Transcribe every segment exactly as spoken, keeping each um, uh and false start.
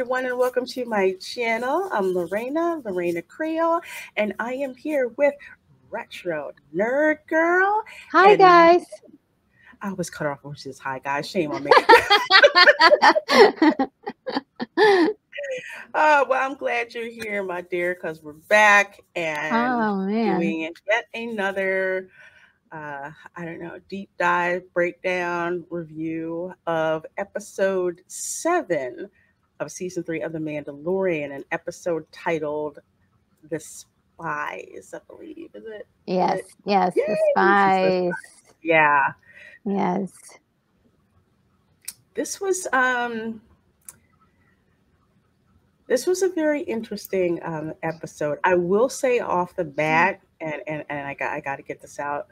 everyone, and welcome to my channel. I'm Lorena, Lorena Creole, and I am here with Retro Nerd Girl. Hi, and guys. I was cut off when she says hi, guys. Shame on me. Uh, well, I'm glad you're here, my dear, because we're back and oh, man. doing yet another, uh, I don't know, deep dive, breakdown, review of episode seven of season three of The Mandalorian, an episode titled The Spies, I believe, is it? Yes, is it? yes, Yay! The Spies. Yeah. Yes. This was... um. This was a very interesting um, episode. I will say off the bat, and and, and I got I got to get this out.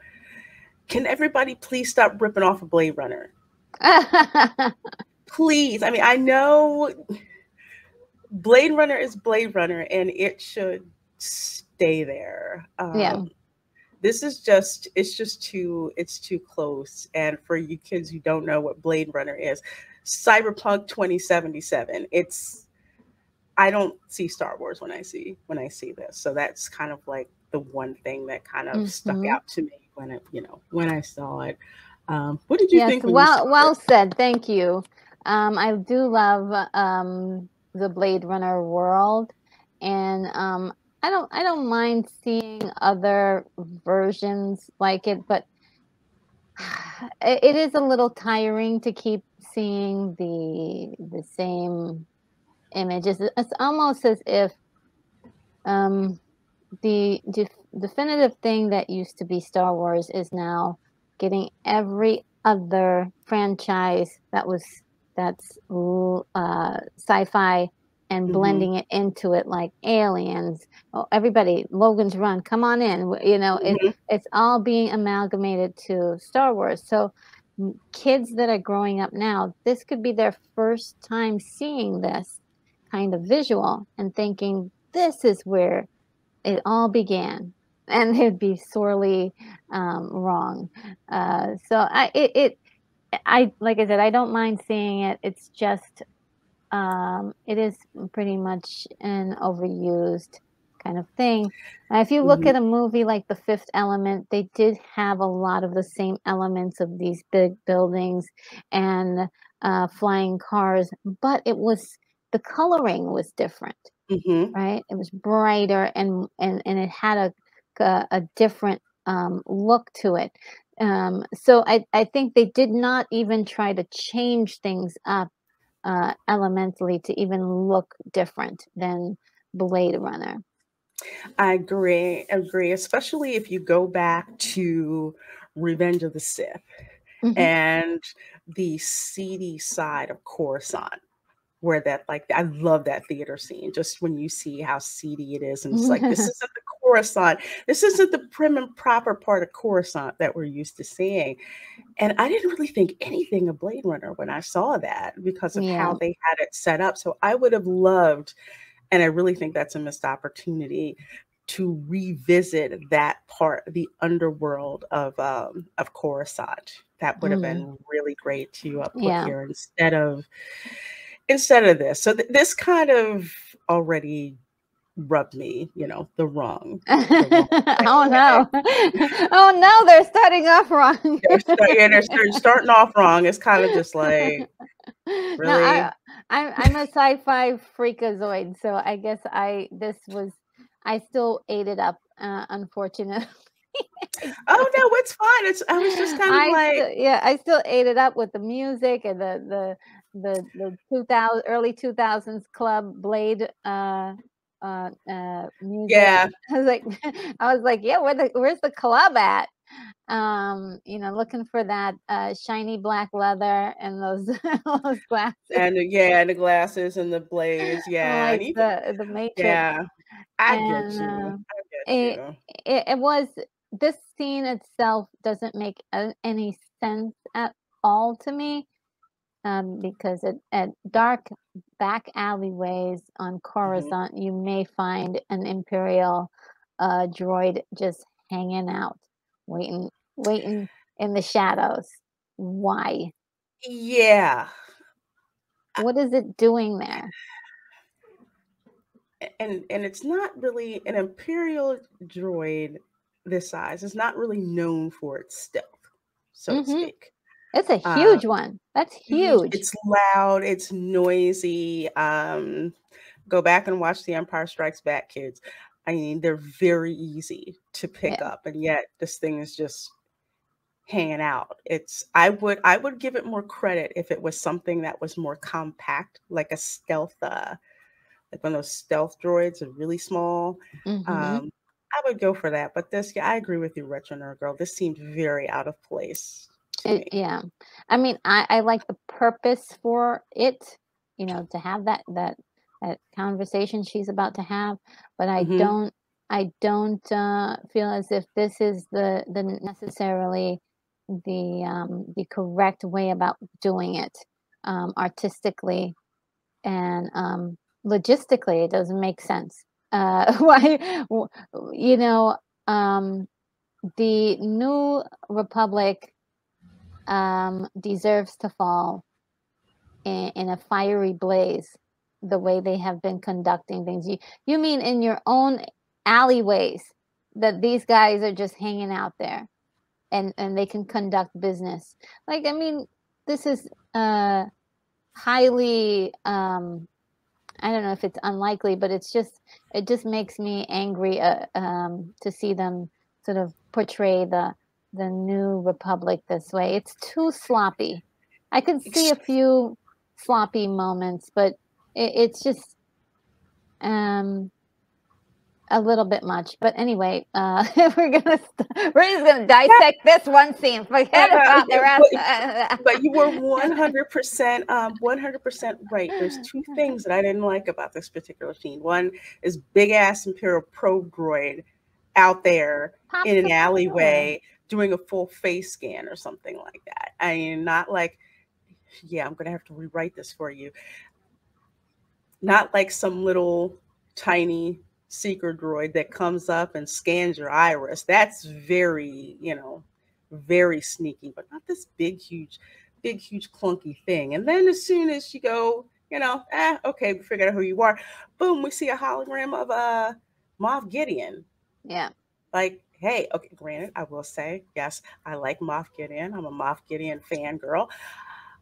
Can everybody please stop ripping off of Blade Runner? Please. I mean, I know Blade Runner is Blade Runner, and it should stay there. Um, yeah. This is just it's just too it's too close. And for you kids who don't know what Blade Runner is, Cyberpunk twenty seventy-seven. It's I don't see Star Wars when I see when I see this, so that's kind of like the one thing that kind of mm-hmm. stuck out to me when it, you know, when I saw it. Um, what did you yes, think? When well, you saw well it? said. Thank you. Um, I do love um, the Blade Runner world, and um, I don't I don't mind seeing other versions like it, but it, it is a little tiring to keep seeing the the same images. It's almost as if um, the def definitive thing that used to be Star Wars is now getting every other franchise that was that's uh, sci-fi and mm-hmm. blending it into it, like Aliens. Oh, everybody, Logan's Run, come on in. You know, mm-hmm. it, it's all being amalgamated to Star Wars. So kids that are growing up now, this could be their first time seeing this kind of visual and thinking this is where it all began, and they'd be sorely um, wrong. Uh, so I, it, it, I like I said, I don't mind seeing it. It's just, um, it is pretty much an overused kind of thing. Now, if you look mm-hmm. at a movie like The Fifth Element, they did have a lot of the same elements of these big buildings and uh, flying cars, but it was. The coloring was different, mm-hmm. right? It was brighter, and and and it had a a, a different um, look to it. Um, so I I think they did not even try to change things up uh, elementally to even look different than Blade Runner. I agree, agree. Especially if you go back to Revenge of the Sith mm-hmm. and the seedy side of Coruscant. Where that, like, I love that theater scene, just when you see how seedy it is. And it's like, this isn't the Coruscant. This isn't the prim and proper part of Coruscant that we're used to seeing. And I didn't really think anything of Blade Runner when I saw that because of yeah. how they had it set up. So I would have loved, and I really think that's a missed opportunity, to revisit that part, the underworld of um, of Coruscant. That would have mm. been really great to uh, put yeah. here instead of... Instead of this, so th this kind of already rubbed me, you know, the wrong. The wrong oh, no. Oh, no, they're starting off wrong. they're, start, yeah, they're start, starting off wrong. It's kind of just like, really? No, I, I'm, I'm a sci-fi freakazoid, so I guess I, this was, I still ate it up, uh, unfortunately. Oh no, it's fine. It's I was just kind of I like still, yeah, I still ate it up with the music and the the the, the two thousand early two thousands club Blade uh uh uh music. Yeah. I was like I was like, yeah, where the where's the club at? Um, you know, looking for that uh shiny black leather and those, those glasses. And yeah, and the glasses and the blades, yeah. Like and the, the Matrix. Yeah. I and, get you. I get uh, you. It, it it was This scene itself doesn't make any sense at all to me um, because at, at dark back alleyways on Coruscant, mm-hmm. you may find an Imperial uh, droid just hanging out, waiting, waiting in the shadows. Why? Yeah. What is it doing there? and and it's not really an Imperial droid this size. It's not really known for its stealth, so mm-hmm. to speak. It's a huge um, one. That's huge. It's loud. It's noisy. Um, go back and watch The Empire Strikes Back, kids. I mean, they're very easy to pick yeah. up, and yet this thing is just hanging out. It's I would I would give it more credit if it was something that was more compact, like a stealth, uh, like one of those stealth droids, are really small. Mm-hmm. Um, I would go for that. But this, yeah, I agree with you, Retro Nerd Girl. This seemed very out of place. It, yeah, I mean, I, I like the purpose for it, you know, to have that that that conversation she's about to have, but I mm-hmm. don't, I don't uh, feel as if this is the the necessarily the um, the correct way about doing it um, artistically and um, logistically. It doesn't make sense. Uh, why, you know, um, the New Republic. Um, deserves to fall in, in a fiery blaze the way they have been conducting things. You, you mean in your own alleyways that these guys are just hanging out there and, and they can conduct business. Like, I mean, this is uh, highly, um, I don't know if it's unlikely, but it's just, it just makes me angry uh, um, to see them sort of portray the the New Republic this way. It's too sloppy. I can see a few sloppy moments, but it, it's just um a little bit much. But anyway, uh we're gonna st we're just gonna dissect this one scene. Forget about the rest. But you were one hundred percent um one hundred percent right. There's two things that I didn't like about this particular scene. One is big ass Imperial probe droid out there Pop in an alleyway doing a full face scan or something like that. I mean, not like, yeah, I'm gonna have to rewrite this for you. Not like some little tiny seeker droid that comes up and scans your iris. That's very, you know, very sneaky, but not this big, huge, big, huge clunky thing. And then as soon as you go, you know, ah, okay, we figured out who you are. Boom, we see a hologram of uh, Moff Gideon. Yeah. Like, hey, okay, granted, I will say, yes, I like Moff Gideon. I'm a Moff Gideon fangirl.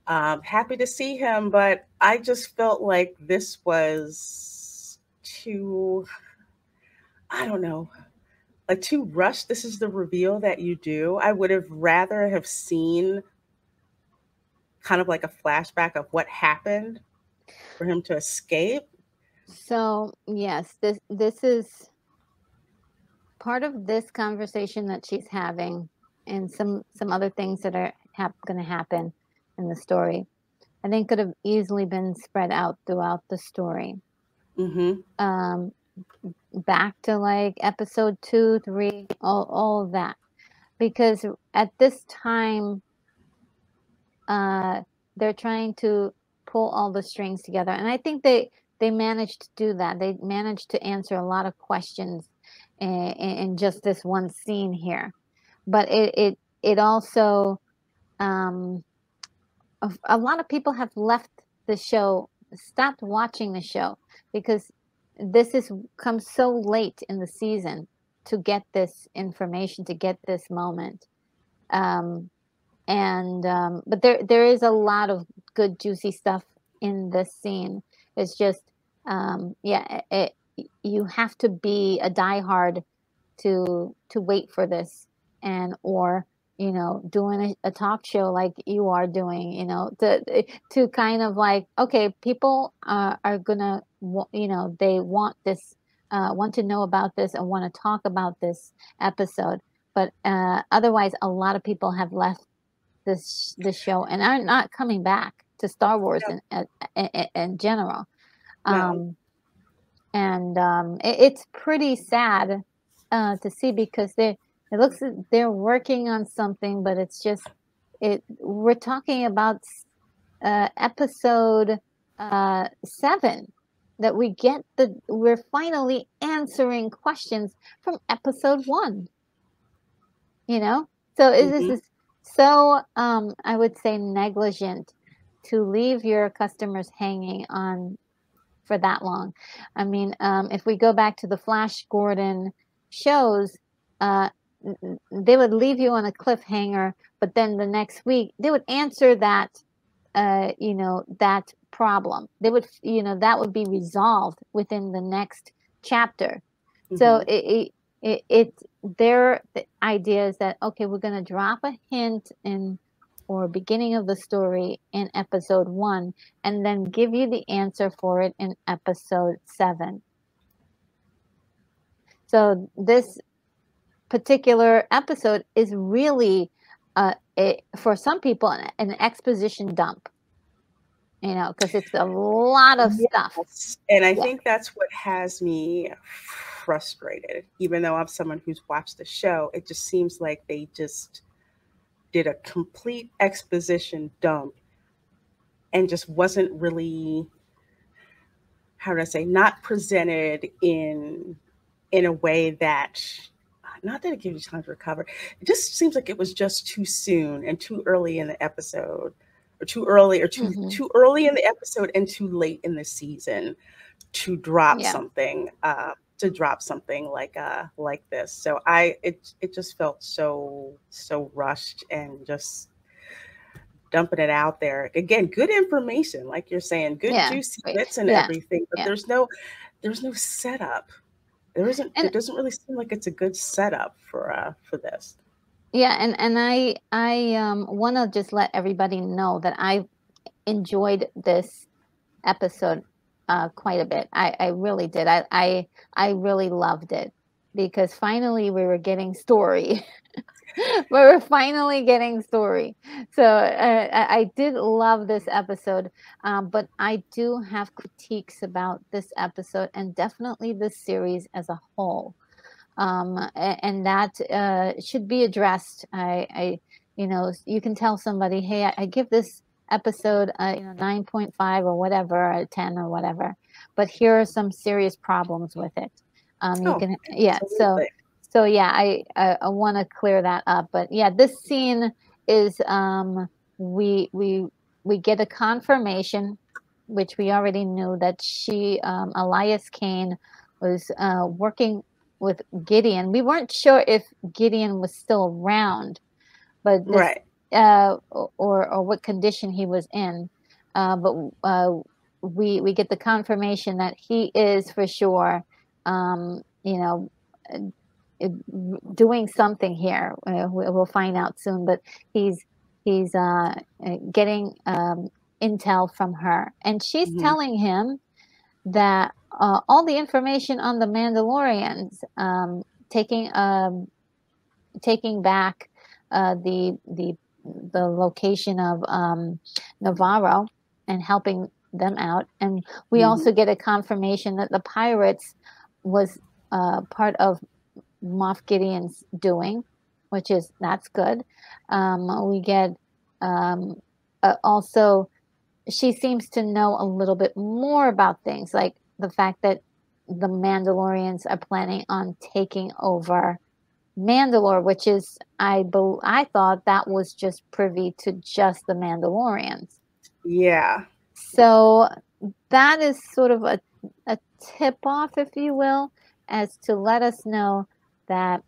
Um, happy to see him, but I just felt like this was too, I don't know, like too rushed. This is the reveal that you do. I would have rather have seen kind of like a flashback of what happened for him to escape. So, yes, this this is... part of this conversation that she's having and some, some other things that are hap going to happen in the story, I think could have easily been spread out throughout the story. Mm-hmm. Um, back to like episode two, three, all, all of that. Because at this time, uh, they're trying to pull all the strings together. And I think they, they managed to do that. They managed to answer a lot of questions In, in just this one scene here, but it it it also um, a, a lot of people have left the show, stopped watching the show because this is comes so late in the season to get this information, to get this moment, um, and um, but there there is a lot of good juicy stuff in this scene. It's just um, yeah it. it you have to be a diehard to to wait for this, and or you know doing a, a talk show like you are doing, you know to to kind of like, okay, people uh, are gonna you know they want this, uh, want to know about this and want to talk about this episode, but uh, otherwise a lot of people have left this the show and are not coming back to Star Wars no. in, in, in general. No. Um, And um, it, it's pretty sad uh, to see because they it looks like they're working on something, but it's just it. We're talking about uh, episode uh, seven that we get the we're finally answering questions from episode one. You know, so mm-hmm. this is so um, I would say negligent to leave your customers hanging on for that long. I mean, um, if we go back to the Flash Gordon shows, uh, they would leave you on a cliffhanger, but then the next week they would answer that, uh, you know, that problem. They would, you know, that would be resolved within the next chapter. Mm-hmm. So it, it, it, their idea is that, okay, we're going to drop a hint in or beginning of the story in episode one, and then give you the answer for it in episode seven. So this particular episode is really, uh, it, for some people, an, an exposition dump. You know, because it's a lot of yes. stuff. And I yeah. think that's what has me frustrated. Even though I'm someone who's watched the show, it just seems like they just did a complete exposition dump and just wasn't really, how do I say, not presented in in a way that, not that it gives you time to recover. It just seems like it was just too soon and too early in the episode. Or too early, or too mm-hmm. too early in the episode, and too late in the season to drop yeah. something, uh, to drop something like uh, like this. So I, it it just felt so so rushed and just dumping it out there again. Good information, like you're saying, good yeah. juicy bits and yeah. everything, but yeah. there's no there's no setup. There isn't. And it doesn't really seem like it's a good setup for uh, for this. Yeah, and, and I I um, want to just let everybody know that I enjoyed this episode uh, quite a bit. I, I really did. I, I I really loved it because finally we were getting story. we were finally getting story. So uh, I did love this episode, um, but I do have critiques about this episode and definitely this series as a whole. Um, and that uh, should be addressed. I, I, you know, you can tell somebody, hey, I, I give this episode a, you know, nine point five or whatever, a ten or whatever, but here are some serious problems with it. Um, you oh, can, yeah. Absolutely. So, so yeah, I, I, I want to clear that up. But yeah, this scene is um, we we we get a confirmation, which we already knew that she, um, Elias Kane, was uh, working with Gideon. We weren't sure if Gideon was still around, but this, right, uh, or or what condition he was in. Uh, but uh, we we get the confirmation that he is for sure, um, you know, doing something here. Uh, we'll find out soon. But he's he's uh, getting um, intel from her, and she's mm-hmm. telling him that. Uh, all the information on the Mandalorians, um, taking um, taking back uh, the the the location of um, Navarro and helping them out, and we mm-hmm. also get a confirmation that the pirates was uh, part of Moff Gideon's doing, which is that's good. Um, we get um, uh, also she seems to know a little bit more about things like. The fact that the Mandalorians are planning on taking over Mandalore, which is, I be I thought that was just privy to just the Mandalorians. Yeah. So that is sort of a, a tip off, if you will, as to let us know that,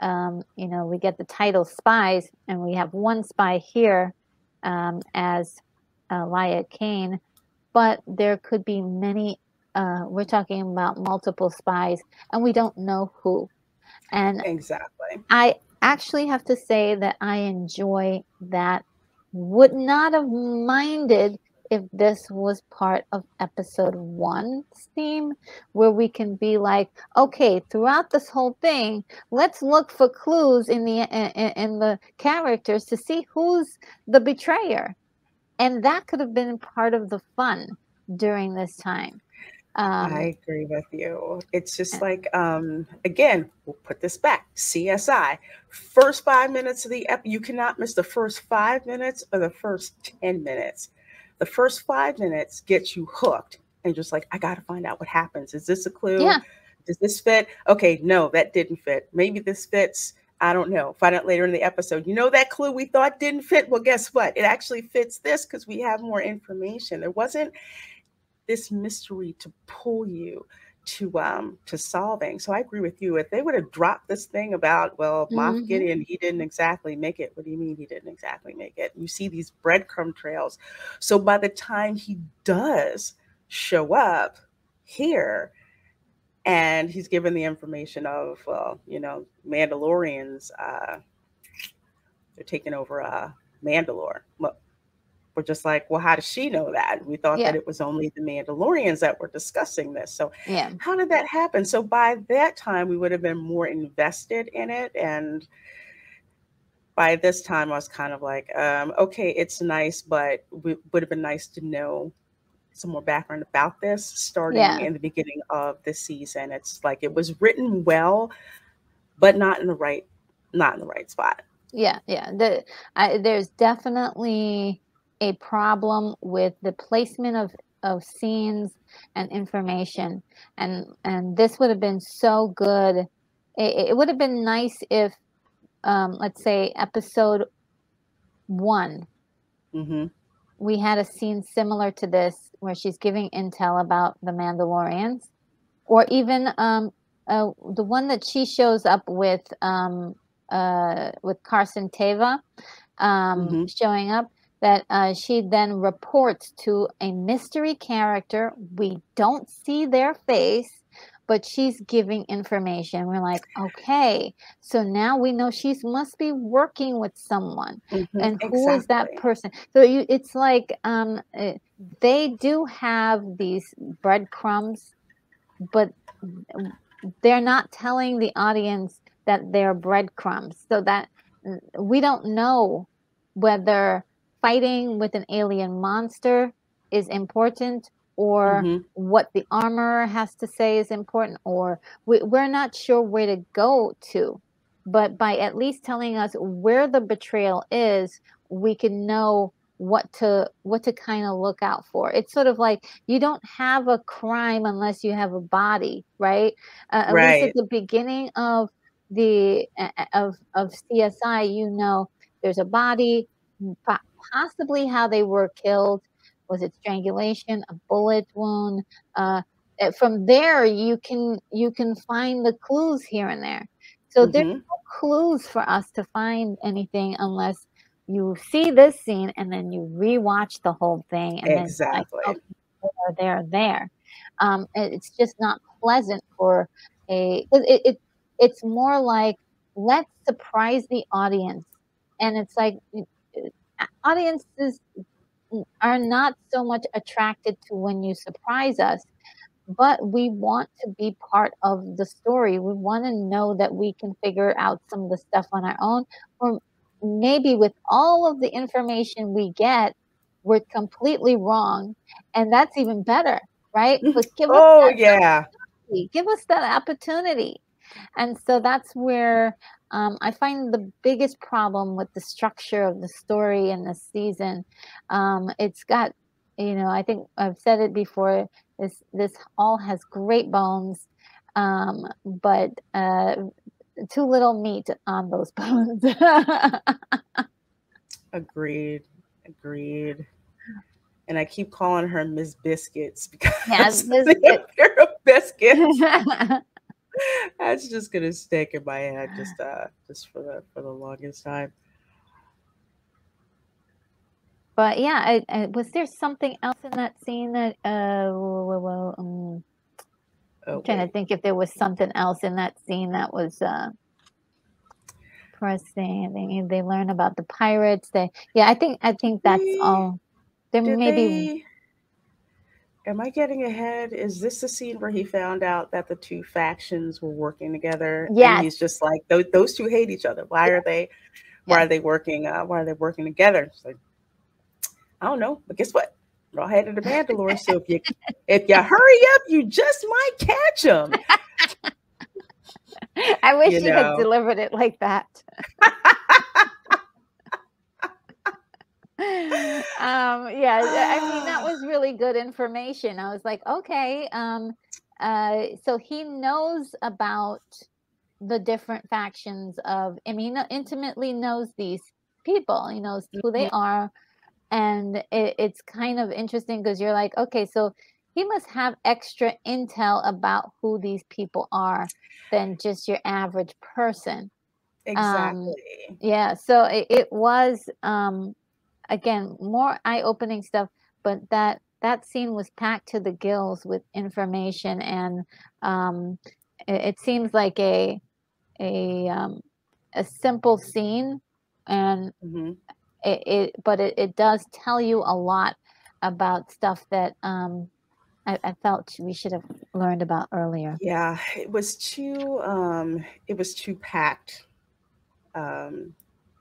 um, you know, we get the title Spies, and we have one spy here um, as uh, Laia Kane, but there could be many Uh, we're talking about multiple spies, and we don't know who. And exactly, I actually have to say that I enjoy that. Would not have minded if this was part of episode one's theme, where we can be like, okay, throughout this whole thing, let's look for clues in the in, in the characters to see who's the betrayer, and that could have been part of the fun during this time. Um, I agree with you. It's just like, um, again, we'll put this back. C S I. First five minutes of the ep, you cannot miss the first five minutes or the first ten minutes. The first five minutes gets you hooked, and just like, I got to find out what happens. Is this a clue? Yeah. Does this fit? Okay, no, that didn't fit. Maybe this fits. I don't know. Find out later in the episode. You know that clue we thought didn't fit? Well, guess what? It actually fits this because we have more information. There wasn't. this mystery to pull you to um to solving. So I agree with you. If they would have dropped this thing about, well, mm-hmm. Moff Gideon, he didn't exactly make it. What do you mean he didn't exactly make it? You see these breadcrumb trails. So by the time he does show up here, and he's given the information of, well, you know, Mandalorians, uh, they're taking over uh, Mandalore. Well, we're just like, well, how does she know that? We thought yeah. that it was only the Mandalorians that were discussing this. So yeah. how did that happen? So by that time, we would have been more invested in it. And by this time, I was kind of like, um, okay, it's nice, but it would have been nice to know some more background about this starting yeah. in the beginning of the season. It's like it was written well, but not in the right, not in the right spot. Yeah, yeah. The, I, there's definitely a problem with the placement of of scenes and information, and and this would have been so good. It, it would have been nice if, um, let's say, episode one. Mm-hmm. We had a scene similar to this where she's giving intel about the Mandalorians, or even um, uh, the one that she shows up with um, uh, with Carson Teva um, mm-hmm. showing up, that uh, she then reports to a mystery character. We don't see their face, but she's giving information. We're like, okay, so now we know she must be working with someone. Mm-hmm, and who exactly. is that person? So you, it's like um, they do have these breadcrumbs, but they're not telling the audience that they're breadcrumbs. So that we don't know whether fighting with an alien monster is important, or mm-hmm. what the armorer has to say is important, or we, we're not sure where to go to. But by at least telling us where the betrayal is, we can know what to what to kind of look out for. It's sort of like you don't have a crime unless you have a body, right? Uh, at right. least at the beginning of the of of C S I, you know, there's a body, possibly how they were killed. Was it strangulation, a bullet wound? Uh, from there, you can you can find the clues here and there. So mm-hmm. there's no clues for us to find anything unless you see this scene and then you rewatch the whole thing. And exactly. Then like, oh, they're there, there. Um, it's just not pleasant for a. It, it it's more like let's surprise the audience, and it's like audiences are not so much attracted to when you surprise us, but we want to be part of the story. We want to know that we can figure out some of the stuff on our own, or maybe with all of the information we get, we're completely wrong, and that's even better, right? But give us oh, yeah. give us that opportunity. And so that's where um, I find the biggest problem with the structure of the story in this season. Um, it's got, you know, I think I've said it before, this, this all has great bones, um, but uh, too little meat on those bones. Agreed. Agreed. And I keep calling her Miss Biscuits because yes, Biscuit. They're a biscuit. That's just gonna stick in my head, just uh, just for the for the longest time. But yeah, I, I, was there something else in that scene that? Uh, well, um, oh, I'm trying wait. to think if there was something else in that scene that was uh, pressing. They they learn about the pirates. They yeah, I think I think that's they, all. There may be. Am I getting ahead? Is this the scene where he found out that the two factions were working together? Yeah. And he's just like, those, those two hate each other. Why are they, why yeah. are they working? Uh, why are they working together? It's like, I don't know, but guess what? We're all headed to Mandalore. So if you, if you hurry up, you just might catch them. I wish you, you know. had delivered it like that. Um, yeah, I mean, that was really good information. I was like, okay, um, uh, so he knows about the different factions of, I mean, he intimately knows these people, he knows who they are. And it, it's kind of interesting because you're like, okay, so he must have extra intel about who these people are than just your average person. Exactly. Um, yeah. So it, it was, um, again, more eye-opening stuff, but that, that scene was packed to the gills with information, and um, it, it seems like a, a, um, a simple scene, and mm-hmm. it, it, but it, it does tell you a lot about stuff that um, I, I felt we should have learned about earlier. Yeah, it was too, um, it was too packed. Um,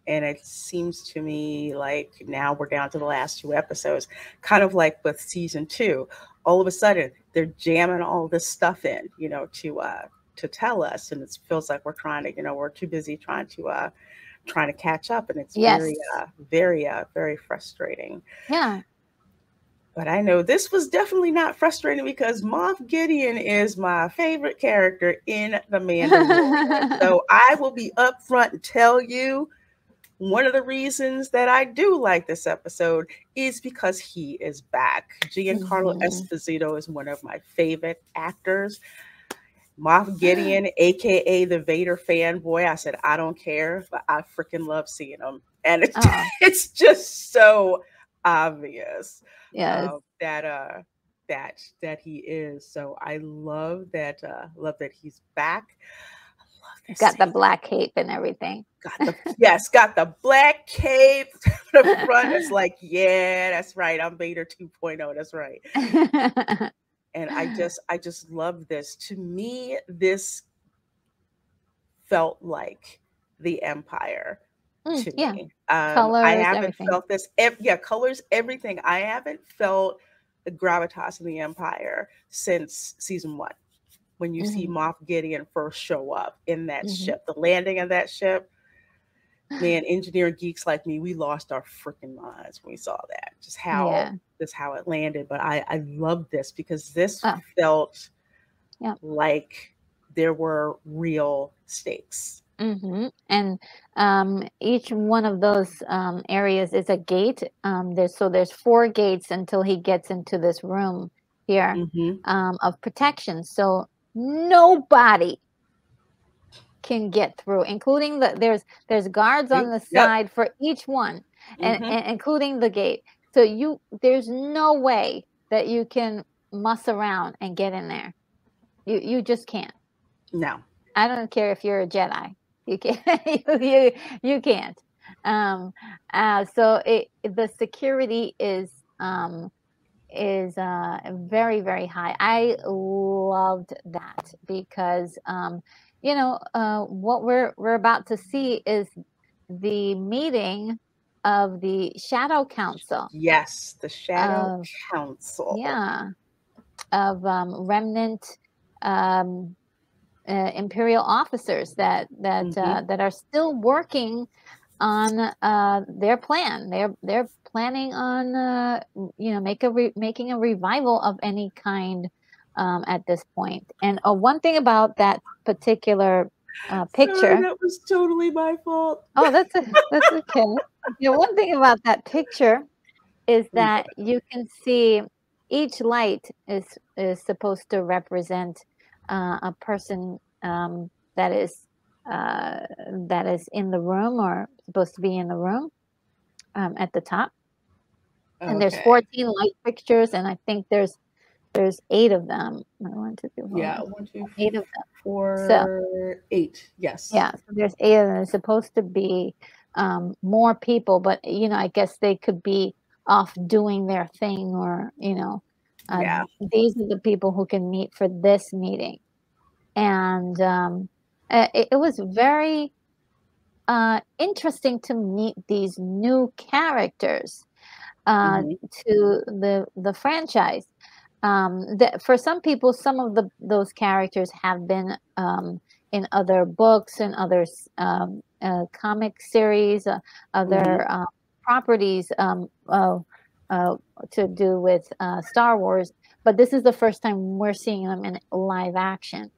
and it seems to me like now we're down to the last two episodes, kind of like with season two. All of a sudden, they're jamming all this stuff in, you know, to uh, to tell us, and it feels like we're trying to, you know, we're too busy trying to uh, trying to catch up, and it's yes. very, uh, very, uh, very frustrating. Yeah. But I know this was definitely not frustrating, because Moff Gideon is my favorite character in The Mandalorian. So I will be upfront and tell you, one of the reasons that I do like this episode is because he is back. Giancarlo mm-hmm. Esposito is one of my favorite actors. Moff Gideon, A K A the Vader fanboy. I said, I don't care, but I freaking love seeing him. And it's, oh. it's just so obvious yes. uh, that, uh, that, that he is. So I love that, uh, love that he's back. Got the black cape and everything. Got the yes, got the black cape. The front is like, yeah, that's right. I'm Vader two point oh. That's right. And I just, I just love this. To me, this felt like The Empire. Mm, to yeah, me. Um, colors. I haven't everything. felt this. Ev yeah, colors. Everything. I haven't felt the gravitas of The Empire since season one. When you mm-hmm. see Moff Gideon first show up in that mm-hmm. ship, the landing of that ship, man, engineering geeks like me, we lost our freaking minds when we saw that. Just how yeah. this how it landed. But I, I love this, because this oh. felt yeah. like there were real stakes. Mm-hmm. And um, each one of those um, areas is a gate. Um, there's so there's four gates until he gets into this room here mm-hmm. um, of protection. So nobody can get through, including the there's there's guards on the side yep. for each one, and, mm-hmm. and including the gate. So you there's no way that you can muss around and get in there. You you just can't. No, I don't care if you're a Jedi. You can't. you, you you can't. Um. Uh. So it the security is um. is uh very very high. I loved that, because um you know uh what we're we're about to see is the meeting of the Shadow Council. Yes, the Shadow of, Council. Yeah, of um remnant um uh, Imperial officers that that mm-hmm. uh, that are still working on uh their plan. They're they're planning on uh you know make a re making a revival of any kind um at this point. And uh, one thing about that particular uh picture. Sorry, that was totally my fault. Oh, that's a, that's okay. You know, one thing about that picture is that you can see each light is is supposed to represent uh a person um that is Uh, that is in the room, or supposed to be in the room, um, at the top. Okay. And there's fourteen light fixtures, and I think there's there's eight of them. One, two, three, four, yeah, one, two, eight four, of them. Four, so, eight. Yes. Yeah. So there's eight of them. There's supposed to be um, more people, but you know, I guess they could be off doing their thing, or you know, um, yeah. these are the people who can meet for this meeting, and. Um, Uh, it, it was very uh, interesting to meet these new characters uh, mm-hmm. to the the franchise. Um, that for some people, some of the those characters have been um, in other books and other um, uh, comic series, uh, other mm-hmm. uh, properties um, uh, uh, to do with uh, Star Wars. But this is the first time we're seeing them in live action.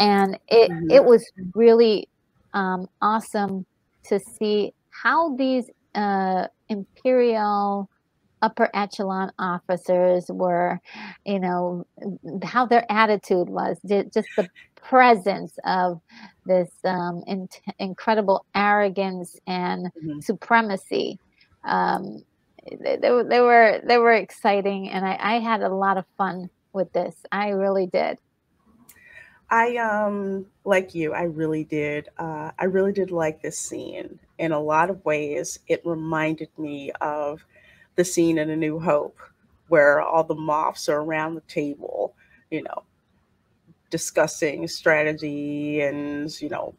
And it, it was really um, awesome to see how these uh, Imperial upper echelon officers were, you know, how their attitude was, just the presence of this um, in incredible arrogance and mm-hmm. supremacy. Um, they, they, they were they were exciting, and I, I had a lot of fun with this. I really did. I um like you. I really did. Uh, I really did like this scene. In a lot of ways, it reminded me of the scene in A New Hope where all the moffs are around the table, you know, discussing strategy and, you know,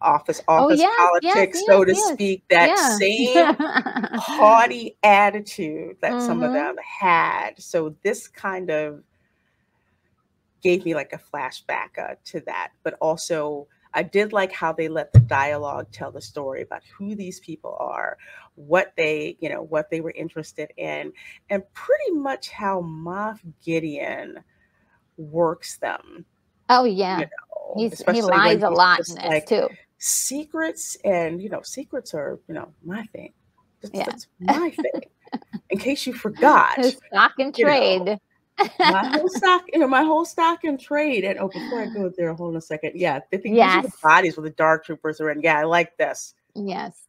office office oh, yes, politics, yes, so yes, to yes. speak. That yeah. same haughty attitude that mm-hmm. some of them had. So this kind of gave me like a flashback uh, to that. But also, I did like how they let the dialogue tell the story about who these people are, what they, you know, what they were interested in, and pretty much how Moff Gideon works them. Oh yeah, you know, he's, he lies he's a lot in this like, too. Secrets, and you know, secrets are, you know, my thing. That's, yeah. that's my thing. In case you forgot, his stock and trade. Know, my whole stock, you know, my whole stock and trade. And oh, before I go there, hold on a second. Yeah, they think yes. these are the bodies where the Dark Troopers are in. Yeah, I like this. Yes,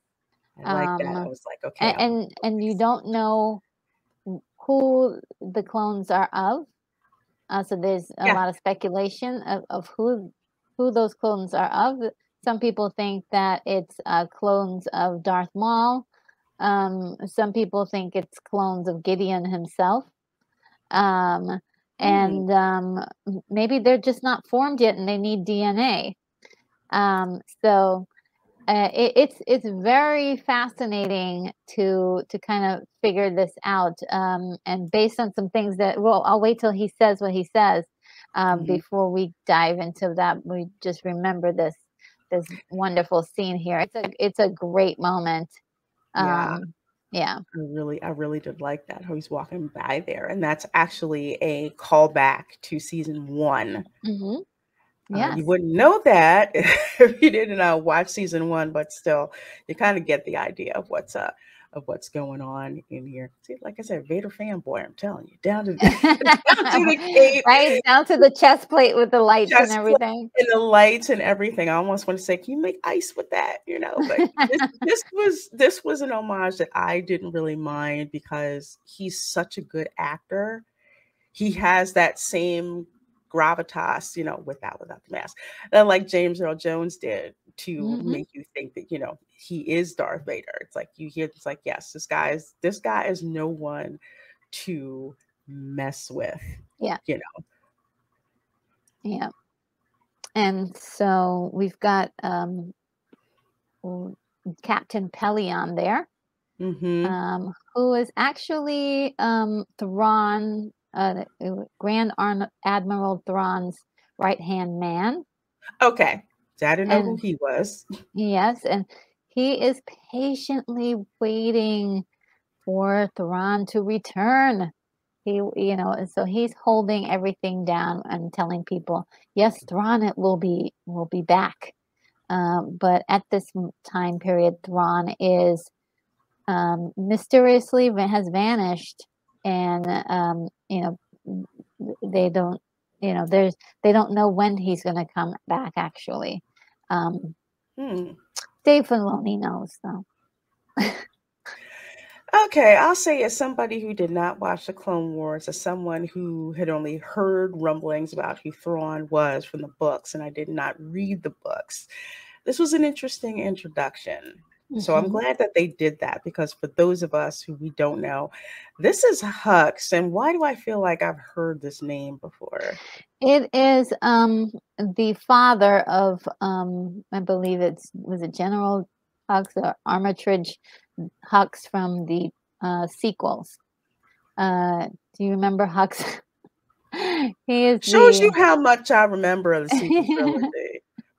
I like um, that. I was like, okay. And and, and you don't know who the clones are of. Uh, so there's a yeah. lot of speculation of, of who who those clones are of. Some people think that it's uh, clones of Darth Maul. Um, some people think it's clones of Gideon himself. Um, and um, maybe they're just not formed yet, and they need D N A. Um, so uh, it, it's it's very fascinating to to kind of figure this out. Um, and based on some things that, well, I'll wait till he says what he says um, mm-hmm. before we dive into that. We just remember this this wonderful scene here. It's a it's a great moment. Um, yeah. Yeah, I really, I really did like that. How he's walking by there, and that's actually a callback to season one. Mm-hmm. Yeah, uh, you wouldn't know that if you didn't uh, watch season one, but still, you kind of get the idea of what's uh of what's going on in here. See, like I said, Vader fanboy. I'm telling you, down to, down to the cape, right down to the chest plate with the lights chest and everything, and the lights and everything. I almost want to say, can you make ice with that? You know, but this, this was this was an homage that I didn't really mind because he's such a good actor. He has that same gravitas, you know, without without the mask, and like James Earl Jones did to mm-hmm. make you think that, you know, he is Darth Vader. It's like you hear it's like, yes, this guy is this guy is no one to mess with. Yeah, you know. Yeah, and so we've got um, Captain Pellaeon there, mm-hmm. um, who is actually um, Thrawn. Uh, Grand Admiral Thrawn's right-hand man. Okay, so I didn't and, know who he was. Yes, and he is patiently waiting for Thrawn to return. He, you know, so he's holding everything down and telling people, "Yes, Thrawn, it will be, will be back." Um, but at this time period, Thrawn is um, mysteriously has vanished. And, um, you know, they don't, you know, there's, they don't know when he's going to come back, actually. Um, hmm. Dave Filoni knows, though. Okay, I'll say as somebody who did not watch the Clone Wars, as someone who had only heard rumblings about who Thrawn was from the books, and I did not read the books, this was an interesting introduction. So I'm glad that they did that, because for those of us who we don't know, this is Hux. And why do I feel like I've heard this name before? It is um, the father of, um, I believe it's, was it General Hux or Armitage Hux from the uh, sequels. Uh, do you remember Hux? He is Shows the... you how much I remember of the sequel trilogy.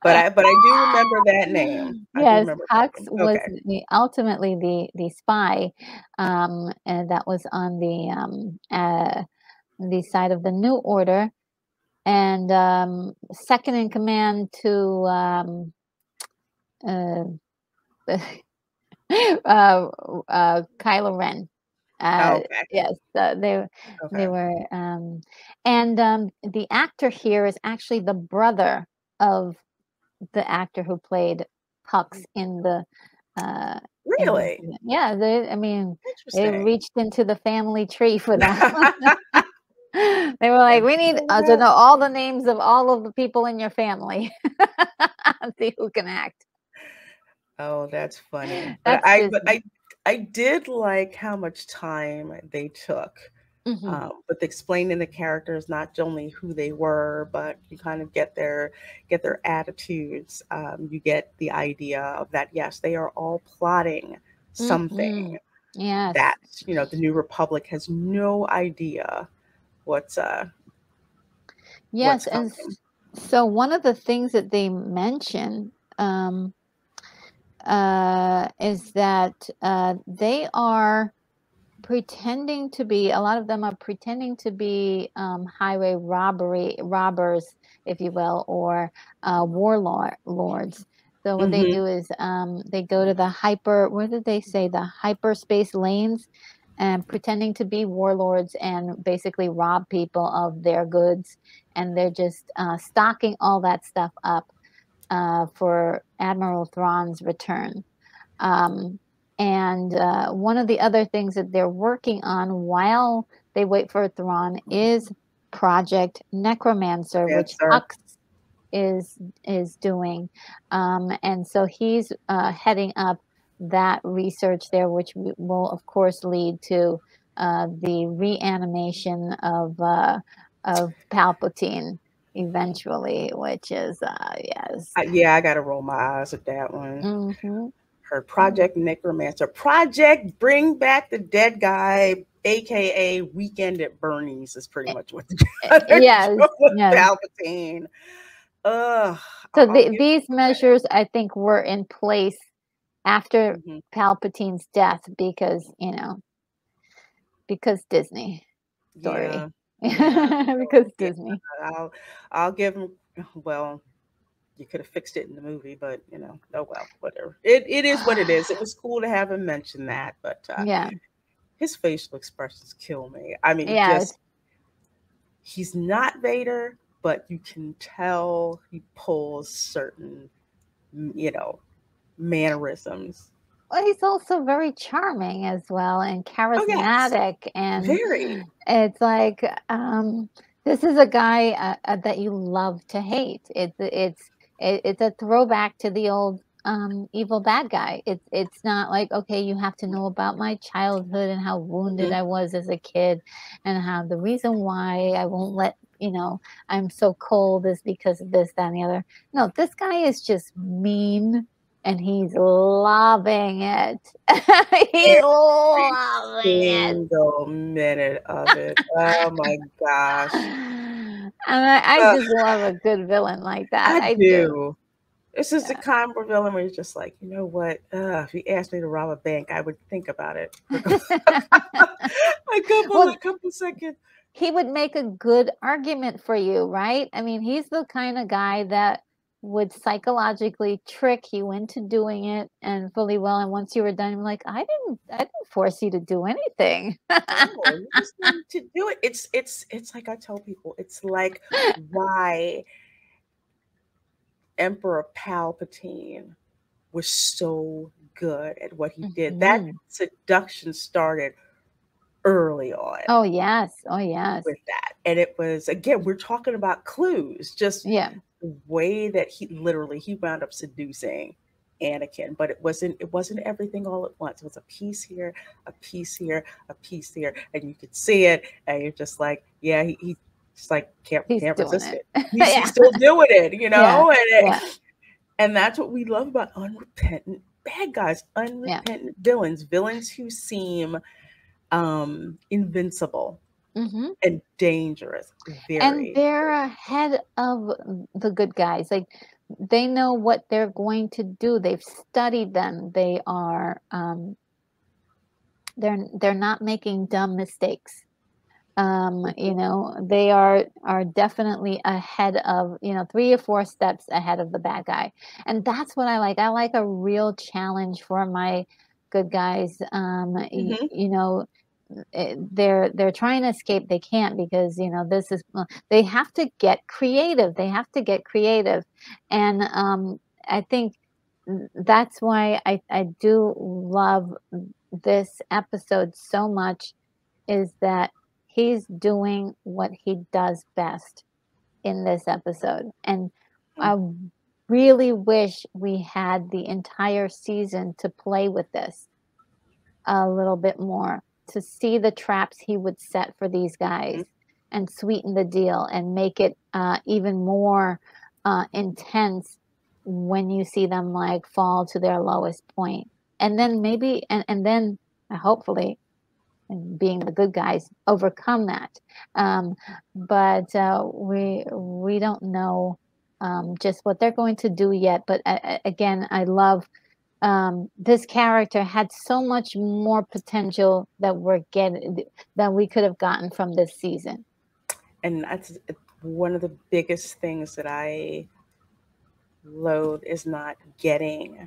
But I, but I do remember that name. I yes, Hux okay. was the, ultimately the the spy, um, and that was on the um, uh, the side of the New Order, and um, second in command to um, uh, uh, uh, Kylo Ren. Uh, oh, okay. Yes, uh, they okay. they were, um, and um, the actor here is actually the brother of the actor who played Hux in the. Uh, really? In the, yeah. They, I mean, they reached into the family tree for that. They were like, we need uh, to know all the names of all of the people in your family. See who can act. Oh, that's funny. That's but I, but I, I did like how much time they took mm-hmm. um, with explaining the characters, not only who they were, but you kind of get their get their attitudes. Um, you get the idea of that. Yes, they are all plotting something. Mm-hmm. Yes. That, you know, the New Republic has no idea what's. Uh, yes, what's and so one of the things that they mention. Um, uh is that uh they are pretending to be, a lot of them are pretending to be um highway robbery robbers, if you will, or uh warlord lords. So what mm-hmm. they do is um they go to the hyper what did they say the hyperspace lanes and pretending to be warlords and basically rob people of their goods, and they're just uh stocking all that stuff up Uh, for Admiral Thrawn's return. Um, and uh, one of the other things that they're working on while they wait for Thrawn is Project Necromancer, yes, which sir. Hux is is doing. Um, and so he's uh, heading up that research there, which will, of course, lead to uh, the reanimation of, uh, of Palpatine. Eventually, which is uh yes uh, yeah I gotta roll my eyes at that one. Mm-hmm. Her Project Necromancer, Project Bring Back the Dead Guy, aka Weekend at Bernie's, is pretty much what the yes, yes. Palpatine. Ugh, so the, these measures I think were in place after mm-hmm. Palpatine's death, because you know because Disney story. Yeah. Because Disney. I'll, I'll give him. Well, you could have fixed it in the movie, but you know, oh well, whatever. It it is what it is. It was cool to have him mention that, but uh, yeah, his facial expressions kill me. I mean, yeah, just he's not Vader, but you can tell he pulls certain, you know, mannerisms. Well, he's also very charming as well, and charismatic, oh, yes. and very. It's like um, this is a guy uh, uh, that you love to hate. It's it's it's a throwback to the old um, evil bad guy. It's it's not like, okay, you have to know about my childhood and how wounded mm-hmm. I was as a kid, and how the reason why I won't let you know I'm so cold is because of this, that, and the other. No, this guy is just mean. And he's loving it. He's Every loving it. Single minute of it. Oh my gosh. And I, I just love a good villain like that. I, I do. do. It's just yeah. a combo villain where you're just like, you know what? Uh, if you asked me to rob a bank, I would think about it. a couple, well, a couple seconds. He would make a good argument for you, right? I mean, he's the kind of guy that would psychologically trick you into doing it, and fully well. And once you were done, I'm like, I didn't, I didn't force you to do anything. No, you just need to do it. It's, it's, it's like I tell people, it's like why Emperor Palpatine was so good at what he did. Mm-hmm. That seduction started early on. Oh yes, oh yes. With that, and it was again, we're talking about clues. Just yeah. The way that he literally he wound up seducing Anakin, but it wasn't it wasn't everything all at once. It was a piece here, a piece here, a piece here, and you could see it, and you're just like, yeah, he, he just like can't he's can't resist it. it. He's, yeah. he's still doing it, you know, yeah. and yeah. and that's what we love about unrepentant bad guys, unrepentant yeah. villains, villains who seem um, invincible. Mm-hmm. And dangerous, very. And they're ahead of the good guys. Like they know what they're going to do. They've studied them. They are. Um, they're they're not making dumb mistakes. Um, you know, they are are definitely ahead of you know three or four steps ahead of the bad guy. And that's what I like. I like a real challenge for my good guys. Um, mm-hmm. you, you know. they're they're trying to escape. They can't, because you know this is they have to get creative. They have to get creative, and um, I think that's why I I do love this episode so much, is that he's doing what he does best in this episode, and I really wish we had the entire season to play with this a little bit more, to see the traps he would set for these guys and sweeten the deal and make it uh, even more uh, intense when you see them like fall to their lowest point. And then maybe, and, and then hopefully, being the good guys, overcome that. Um, but uh, we we don't know um, just what they're going to do yet. But uh, again, I love um, this character had so much more potential that we're getting, that we could have gotten from this season. And that's one of the biggest things that I loathe, is not getting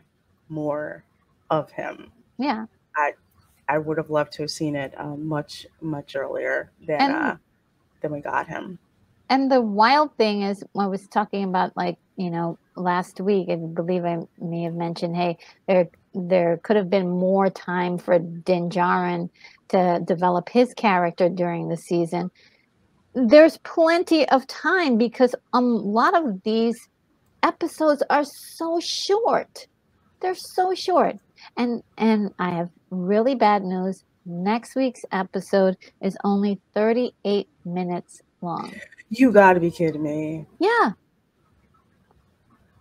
more of him. Yeah. I, I would have loved to have seen it uh, much, much earlier than, and, uh, than we got him. And the wild thing is, I was talking about, like, you know, last week, I believe I may have mentioned, hey, there there could have been more time for Din Djarin to develop his character during the season. There's plenty of time, because a lot of these episodes are so short. They're so short. And and I have really bad news. Next week's episode is only thirty-eight minutes long. You gotta be kidding me. Yeah.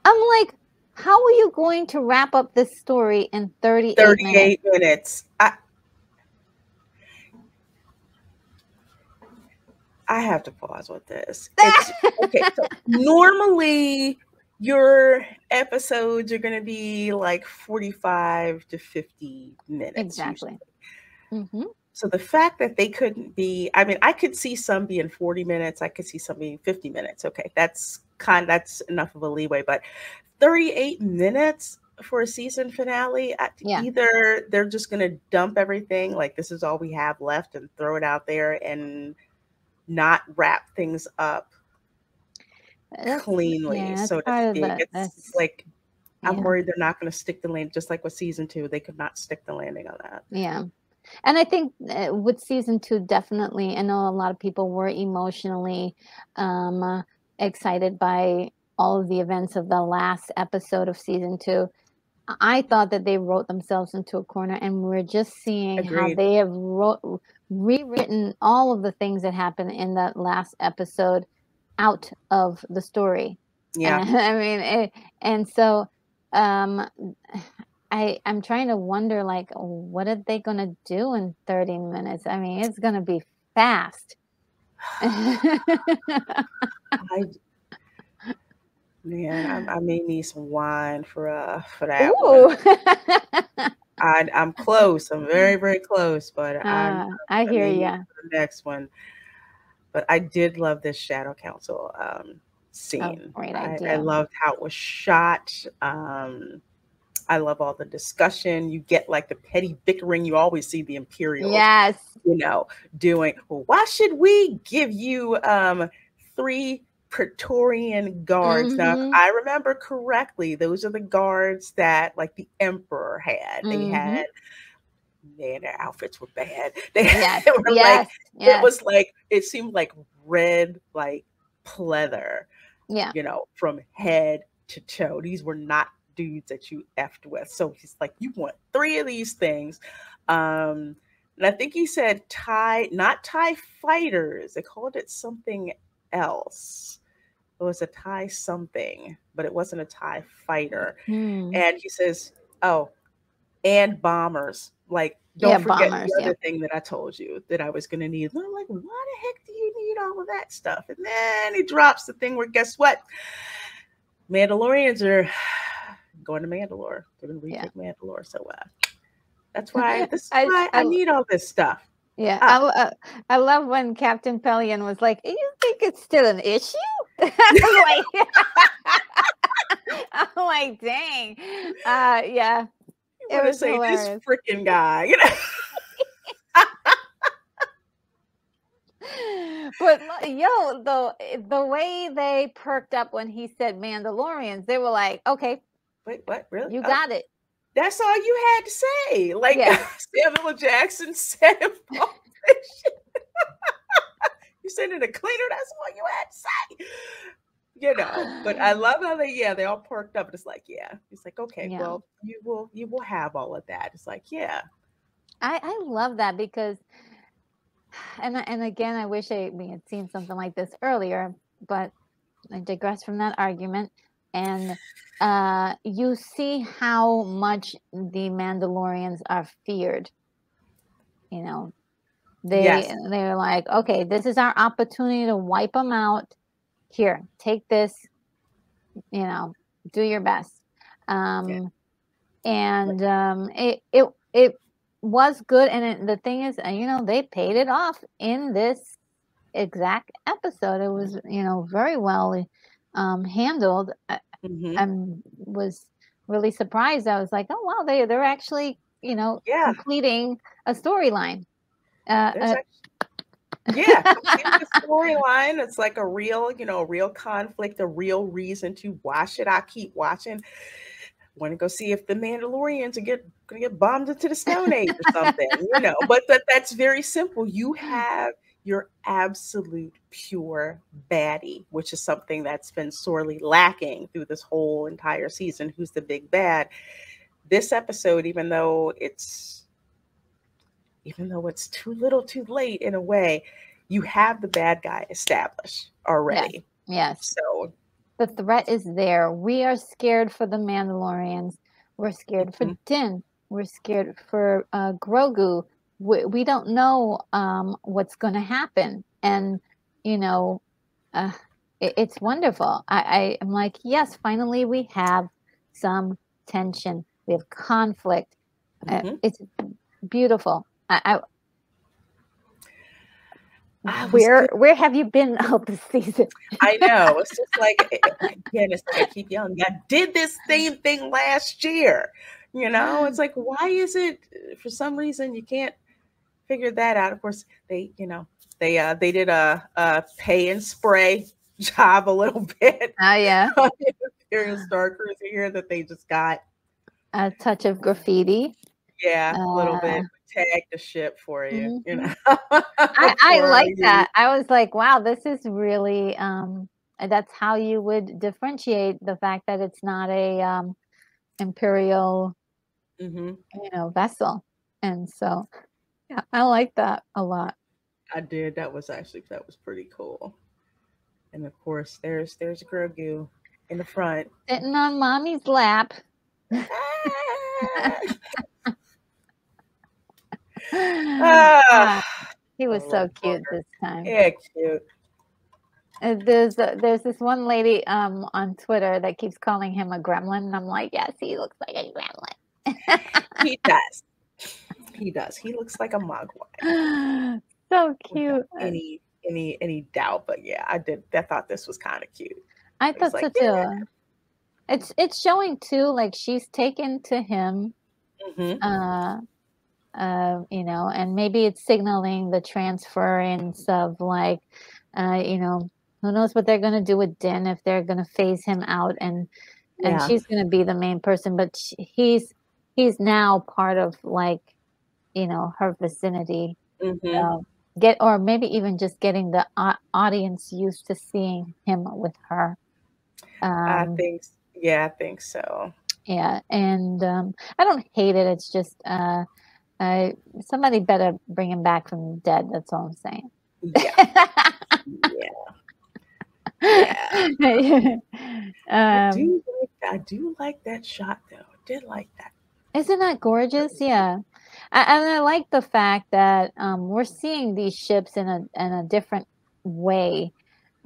I'm like, how are you going to wrap up this story in thirty-eight minutes? thirty-eight minutes. minutes. I, I have to pause with this. It's, okay, so normally your episodes are going to be like forty-five to fifty minutes. Exactly. Mm-hmm. So the fact that they couldn't be, I mean, I could see some being forty minutes. I could see some being fifty minutes. Okay. That's kind, that's enough of a leeway, but thirty-eight minutes for a season finale, yeah. Either they're just going to dump everything, like this is all we have left, and throw it out there and not wrap things up That's, cleanly yeah, so to speak. It's that's, like I'm yeah. worried they're not going to stick the landing, just like with season two, they could not stick the landing on that. Yeah. And I think with season two, definitely, I know a lot of people were emotionally um uh, excited by all of the events of the last episode of season two. I thought that they wrote themselves into a corner, and we're just seeing Agreed. how they have wrote, rewritten all of the things that happened in that last episode out of the story. Yeah. And, I mean, it, and so um, I, I'm trying to wonder, like, what are they going to do in thirty minutes? I mean, it's going to be fast. I, man, I, I may need some wine for uh for that. Ooh. I, I'm close. I'm very, very close, but uh, I'm, I hear you. The next one, but I did love this Shadow Council um, scene. Oh, great idea. I, I loved how it was shot. Um, I love all the discussion. You get like the petty bickering. You always see the Imperials, yes, you know, doing, well, why should we give you um, three Praetorian Guards? Mm-hmm. Now, if I remember correctly, those are the guards that like the Emperor had. They mm-hmm. had, man, their outfits were bad. They, yes. they were yes. like, yes. it was like, it seemed like red, like pleather, yeah, you know, from head to toe. These were not dudes that you effed with. So he's like, you want three of these things. Um, and I think he said TIE, not TIE fighters. They called it something else. It was a TIE something, but it wasn't a TIE fighter. Mm. And he says, oh, and bombers. Like, don't yeah, forget bombers, the other yeah. thing that I told you that I was going to need. And I'm like, why the heck do you need all of that stuff? And then he drops the thing where, guess what? Mandalorians are going to Mandalore. They're going to retake yeah. Mandalore. So uh, that's why, this is I, why I, I need all this stuff. Yeah. Uh, I, uh, I love when Captain Pellaeon was like, you think it's still an issue? I'm, like, I'm like, dang. Uh, yeah. You it was say, hilarious. This freaking guy. You know? But yo, though, the way they perked up when he said Mandalorians, they were like, okay. Wait, what? Really? You got oh. it. That's all you had to say. Like yeah. Samuel L. Jackson said in Pulp Fiction. You sending a cleaner? That's all you had to say. You know, but I love how they, yeah, they all perked up. It's like, yeah. It's like, okay, yeah. well, you will, you will have all of that. It's like, yeah. I, I love that because, and, and again, I wish I, we had seen something like this earlier, but I digress from that argument. And uh, you see how much the Mandalorians are feared. You know, they, yes. they're like, okay, this is our opportunity to wipe them out. Here, take this, you know, do your best. Um, yeah. And um, it, it, it was good. And it, the thing is, you know, they paid it off in this exact episode. It was, you know, very well um, handled. Mm-hmm. I, I was really surprised. I was like, oh, wow, they, they're actually, you know, yeah. completing a storyline. Uh, yeah, the storyline, it's like a real, you know, a real conflict, a real reason to watch it. I keep watching. Want to go see if the Mandalorians are get gonna get bombed into the Stone Age or something, you know. But that that's very simple. You have your absolute pure baddie, which is something that's been sorely lacking through this whole entire season. Who's the big bad? This episode, even though it's even though it's too little too late in a way, you have the bad guy established already. Yes. yes. So the threat is there. We are scared for the Mandalorians. We're scared for mm-hmm. Din. We're scared for uh, Grogu. We, we don't know um, what's going to happen. And, you know, uh, it, it's wonderful. I, I am like, yes, finally we have some tension. We have conflict. Mm-hmm. uh, it's beautiful. I, I, where where have you been all this season? I know. It's just like, again, it's like I keep yelling. I did this same thing last year. You know, it's like, why is it for some reason you can't figure that out? Of course, they, you know, they uh, they did a, a pay and spray job a little bit. Oh, yeah. Imperial Star Cruiser here that they just got. A touch of graffiti. Yeah, a little uh, bit. Tag the ship for you, mm-hmm. you know. I, I like you. that. I was like, wow, this is really um that's how you would differentiate the fact that it's not a um imperial mm-hmm. you know vessel. And so yeah, I like that a lot. I did. That was actually that was pretty cool. And of course there's there's Grogu in the front. Sitting on mommy's lap. Uh, he was so cute this time. Yeah, cute. There's a, there's this one lady um on Twitter that keeps calling him a gremlin, and I'm like, yes, he looks like a gremlin. he does. He does. He looks like a mogwai. So cute. Any any any doubt? But yeah, I did. I thought this was kind of cute. I, I thought so like, too. Yeah. It's it's showing too, like she's taken to him. Mm-hmm. Uh. Uh, you know, and maybe it's signaling the transference of like, uh, you know, who knows what they're going to do with Din, if they're going to phase him out and and yeah. she's going to be the main person. But she, he's he's now part of like, you know, her vicinity. Mm-hmm. uh, get or maybe even just getting the uh, audience used to seeing him with her. Um, I think. Yeah, I think so. Yeah. And um, I don't hate it. It's just uh Uh, somebody better bring him back from the dead. That's all I'm saying. Yeah. yeah. yeah. Um, I, do like, I do like that shot, though. I did like that. Isn't that gorgeous? Yeah. I, and I like the fact that um, we're seeing these ships in a, in a different way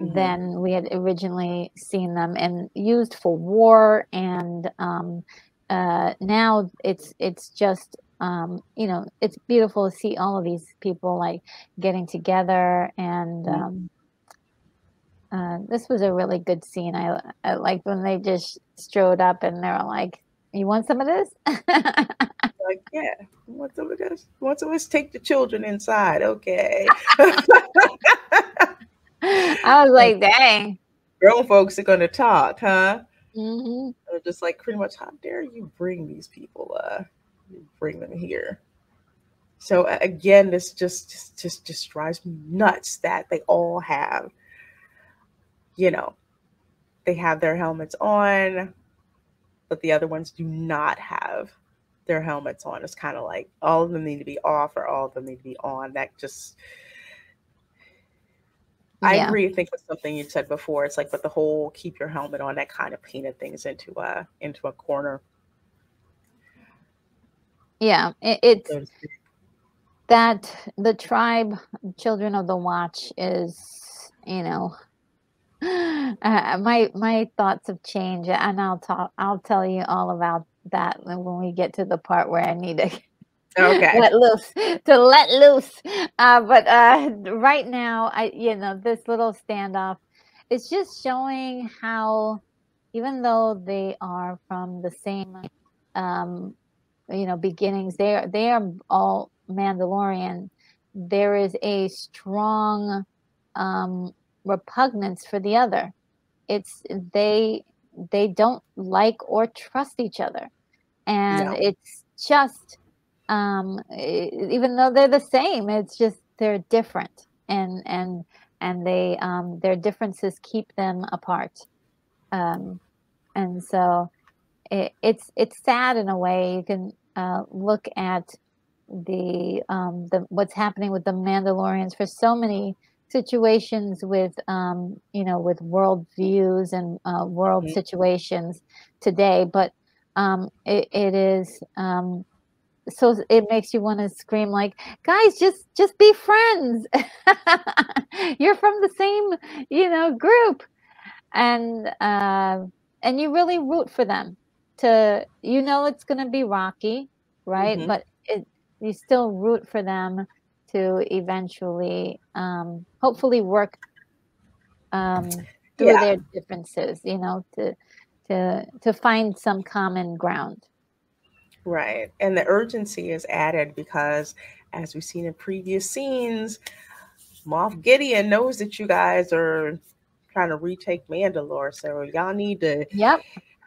mm-hmm. than we had originally seen them and used for war. And um, uh, now it's it's just... Um, you know, it's beautiful to see all of these people like getting together, and um, uh, this was a really good scene. I, I liked when they just strode up and they were like, "You want some of this?" Like, yeah, want some of this? Want some of this? Take the children inside, okay? I was like, dang. Grown folks are going to talk, huh? Mm-hmm. They're just like, pretty much, how dare you bring these people, uh, bring them here. So again, this just, just, just, just drives me nuts that they all have, you know, they have their helmets on, but the other ones do not have their helmets on. It's kind of like all of them need to be off or all of them need to be on. That just, yeah. I agree. I think with something you said before, it's like, but the whole keep your helmet on, that kind of painted things into a, into a corner. Yeah, it, it's that the tribe, Children of the Watch is, you know, uh, my my thoughts have changed, and I'll talk. I'll tell you all about that when we get to the part where I need to okay. let loose. To let loose, uh, but uh, right now, I you know this little standoff, it's just showing how, even though they are from the same, um, you know, beginnings, they are they are all Mandalorian. There is a strong um, repugnance for the other. It's they they don't like or trust each other, and no. it's just um, even though they're the same, it's just they're different, and and and they um, their differences keep them apart, um, and so. It, it's it's sad in a way. You can uh, look at the um, the what's happening with the Mandalorians for so many situations with um, you know with world views and uh, world mm-hmm. situations today. But um, it, it is um, so it makes you want to scream like, guys, just just be friends. You're from the same you know group, and uh, and you really root for them. To you know it's going to be rocky, right? Mm-hmm. But it, you still root for them to eventually, um, hopefully, work um, through yeah. their differences. You know, to to to find some common ground. Right, and the urgency is added because, as we've seen in previous scenes, Moff Gideon knows that you guys are trying to retake Mandalore, so y'all need to. Yep.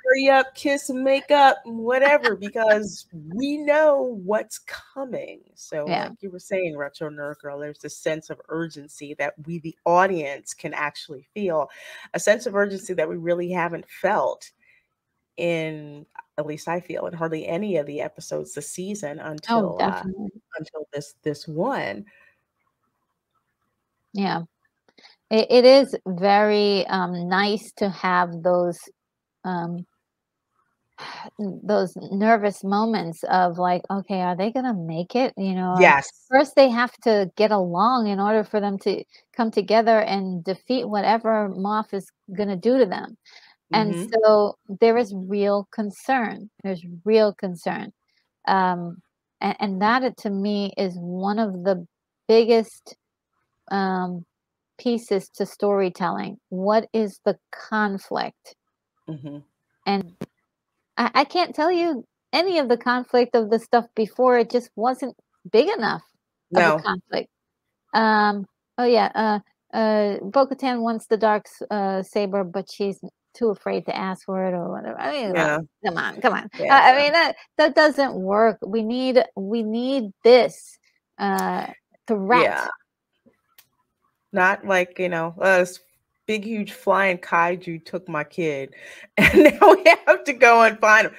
Hurry up, kiss, make up, whatever, because we know what's coming. So yeah. like you were saying, Retro Nerd Girl, there's this sense of urgency that we, the audience, can actually feel. A sense of urgency that we really haven't felt in, at least I feel, in hardly any of the episodes this season until, oh, uh, until this, this one. Yeah. It, it is very um, nice to have those um those nervous moments of like, okay, are they gonna make it? You know, yes. First they have to get along in order for them to come together and defeat whatever Moff is gonna do to them. And mm-hmm. so there is real concern. There's real concern. Um, and, and that to me is one of the biggest um, pieces to storytelling. What is the conflict? Mm-hmm. And I, I can't tell you any of the conflict of the stuff before. It just wasn't big enough no. of a conflict. Um, oh, yeah. Uh, uh, Bo-Katan wants the dark uh, saber, but she's too afraid to ask for it or whatever. I mean, yeah. come on, come on. Yeah. Uh, I mean, that, that doesn't work. We need, we need this uh, threat. Yeah. Not like, you know, us. Big, huge flying kaiju took my kid, and now we have to go and find him.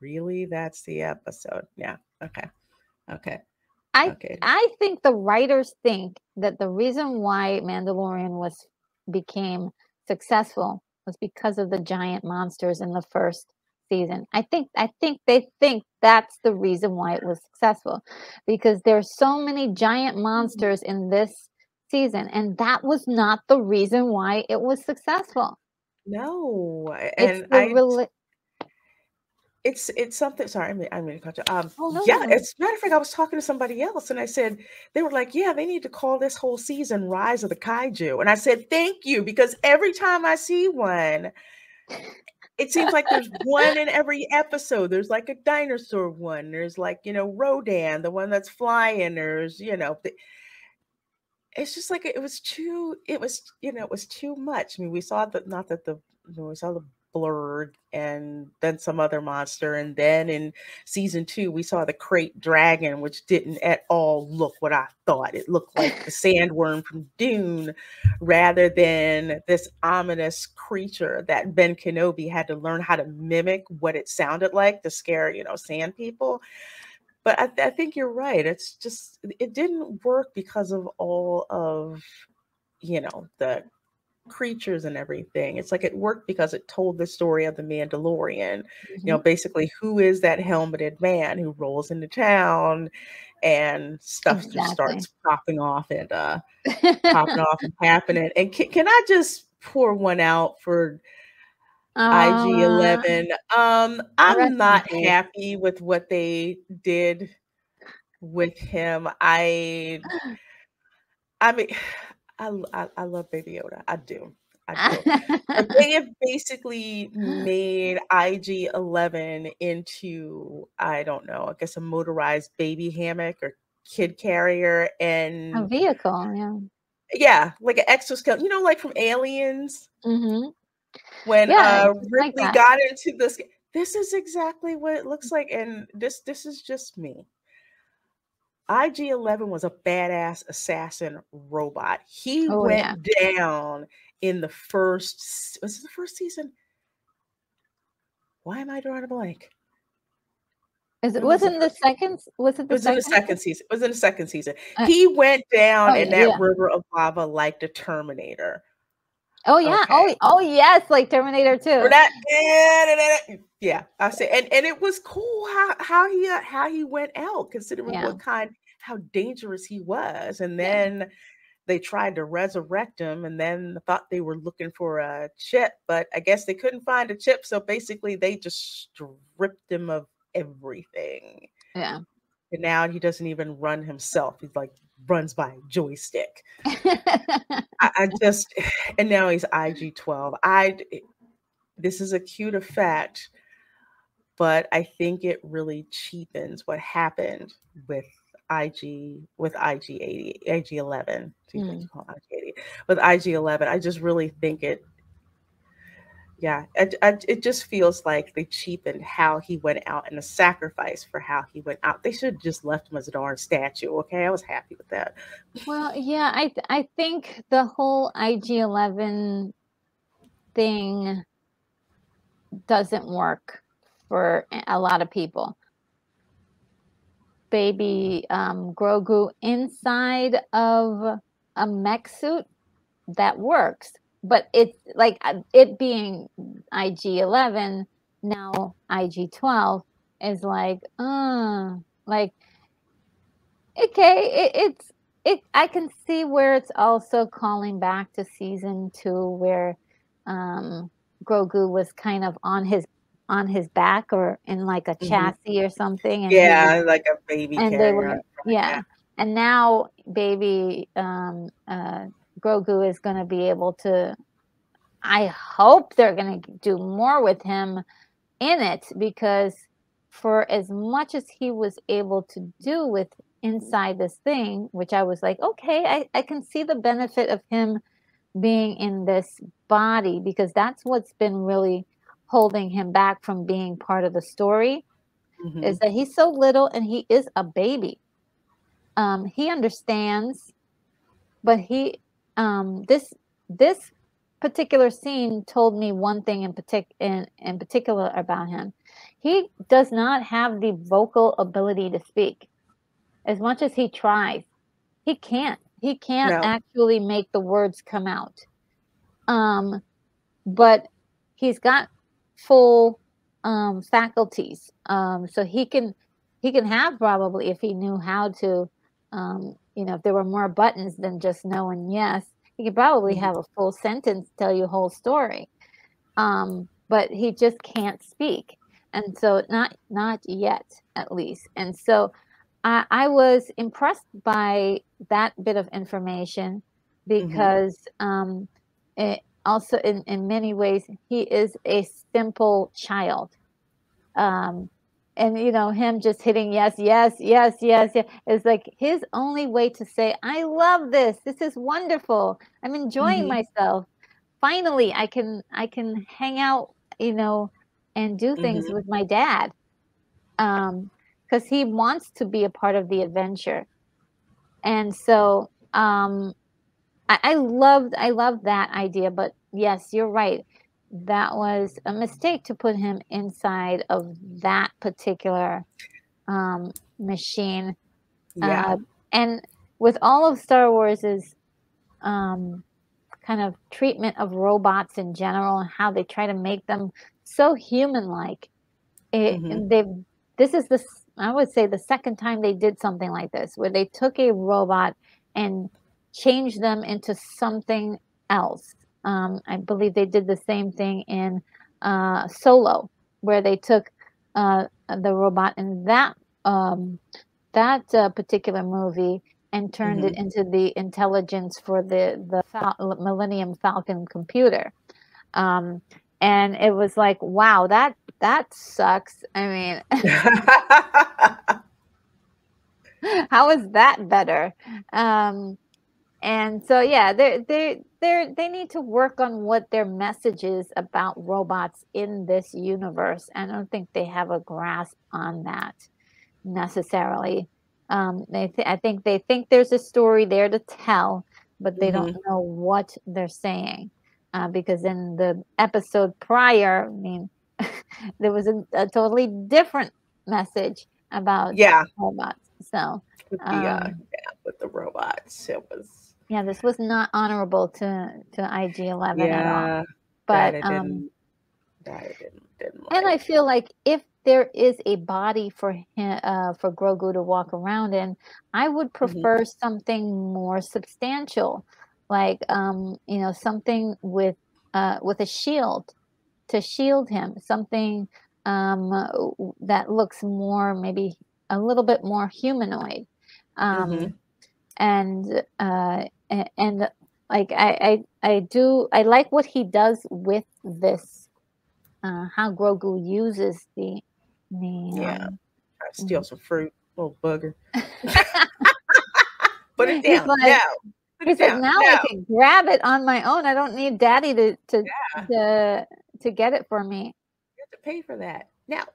Really? That's the episode? Yeah. Okay. Okay. I okay. I think the writers think that the reason why Mandalorian was became successful was because of the giant monsters in the first season. I think I think they think that's the reason why it was successful, because there's so many giant monsters in this season, and that was not the reason why it was successful. No, and it's I, it's it's something. Sorry, I mean, I'm going to cut you. Um, oh, no, yeah, no. As a matter of fact, I was talking to somebody else, and I said they were like, "Yeah, they need to call this whole season Rise of the Kaiju." And I said, "Thank you," because every time I see one, it seems like there's one in every episode. There's like a dinosaur one. There's like you know Rodan, the one that's flying. There's you know. The, it's just like it was too. It was you know it was too much. I mean, we saw that not that the you know, we saw the blurred and then some other monster, and then in season two we saw the crate dragon, which didn't at all look what I thought. It looked like the sandworm from Dune rather than this ominous creature that Ben Kenobi had to learn how to mimic what it sounded like to scare you know sand people. But I, th I think you're right. It's just it didn't work because of all of you know the creatures and everything. It's like it worked because it told the story of the Mandalorian. Mm-hmm. You know, basically, who is that helmeted man who rolls into town and stuff exactly. just starts popping off and uh, popping off and happening. And can, can I just pour one out for uh, I G eleven? Um, I'm not happy with what they did with him. I, I mean. I, I, I love Baby Yoda. I do. I do. But they have basically made I G eleven into, I don't know, I guess a motorized baby hammock or kid carrier and a vehicle. Yeah. Yeah. Like an exoskeleton, you know, like from Aliens. Mm-hmm. When yeah, uh, Ripley like got into this, this is exactly what it looks like. And this, this is just me. I G eleven was a badass assassin robot. He oh, went yeah. down in the first, was it the first season? Why am I drawing a blank? Is it wasn't was the second? Was it the, it was second? In the second season? It was in the second season. Uh, he went down oh, in that yeah. river of lava like the Terminator. Oh yeah! Okay. Oh oh yes, like Terminator two. That, yeah, I say, and and it was cool how how he uh, how he went out, considering yeah. what kind how dangerous he was. And then yeah. they tried to resurrect him, and then thought they were looking for a chip, but I guess they couldn't find a chip. So basically, they just stripped him of everything. Yeah. And now he doesn't even run himself. He's like. Runs by joystick. I, I just, and now he's I G twelve. I, this is a cute effect, but I think it really cheapens what happened with I G, with I G eighty, I G eleven. Mm. I G eighty. With I G eleven, I just really think it, yeah, I, I, it just feels like they cheapened how he went out and the sacrifice for how he went out. They should have just left him as a darn statue. Okay, I was happy with that. Well, yeah, I th I think the whole I G eleven thing doesn't work for a lot of people. Baby um, Grogu inside of a mech suit, that works. But it's like it being I G eleven, now I G twelve is like, uh, like, okay, it, it's, it, I can see where it's also calling back to season two where um, Grogu was kind of on his, on his back or in like a mm-hmm. chassis or something. And yeah, was, like a baby and carrier. They were, yeah. And now baby, um, uh, Grogu is going to be able to, I hope they're going to do more with him in it, because for as much as he was able to do with inside this thing, which I was like, okay, I, I can see the benefit of him being in this body, because that's what's been really holding him back from being part of the story, mm-hmm. is that he's so little and he is a baby. Um, he understands, but he... Um, this this particular scene told me one thing in, partic in, in particular about him. He does not have the vocal ability to speak. As much as he tries, he can't. He can't no. actually make the words come out. Um, but he's got full um, faculties, um, so he can he can have probably if he knew how to. Um, you know, if there were more buttons than just no and yes, he could probably have a full sentence, tell you a whole story. Um, but he just can't speak. And so not, not yet, at least. And so I, I was impressed by that bit of information because mm-hmm. um, it also in, in many ways, he is a simple child. Um, and you know, him just hitting yes, yes, yes, yes, yes. It's like his only way to say, I love this. This is wonderful. I'm enjoying mm-hmm. myself. Finally, I can I can hang out, you know, and do things mm-hmm. with my dad. Um, because he wants to be a part of the adventure. And so um I, I loved I loved that idea, but yes, you're right. That was a mistake to put him inside of that particular um, machine. Yeah. Uh, and with all of Star Wars's um, kind of treatment of robots in general and how they try to make them so human-like, it, mm-hmm. they this is the I would say the second time they did something like this, where they took a robot and changed them into something else. Um, I believe they did the same thing in uh, Solo, where they took uh, the robot in that um, that uh, particular movie and turned mm-hmm. it into the intelligence for the the Fal- Millennium Falcon computer, um, and it was like, wow, that that sucks. I mean, how is that better? Um, And so, yeah, they they they they need to work on what their message is about robots in this universe. I don't think they have a grasp on that necessarily. Um, they th- I think they think there's a story there to tell, but they mm-hmm. don't know what they're saying uh, because in the episode prior, I mean, there was a, a totally different message about yeah. robots. So with the, um, uh, yeah, with the robots, it was. Yeah, this was not honorable to, to I G eleven yeah, at all. But that um, didn't, didn't, didn't and I feel like if there is a body for him, uh, for Grogu to walk around in, I would prefer mm-hmm. something more substantial, like um, you know, something with uh, with a shield to shield him, something um, that looks more maybe a little bit more humanoid, um, mm-hmm. and. Uh, And, and like I, I, I do, I like what he does with this, uh, how Grogu uses the, the yeah, um, steal some fruit, little bugger. Put it down. He's like, no. Put it he's down. Like now no. I can grab it on my own. I don't need Daddy to to yeah. to, to get it for me. You have to pay for that now.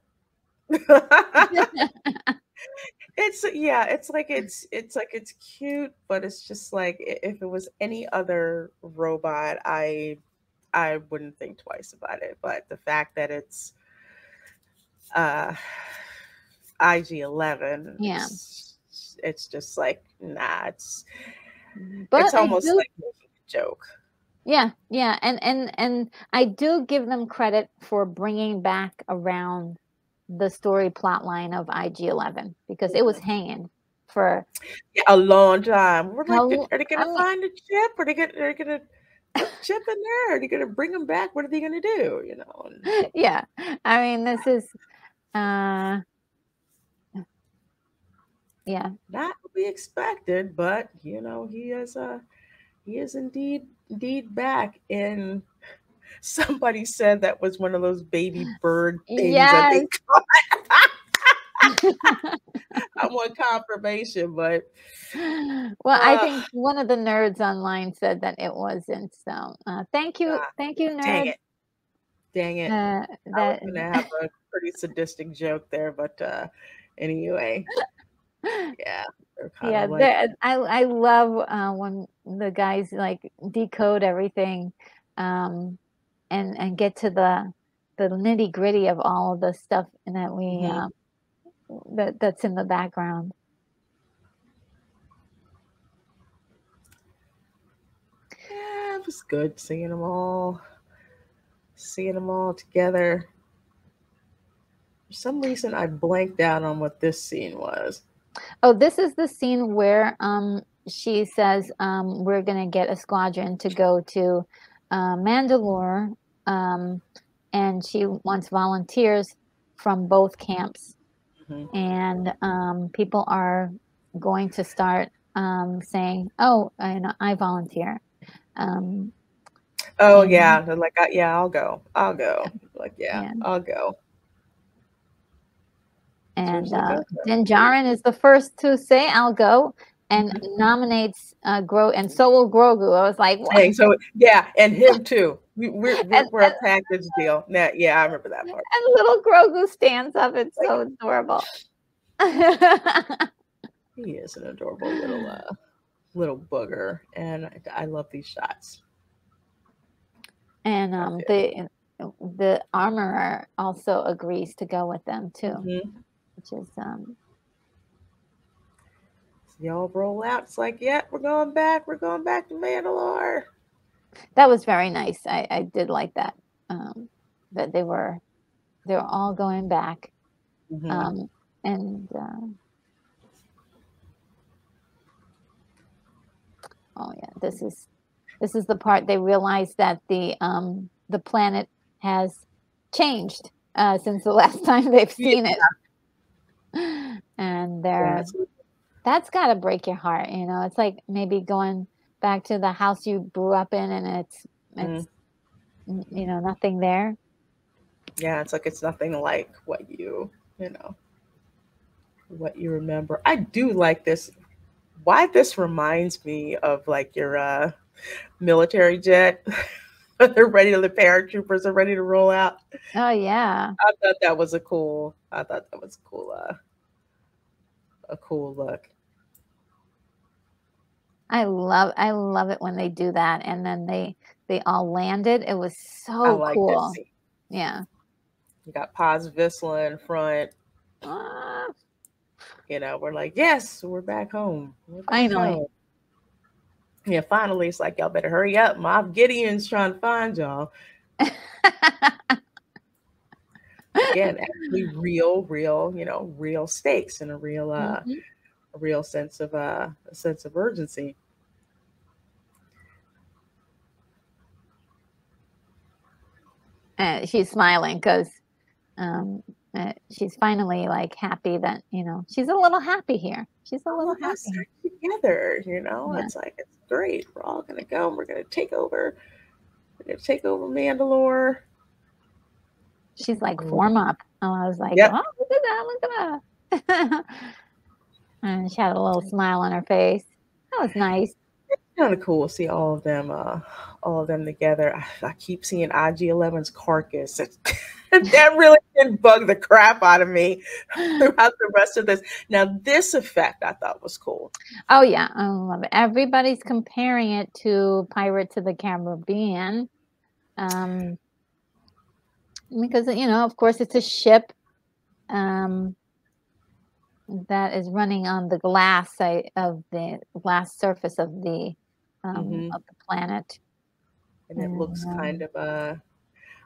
It's yeah, it's like it's it's like it's cute, but it's just like if it was any other robot, I I wouldn't think twice about it. But the fact that it's uh I G eleven, yeah, it's, it's just like nah, it's but it's almost do, like making a joke. Yeah, yeah, and and and I do give them credit for bringing back around the story plot line of I G eleven because it was hanging for yeah, a long time. We're like, how, are they gonna I'm, find a chip? Are they gonna are they gonna chip in there? Are they gonna bring them back? What are they gonna do? You know? And, yeah, I mean, this is, uh, yeah, not what we expected, but you know, he is uh he is indeed indeed back in. Somebody said that was one of those baby bird things. Yes. I, I want confirmation, but well, uh, I think one of the nerds online said that it wasn't. So, uh, thank you, uh, thank you, nerds. Dang it! Dang it! Uh, that... I was gonna have a pretty sadistic joke there, but uh, anyway, yeah. Yeah, like... I I love uh, when the guys like decode everything. Um, and and get to the the nitty gritty of all of the stuff that we mm-hmm. uh, that that's in the background. Yeah, it was good seeing them all, seeing them all together. For some reason, I blanked out on what this scene was. Oh, this is the scene where um she says um we're gonna get a squadron to go to. Uh, Mandalore, um, and she wants volunteers from both camps, mm-hmm. and um, people are going to start um, saying, "Oh, I, I volunteer." Um, oh and, yeah, they're like yeah, I'll go, I'll go, yeah. like yeah, yeah, I'll go. And uh, Din Djarin is the first to say, I'll go, and nominates uh, Gro, and so will Grogu. I was like, what? So yeah, and him too. We, we're we're, and, we're and, a package deal. Now, yeah, I remember that part. And little Grogu stands up. It's so adorable. He is an adorable little uh, little booger, and I, I love these shots. And um, the the armorer also agrees to go with them too, mm-hmm. which is um. Y'all roll out. It's like, yeah, we're going back. We're going back to Mandalore. That was very nice. I, I did like that. Um, that they were, they were all going back. Mm-hmm. Um, and uh, oh yeah, this is this is the part they realized that the um the planet has changed uh, since the last time they've seen yeah. it, and they're. Yeah. That's got to break your heart, you know. It's like maybe going back to the house you grew up in, and it's, it's mm. you know, nothing there. Yeah, it's like it's nothing like what you, you know, what you remember. I do like this. Why this reminds me of like your uh, military jet. They're ready to, the paratroopers are ready to roll out. Oh, yeah. I thought that was a cool, I thought that was cool, uh, a cool look. I love, I love it when they do that, and then they they all landed. It was so like cool. This scene. Yeah, you got Paz Vizsla in front. Uh, you know, we're like, yes, we're back home. We're back I know. Home. Yeah, finally, it's like y'all better hurry up. Moff Gideon's trying to find y'all. Again, actually real, real, you know, real stakes and a real, uh, mm-hmm. a real sense of, uh, a sense of urgency. Uh, she's smiling because um, uh, she's finally like happy that, you know, she's a little happy here. She's a little happy. Together, you know, yeah. It's like, it's great. We're all going to go and we're going to take over. We're going to take over Mandalore. She's like, form up. And I was like, yep. Oh, look at that, look at that. And she had a little smile on her face. That was nice. It's kind of cool to see all of them, uh, all of them together. I, I keep seeing I G eleven's carcass. That really did bug the crap out of me throughout the rest of this. Now, this effect I thought was cool. Oh, yeah. I love it. Everybody's comparing it to Pirates of the Caribbean. Um Because, you know, of course, it's a ship um, that is running on the glass side of the glass surface of the um, mm-hmm. of the planet, and it looks um, kind of uh,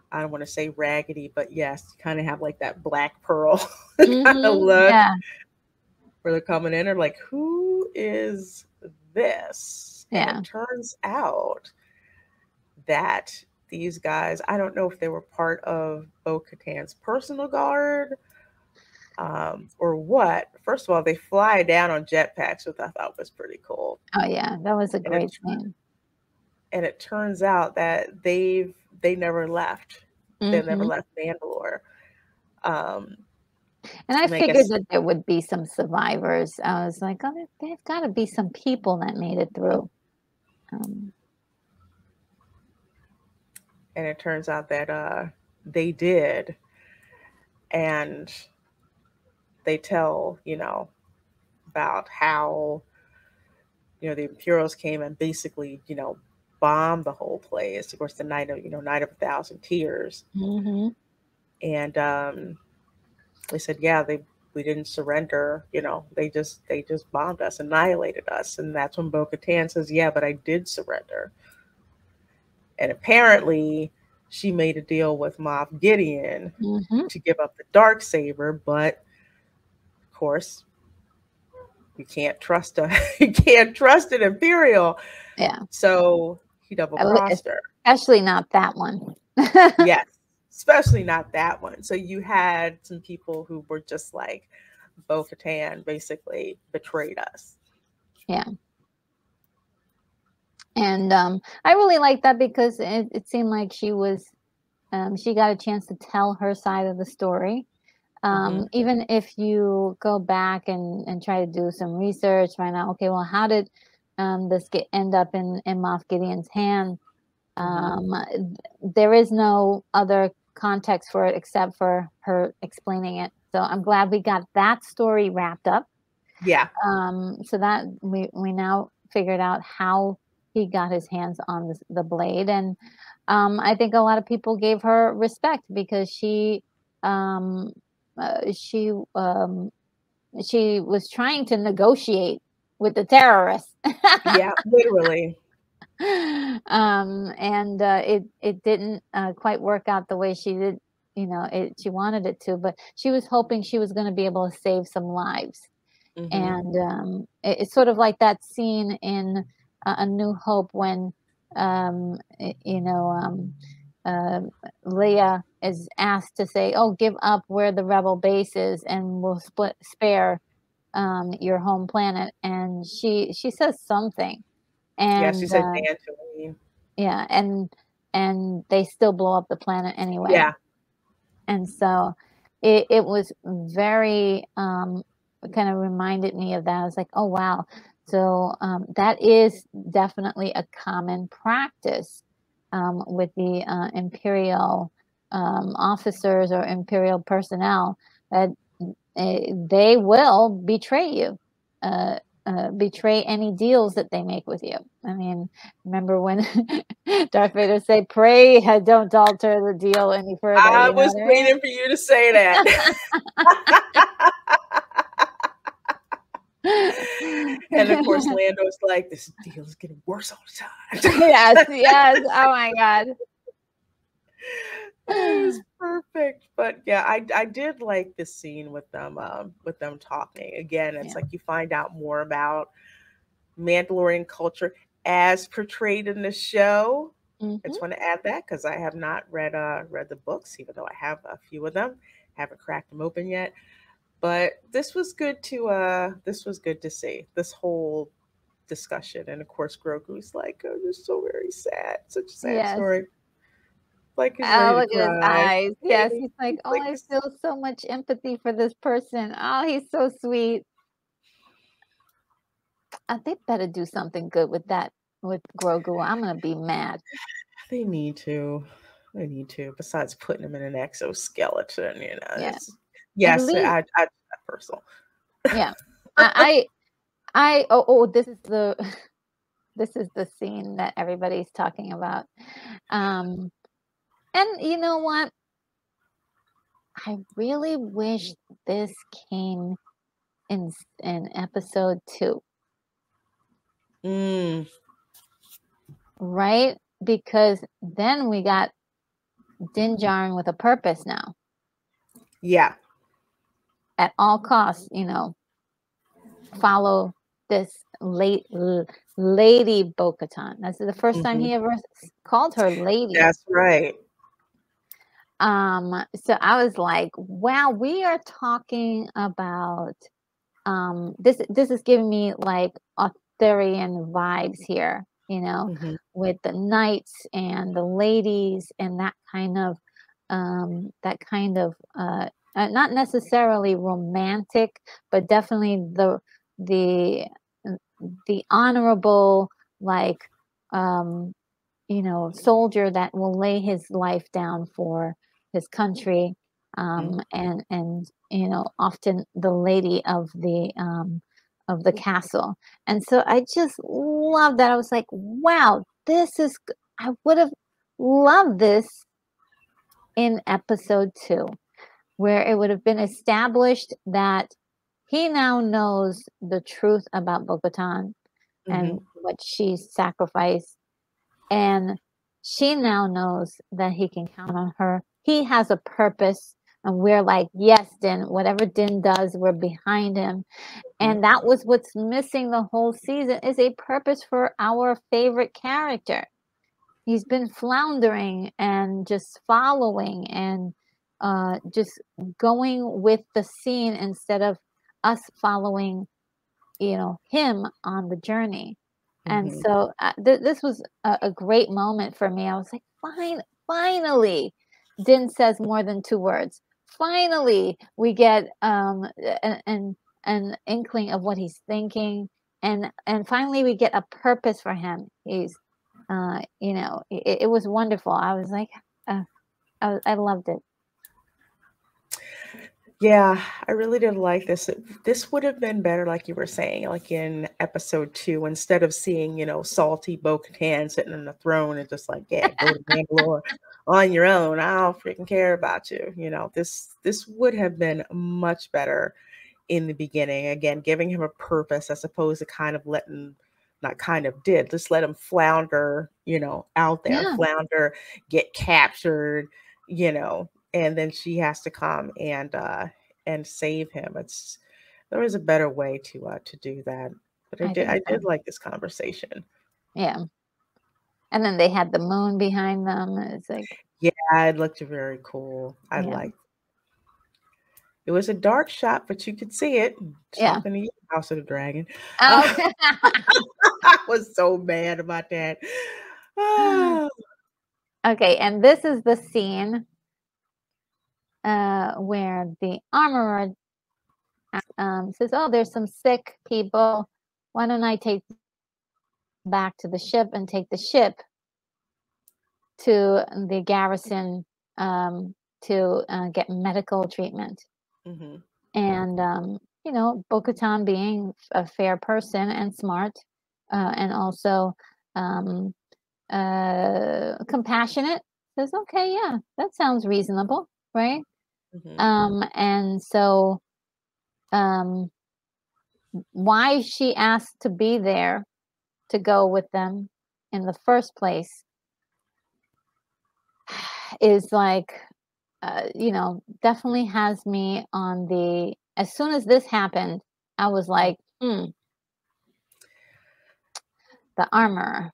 I don't want to say raggedy, but yes, you kind of have like that black pearl mm-hmm, kind of look yeah. where they're coming in. They're like, "Who is this?" Yeah, and it turns out that. These guys, I don't know if they were part of Bo-Katan's personal guard um, or what. First of all, they fly down on jetpacks, which I thought was pretty cool. Oh yeah, that was a great thing. And it turns out that they've they never left. Mm-hmm. They never left Mandalore. Um, and I and figured I guess, that there would be some survivors. I was like, oh, there's got to be some people that made it through. Um, And it turns out that uh, they did. And they tell, you know, about how, you know, the Imperials came and basically, you know, bombed the whole place. Of course, the night of, you know, night of a thousand tears. Mm-hmm. And um, they said, yeah, they we didn't surrender. You know, they just they just bombed us, annihilated us. And that's when Bo-Katan says, yeah, but I did surrender. And apparently she made a deal with Moff Gideon mm-hmm. to give up the Darksaber, but of course you can't trust a you can't trust an Imperial. Yeah. So he double crossed her. Especially not that one. Yes. Especially not that one. So you had some people who were just like, Bo-Katan basically betrayed us. Yeah. And um, I really liked that because it, it seemed like she was, um, she got a chance to tell her side of the story. Um, mm-hmm. Even if you go back and, and try to do some research, find out, okay, well, how did um, this get end up in, in Moff Gideon's hand? Um, there is no other context for it except for her explaining it. So I'm glad we got that story wrapped up. Yeah. Um, so that we, we now figured out how he got his hands on this, the blade. And um, I think a lot of people gave her respect because she um, uh, she um, she was trying to negotiate with the terrorists. Yeah, literally. Um, and uh, it it didn't uh, quite work out the way she did, you know, it, she wanted it to, but she was hoping she was going to be able to save some lives. Mm-hmm. And um, it, it's sort of like that scene in uh, A New Hope when, um, it, you know, um, uh, Leia is asked to say, oh, give up where the rebel base is and we'll split, spare um, your home planet. And she she says something. And, yeah, she said uh, naturally. Yeah, and and they still blow up the planet anyway. Yeah. And so it, it was very... Um, It kind of reminded me of that. I was like, oh, wow. So um, that is definitely a common practice um, with the uh, Imperial um, officers or Imperial personnel, that uh, they will betray you, uh, uh, betray any deals that they make with you. I mean, remember when Darth Vader said, pray, don't alter the deal any further. I was know? waiting for you to say that. And of course, Lando's like, this deal is getting worse all the time. Yes, yes. Oh my God. It was perfect. But yeah, I I did like this scene with them um, with them talking. Again, it's yeah. like you find out more about Mandalorian culture as portrayed in the show. Mm-hmm. I just want to add that because I have not read uh read the books, even though I have a few of them. I haven't cracked them open yet. But this was good to uh, this was good to see, this whole discussion. And of course, Grogu's like, oh, this is so very sad, such a sad yes. story. Like, he's oh, look at his eyes. Yes, he's like, oh, like, I feel so much empathy for this person. Oh, he's so sweet. I think better do something good with that with Grogu. I'm gonna be mad. They need to. They need to. Besides putting him in an exoskeleton, you know. Yeah. Yes, I, I, I personal. Yeah, I, I, I oh, oh, this is the, this is the scene that everybody's talking about, um, and you know what? I really wish this came in in episode two, mm. right? Because then we got Din Djarin with a purpose now. Yeah. At all costs, you know, follow this late lady Bo-Katan. That's the first mm-hmm. time he ever called her lady. That's right. Um, so I was like, wow, we are talking about um, this. This is giving me like Arthurian vibes here, you know, mm-hmm. with the knights and the ladies and that kind of um, that kind of. Uh, Uh, not necessarily romantic, but definitely the the the honorable, like um, you know, soldier that will lay his life down for his country, um, and and you know, often the lady of the um, of the castle. And so I just love that. I was like, wow, this is. I would have loved this in episode two, where it would have been established that he now knows the truth about Bo-Katan mm-hmm. and what she sacrificed. And she now knows that he can count on her. He has a purpose. And we're like, yes, Din, whatever Din does, we're behind him. And that was what's missing the whole season, is a purpose for our favorite character. He's been floundering and just following and Uh, just going with the scene instead of us following, you know, him on the journey. Mm-hmm. And so uh, th this was a, a great moment for me. I was like, fine, finally, Din says more than two words. finally we get um an an inkling of what he's thinking, and and finally we get a purpose for him. He's uh you know, it, it was wonderful. I was like, uh, I, I loved it. Yeah, I really did like this. This would have been better, like you were saying, like in episode two, instead of seeing, you know, salty Bo-Katan sitting on the throne and just like, yeah, go to Mandalore on your own. I don't freaking care about you. You know, this this would have been much better in the beginning. Again, giving him a purpose as opposed to kind of letting, not kind of did, just let him flounder, you know, out there, yeah. flounder, get captured, you know. And then she has to come and uh, and save him. It's there was a better way to uh, to do that, but I, I did I did like this conversation. Yeah, and then they had the moon behind them. It's like, yeah, it looked very cool. I yeah. liked. It was a dark shot, but you could see it. Yeah, in the House of the Dragon. Oh. Uh, I was so mad about that. Oh. Okay, and this is the scene. Uh, where the armorer um, says, oh, there's some sick people. Why don't I take back to the ship and take the ship to the garrison um, to uh, get medical treatment. Mm-hmm. And, um, you know, Bo-Katan being a fair person and smart uh, and also um, uh, compassionate says, okay, yeah, that sounds reasonable, right? Mm-hmm. Um, and so, um, why is she asked to be there to go with them in the first place is like, uh, you know, definitely has me on the, as soon as this happened, I was like, hmm, the armor.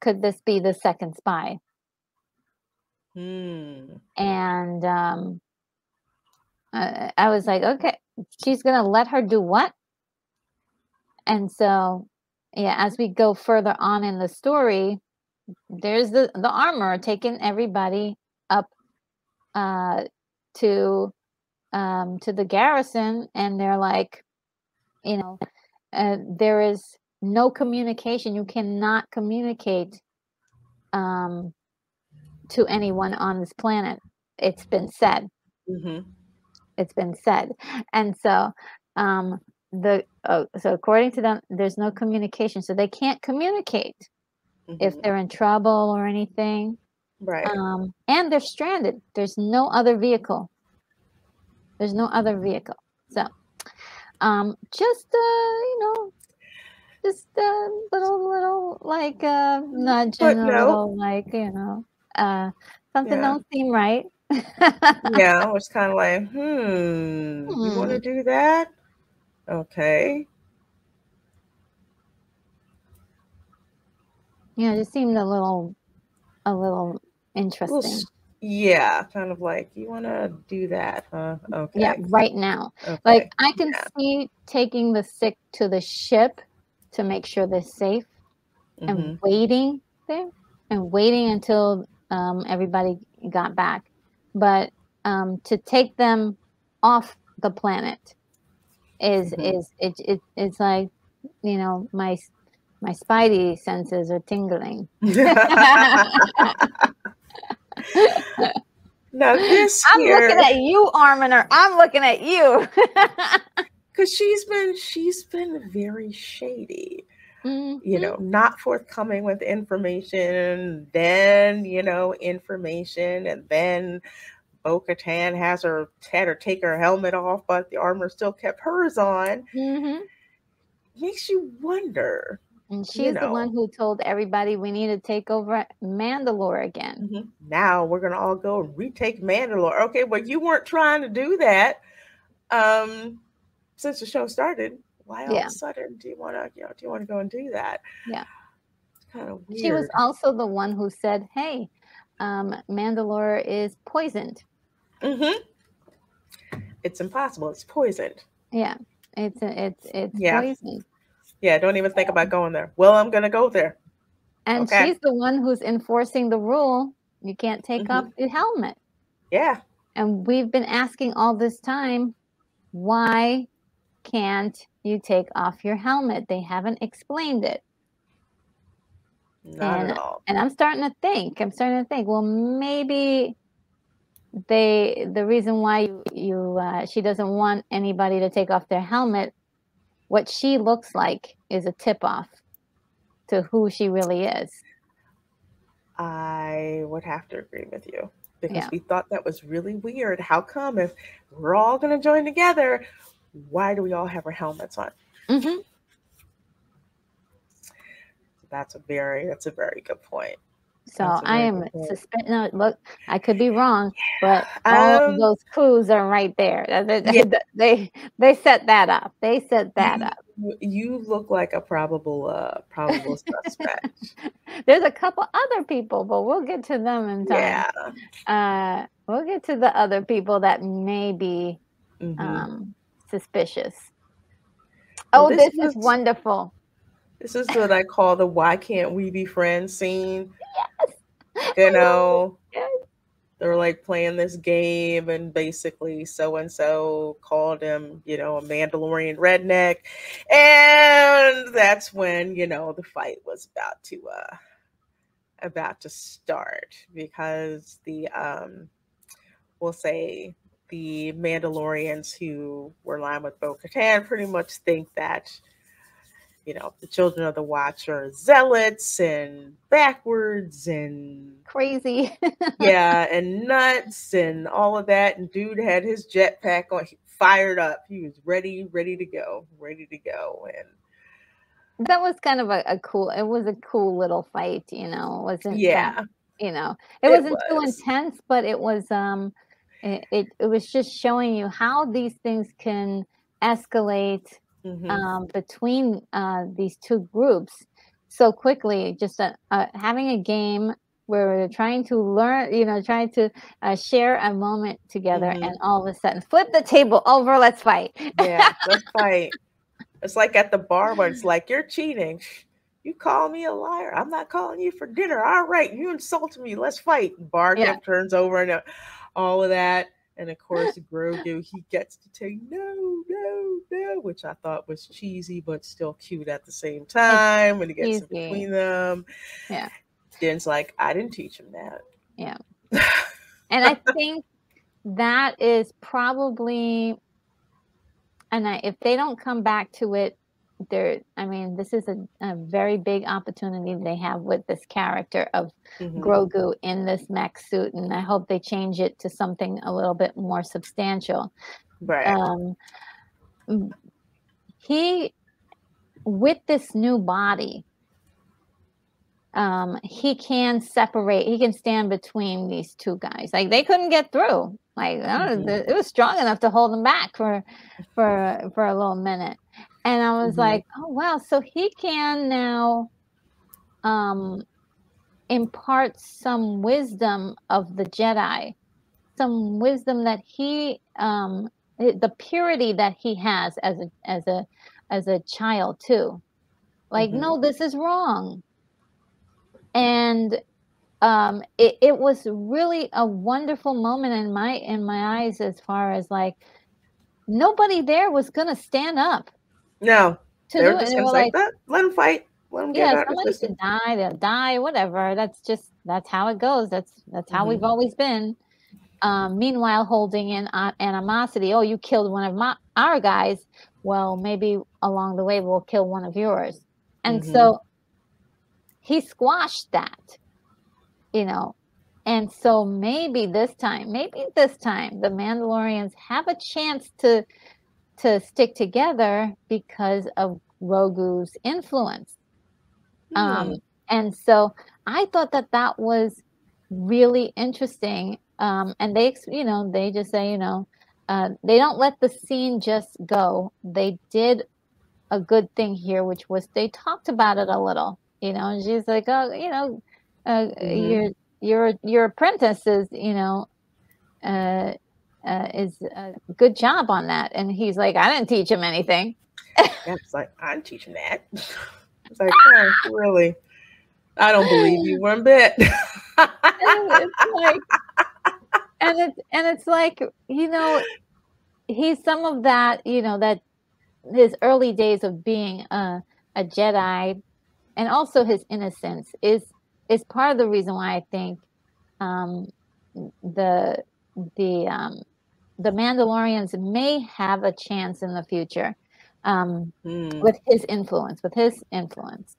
Could this be the second spy? Hmm. And um, I, I was like, okay, she's going to let her do what? And so, yeah, as we go further on in the story, there's the, the armor taking everybody up uh, to um, to the garrison. And they're like, you know, uh, there is no communication. You cannot communicate um to anyone on this planet. It's been said. Mm-hmm. It's been said. And so um the uh, so according to them, there's no communication, so they can't communicate. Mm-hmm. If they're in trouble or anything, right? Um and they're stranded. There's no other vehicle. There's no other vehicle. So um just uh you know, just a little little like uh nudge and a little like, you know, Uh, something yeah. don't seem right. Yeah, I was kind of like, hmm, hmm. you want to do that? Okay. Yeah, it just seemed a little, a little interesting. Well, yeah, kind of like, you want to do that, huh? Okay. Yeah, right now. Okay. Like, I can yeah. see taking the sick to the ship to make sure they're safe, mm-hmm. and waiting there and waiting until Um, everybody got back, but um, to take them off the planet is mm-hmm. is it, it it's like, you know, my my spidey senses are tingling. No, this I'm here, looking at you, Armorer. I'm looking at you because she's been she's been very shady. Mm-hmm. You know, not forthcoming with information, then, you know, information, and then Bo-Katan has her, had her take her helmet off, but the armor still kept hers on. Mm-hmm. Makes you wonder. And she's you know. the one who told everybody we need to take over Mandalore again. Mm-hmm. Now we're going to all go retake Mandalore. Okay, well, you weren't trying to do that um, since the show started. Why all yeah. of a sudden do you want to, you know, do you want to go and do that? Yeah, it's kind of weird. She was also the one who said, "Hey, um, Mandalore is poisoned. Mm-hmm. It's impossible. It's poisoned. Yeah, it's it's it's yeah. poisoned. Yeah, don't even think about going there. Well, I'm gonna go there. And okay. she's the one who's enforcing the rule. You can't take mm-hmm. off the helmet. Yeah, And we've been asking all this time, why can't you take off your helmet? They haven't explained it. Not and, at all. And I'm starting to think, I'm starting to think, well, maybe they, the reason why you, you uh, she doesn't want anybody to take off their helmet, what she looks like is a tip-off to who she really is. I would have to agree with you. Because yeah. we thought that was really weird. How come if we're all going to join together, why do we all have our helmets on? Mm-hmm. That's a very, that's a very good point. So I am suspending. No, look, I could be wrong, but all um, of those clues are right there. They, yeah. they, they set that up. They set that you, up. You look like a probable, uh, probable suspect. There's a couple other people, but we'll get to them in time. Yeah. Uh, we'll get to the other people that may be mm-hmm. um, suspicious. Well, oh, this, this is wonderful. This is what I call the why can't we be friends scene. Yes. You know, yes. They're like playing this game and basically so-and-so called him, you know, a Mandalorian redneck. And that's when, you know, the fight was about to, uh, about to start because the, um, we'll say the Mandalorians who were aligned with Bo-Katan pretty much think that, you know, the children of the watch are zealots and backwards and crazy. Yeah. And nuts and all of that. And dude had his jetpack on, he fired up. He was ready, ready to go, ready to go. And that was kind of a, a cool, it was a cool little fight, you know, it wasn't, yeah, that, you know, it, it wasn't was. too intense, but it was, um, it, it, it was just showing you how these things can escalate. Mm-hmm. um, between uh, these two groups so quickly, just uh, uh, having a game where we're trying to learn, you know, trying to uh, share a moment together, mm-hmm. and all of a sudden, flip the table over, let's fight. Yeah, let's fight. It's like at the bar where it's like, you're cheating. You call me a liar. I'm not calling you for dinner. All right, you insulted me. Let's fight. Bar yeah. turns over and uh, all of that. And of course, Grogu, he gets to say no, no, no, which I thought was cheesy, but still cute at the same time when he gets in between them. Yeah. Din's like, I didn't teach him that. Yeah. And I think that is probably, and I, if they don't come back to it, there, I mean, this is a, a very big opportunity they have with this character of mm-hmm. Grogu in this mech suit, and I hope they change it to something a little bit more substantial. Right. Um, he, with this new body, um, he can separate. He can stand between these two guys. Like they couldn't get through. Like mm-hmm. it was strong enough to hold them back for for for a little minute. And I was mm-hmm. like, oh, wow. So he can now um, impart some wisdom of the Jedi, some wisdom that he, um, the purity that he has as a, as a, as a child too. Like, mm-hmm. no, this is wrong. And um, it, it was really a wonderful moment in my, in my eyes, as far as like, nobody there was going to stand up. No, they were just like, that. Let them fight. Let them get out. Yeah, somebody should die. They'll die. Whatever. That's just that's how it goes. That's that's how mm-hmm. we've always been. Um, meanwhile, holding in uh, animosity. Oh, you killed one of my our guys. Well, maybe along the way we'll kill one of yours. And mm-hmm. so he squashed that, you know. And so maybe this time, maybe this time, the Mandalorians have a chance to. to stick together because of Grogu's influence. Mm. Um, and so I thought that that was really interesting. Um, and they, you know, they just say, you know, uh, they don't let the scene just go. They did a good thing here, which was they talked about it a little, you know, and she's like, oh, you know, uh, mm. your, your, your apprentice is, you know, uh, Uh, is a good job on that. And he's like, I didn't teach him anything. Yeah, it's like, I didn't teach him that. It's like, oh, really? I don't believe you one bit. It's like, and it and it's like, you know, he's some of that, you know, that his early days of being a, a Jedi, and also his innocence is is part of the reason why I think um, the the um, the Mandalorians may have a chance in the future um, mm. with his influence, with his influence.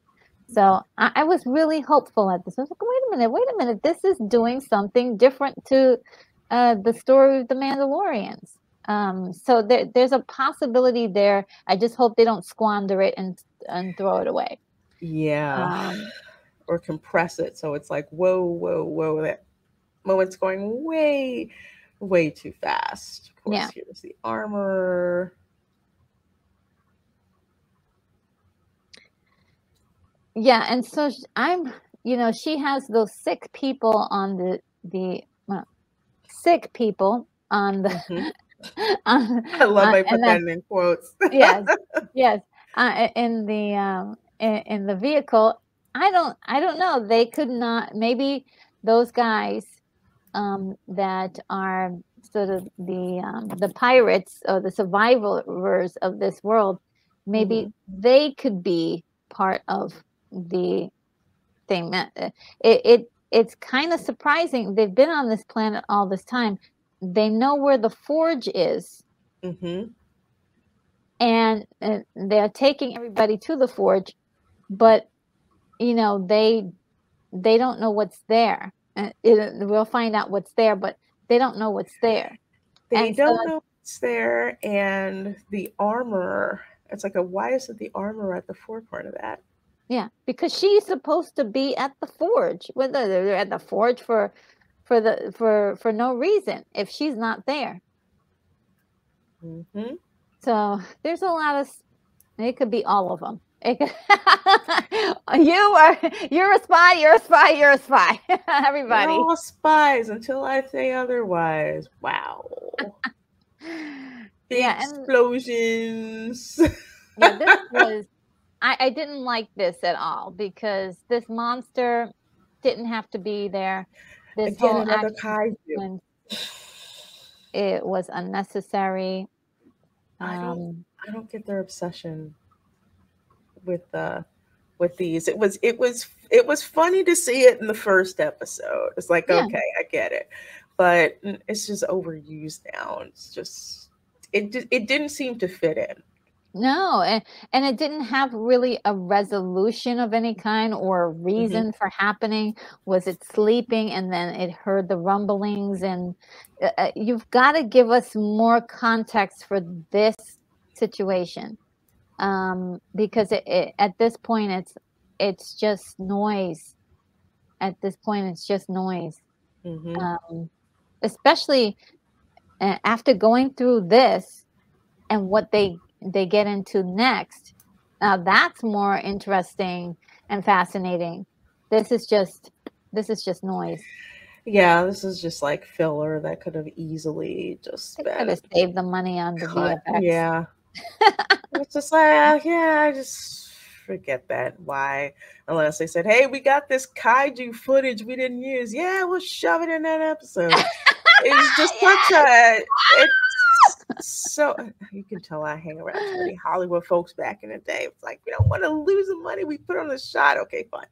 So I, I was really hopeful at this. I was like, wait a minute, wait a minute. This is doing something different to uh, the story of the Mandalorians. Um, so there, there's a possibility there. I just hope they don't squander it and and throw it away. Yeah. Um, or compress it. So it's like, whoa, whoa, whoa. That moment's going way, way too fast. Of course, yeah. Here's the armor. Yeah, and so I'm, you know, she has those sick people on the, the well, sick people on the... Mm-hmm. on, I love uh, my put that in quotes. Yes, yes. Uh, in the um, in, in the vehicle, I don't, I don't know. They could not. Maybe those guys um, that are sort of the um, the pirates or the survivors of this world, maybe mm-hmm. they could be part of the thing. It it it's kind of surprising. They've been on this planet all this time. They know where the forge is, mm-hmm. and, and they're taking everybody to the forge, but you know they they don't know what's there. And it, we'll find out what's there, but they don't know what's there. They and don't so, know what's there, and the armorer. It's like, a why is it the armorer at the forefront of that? Yeah, because she's supposed to be at the forge. Whether they're at the forge for. For the for for no reason if she's not there. Mm-hmm. So there's a lot of. It could be all of them. It could, you are you're a spy. You're a spy. You're a spy. Everybody. We're all spies until I say otherwise. Wow. The yeah, explosions. And, yeah, this was. I I didn't like this at all because this monster didn't have to be there. This Again, whole another kaiju. It was unnecessary. Um, I don't, I don't get their obsession with uh, with these. It was, it was, it was funny to see it in the first episode. It's like, yeah. Okay, I get it, but it's just overused now. It's just, it, it didn't seem to fit in. No, and, and it didn't have really a resolution of any kind or reason mm-hmm. for happening. Was it sleeping and then it heard the rumblings? And uh, you've got to give us more context for this situation um, because it, it, at this point it's it's just noise. At this point, it's just noise, mm-hmm. um, especially after going through this and what they. They get into next. Now that's more interesting and fascinating. This is just this is just noise. Yeah, this is just like filler that could have easily just could have saved the money on the V F X. Yeah, it's just like yeah, I just forget that why unless they said, hey, we got this kaiju footage we didn't use. Yeah, we'll shove it in that episode. It's just yes! such a. It, So you can tell I hang around too many Hollywood folks back in the day. It's like we don't want to lose the money we put on the shot. Okay, fine.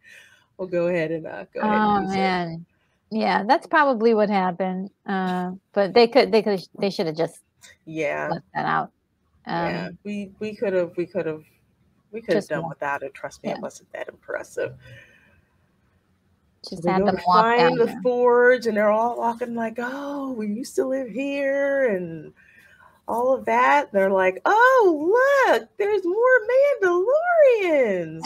We'll go ahead and uh, go ahead. Oh and use man, it. Yeah, that's probably what happened. Uh, but they could, they could, they should have just yeah left that out. Um, yeah, we we could have, we could have, we could have done more. Without it. Trust me, yeah. It wasn't that impressive. Just they had them walk find down the there. Forge, and they're all walking like, oh, we used to live here, and. All of that, they're like, oh, look, there's more Mandalorians.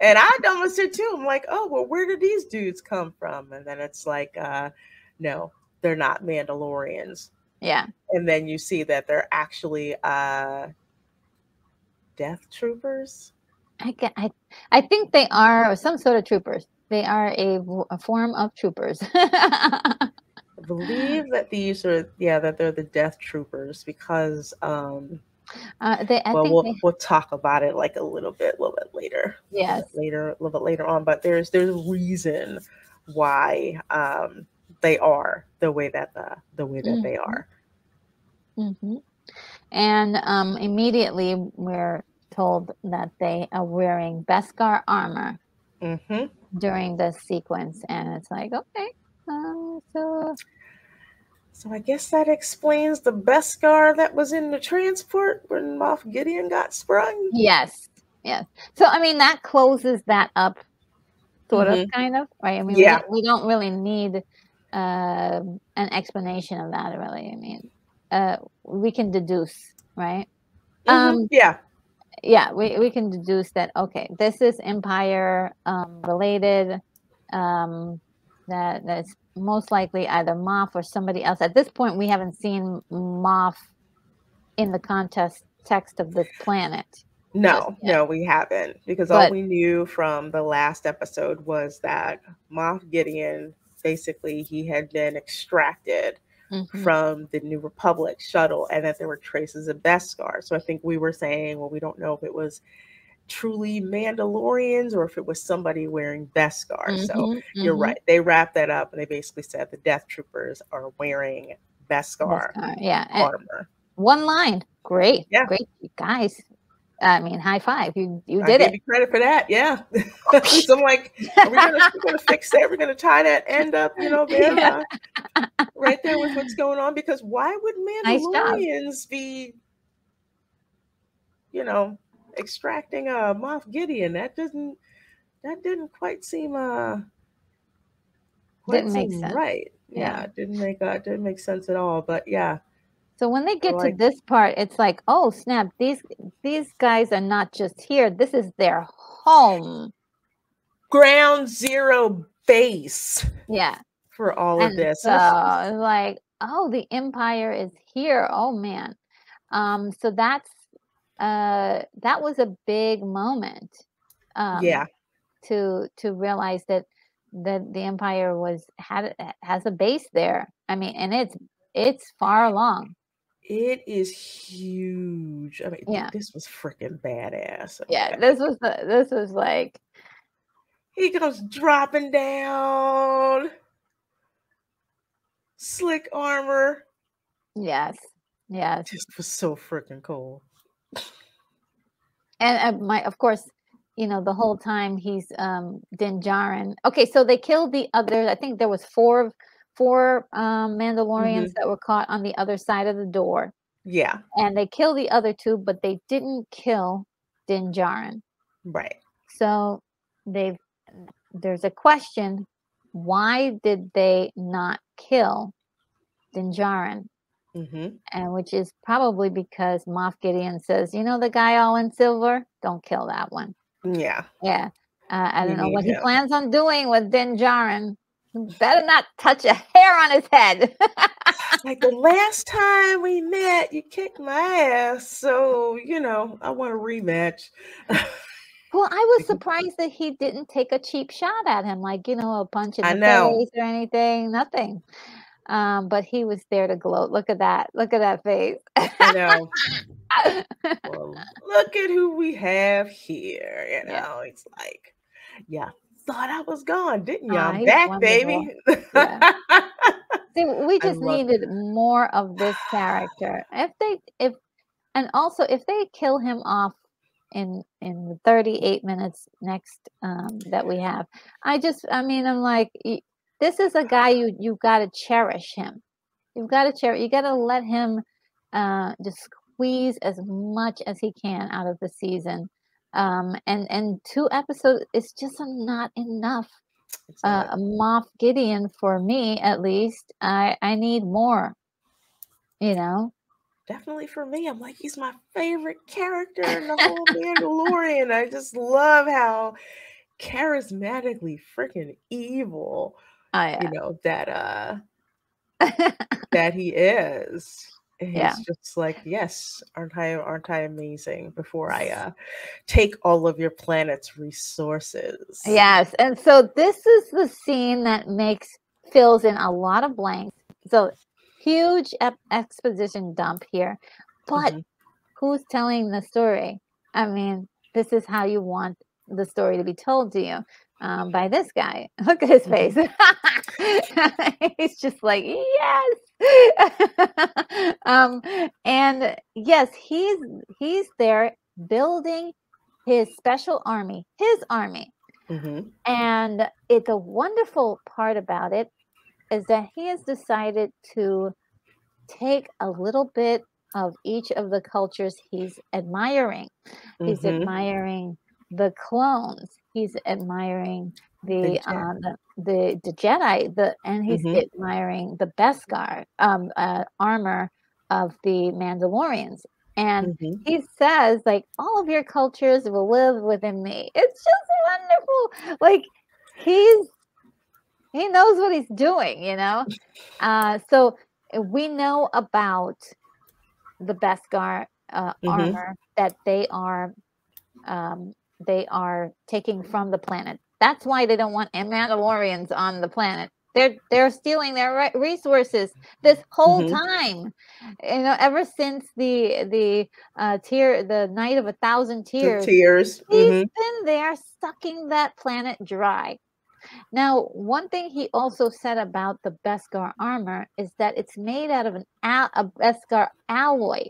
And I don't sit too. I'm like, oh, well, where did these dudes come from? And then it's like, uh, no, they're not Mandalorians. Yeah. And then you see that they're actually uh, Death Troopers. I, get, I, I think they are some sort of troopers. They are a, a form of troopers. I believe that these are, yeah, that they're the Death Troopers because, um, uh, they, I well, think we'll, they... we'll talk about it like a little bit, a little bit later. Yes. A little bit later, a little bit later on. But there's, there's a reason why um, they are the way that the the way that mm-hmm. they are. Mm-hmm. And um, immediately we're told that they are wearing Beskar armor mm-hmm. during this sequence, and it's like, okay, um, so so I guess that explains the Beskar that was in the transport when Moff Gideon got sprung. Yes, yes. So I mean, that closes that up, sort mm-hmm. of, kind of, right? I mean, yeah. we, we don't really need uh, an explanation of that, really. I mean. Uh, we can deduce, right? Mm-hmm. Um, yeah, yeah. We we can deduce that. Okay, this is Empire um, related. Um, that that's most likely either Moff or somebody else. At this point, we haven't seen Moff in the context text of this planet. No, no, we haven't, because but, all we knew from the last episode was that Moff Gideon, basically, he had been extracted. Mm-hmm. from the New Republic shuttle, and that there were traces of Beskar. So I think we were saying, well, we don't know if it was truly Mandalorians or if it was somebody wearing Beskar. Mm-hmm, so mm-hmm. you're right. They wrapped that up, and they basically said the Death Troopers are wearing Beskar, Beskar yeah. armor. One line. Great. Yeah. Great. You guys. I mean, high five. You you did it. I give you credit for that. Yeah. So I'm like, we're gonna, we're gonna fix that. We're gonna tie that end up, you know, man, yeah. uh, right there with what's going on. Because why would Mandalorians nice be, you know, extracting a uh, Moff Gideon? That doesn't that didn't quite seem uh quite didn't seem make sense. Right. Yeah, yeah it didn't make uh, it didn't make sense at all. But yeah. So when they get like, to this part, it's like, oh, snap, these these guys are not just here. This is their home. Ground zero base. Yeah. For all and of this. So it's like, oh, the Empire is here. Oh, man. Um, so that's, uh, that was a big moment. Um, yeah. To, to realize that, that the Empire was, had, has a base there. I mean, and it's, it's far along. It is huge. I mean, yeah. this was freaking badass. Okay. Yeah, this was the, this was like he goes dropping down, slick armor. Yes, yes. This was so freaking cool. And uh, my, of course, you know, the whole time he's um, Din Djarin. Okay, so they killed the other. I think there was four of. Four um, Mandalorians mm-hmm. that were caught on the other side of the door. Yeah. And they killed the other two, but they didn't kill Din Djarin. Right. So they've, there's a question. Why did they not kill Din Djarin? Mm-hmm. And which is probably because Moff Gideon says, you know, the guy all in silver? Don't kill that one. Yeah. Yeah. Uh, I don't know what him. he plans on doing with Din Djarin. Better not touch a hair on his head. Like the last time we met, you kicked my ass. So, you know, I want a rematch. Well, I was surprised that he didn't take a cheap shot at him. Like, you know, a punch in the face or anything. Nothing. Um, but he was there to gloat. Look at that. Look at that face. I know. Well, look at who we have here. You know, yeah. It's like, yeah. Thought I was gone, didn't you? I'm back, wonderful. Baby. Yeah. See, we just needed it. More of this character. If they, if, and also if they kill him off in in the thirty-eight minutes next um, that we have, I just, I mean, I'm like, this is a guy you you got to cherish him. You've got to cherish. You got to let him uh, just squeeze as much as he can out of the season. Um, and, and two episodes is just not enough. Uh, Moff Gideon, for me at least, I, I need more, you know? Definitely for me. I'm like, he's my favorite character in the whole Mandalorian. I just love how charismatically freaking evil, oh, yeah. you know, that, uh, that he is. He's yeah. just like, yes, aren't I, aren't I amazing before I uh, take all of your planet's resources. Yes. And so this is the scene that makes, fills in a lot of blanks. So huge ep- exposition dump here, but mm-hmm. who's telling the story? I mean, this is how you want the story to be told to you. um, by this guy. Look at his face. He's just like, yes. um, and yes, he's he's there building his special army, his army. Mm-hmm. And it, the wonderful part about it is that he has decided to take a little bit of each of the cultures he's admiring. He's mm-hmm. admiring the clones. He's admiring the the, um, the, the, the Jedi. The and he's mm-hmm. admiring the Beskar um, uh, armor of the Mandalorians. And mm-hmm. he says, like, all of your cultures will live within me. It's just wonderful. Like, he's he knows what he's doing, you know. Uh, so we know about the Beskar uh, mm-hmm. armor that they are um, they are taking from the planet. That's why they don't want Mandalorians on the planet. They're they're stealing their resources this whole mm-hmm. time, you know. Ever since the the uh, tear, the night of a thousand tears, the tears. He's mm-hmm. been there sucking that planet dry. Now, one thing he also said about the Beskar armor is that it's made out of an al a Beskar alloy,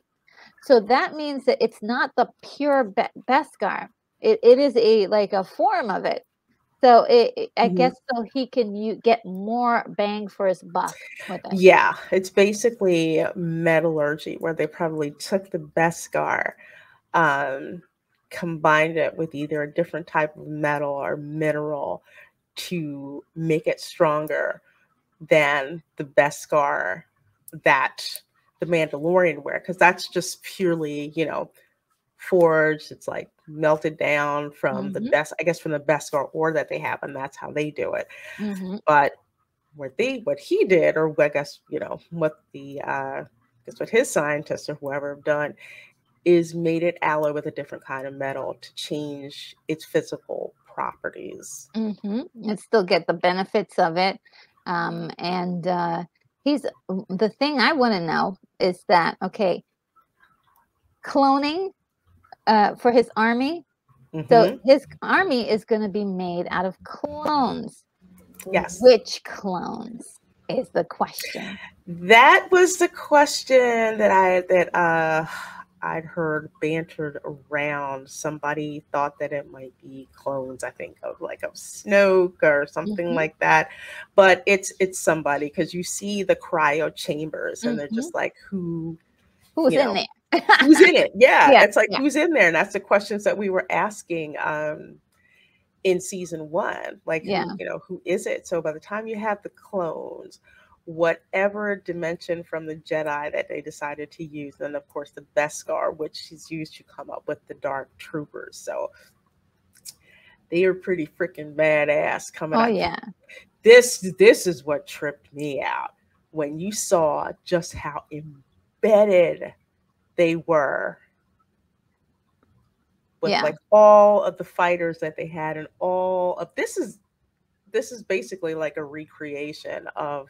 so that means that it's not the pure be Beskar. It it is a like a form of it. So it, it, I guess so he can you get more bang for his buck with it. Yeah, it's basically metallurgy where they probably took the Beskar, um, combined it with either a different type of metal or mineral to make it stronger than the Beskar that the Mandalorian wear. Because that's just purely, you know, forged. It's like melted down from mm-hmm. the best, I guess, from the Beskar ore that they have, and that's how they do it. Mm-hmm. But what they, what he did, or I guess you know what the, uh, I guess what his scientists or whoever have done, is made it alloy with a different kind of metal to change its physical properties. Mm-hmm. And still get the benefits of it. Um, and uh, he's the thing I want to know is that okay, cloning. Uh, for his army. Mm-hmm. So his army is going to be made out of clones. Yes. Which clones is the question? That was the question that I that uh, I'd heard bantered around. Somebody thought that it might be clones, I think, of like of Snoke or something mm-hmm. like that. But it's it's somebody, because you see the cryo chambers and mm-hmm. they're just like, who who's in know, there? Who's in it? Yeah, yeah it's like yeah. who's in there, and that's the questions that we were asking um, in season one. Like, yeah. who, you know, who is it? So by the time you have the clones, whatever dimension from the Jedi that they decided to use, then of course the Beskar, which is used to come up with the Dark Troopers. So they are pretty freaking badass coming. Oh out. yeah, this this is what tripped me out when you saw just how embedded they were with yeah. like all of the fighters that they had, and all of this is this is basically like a recreation of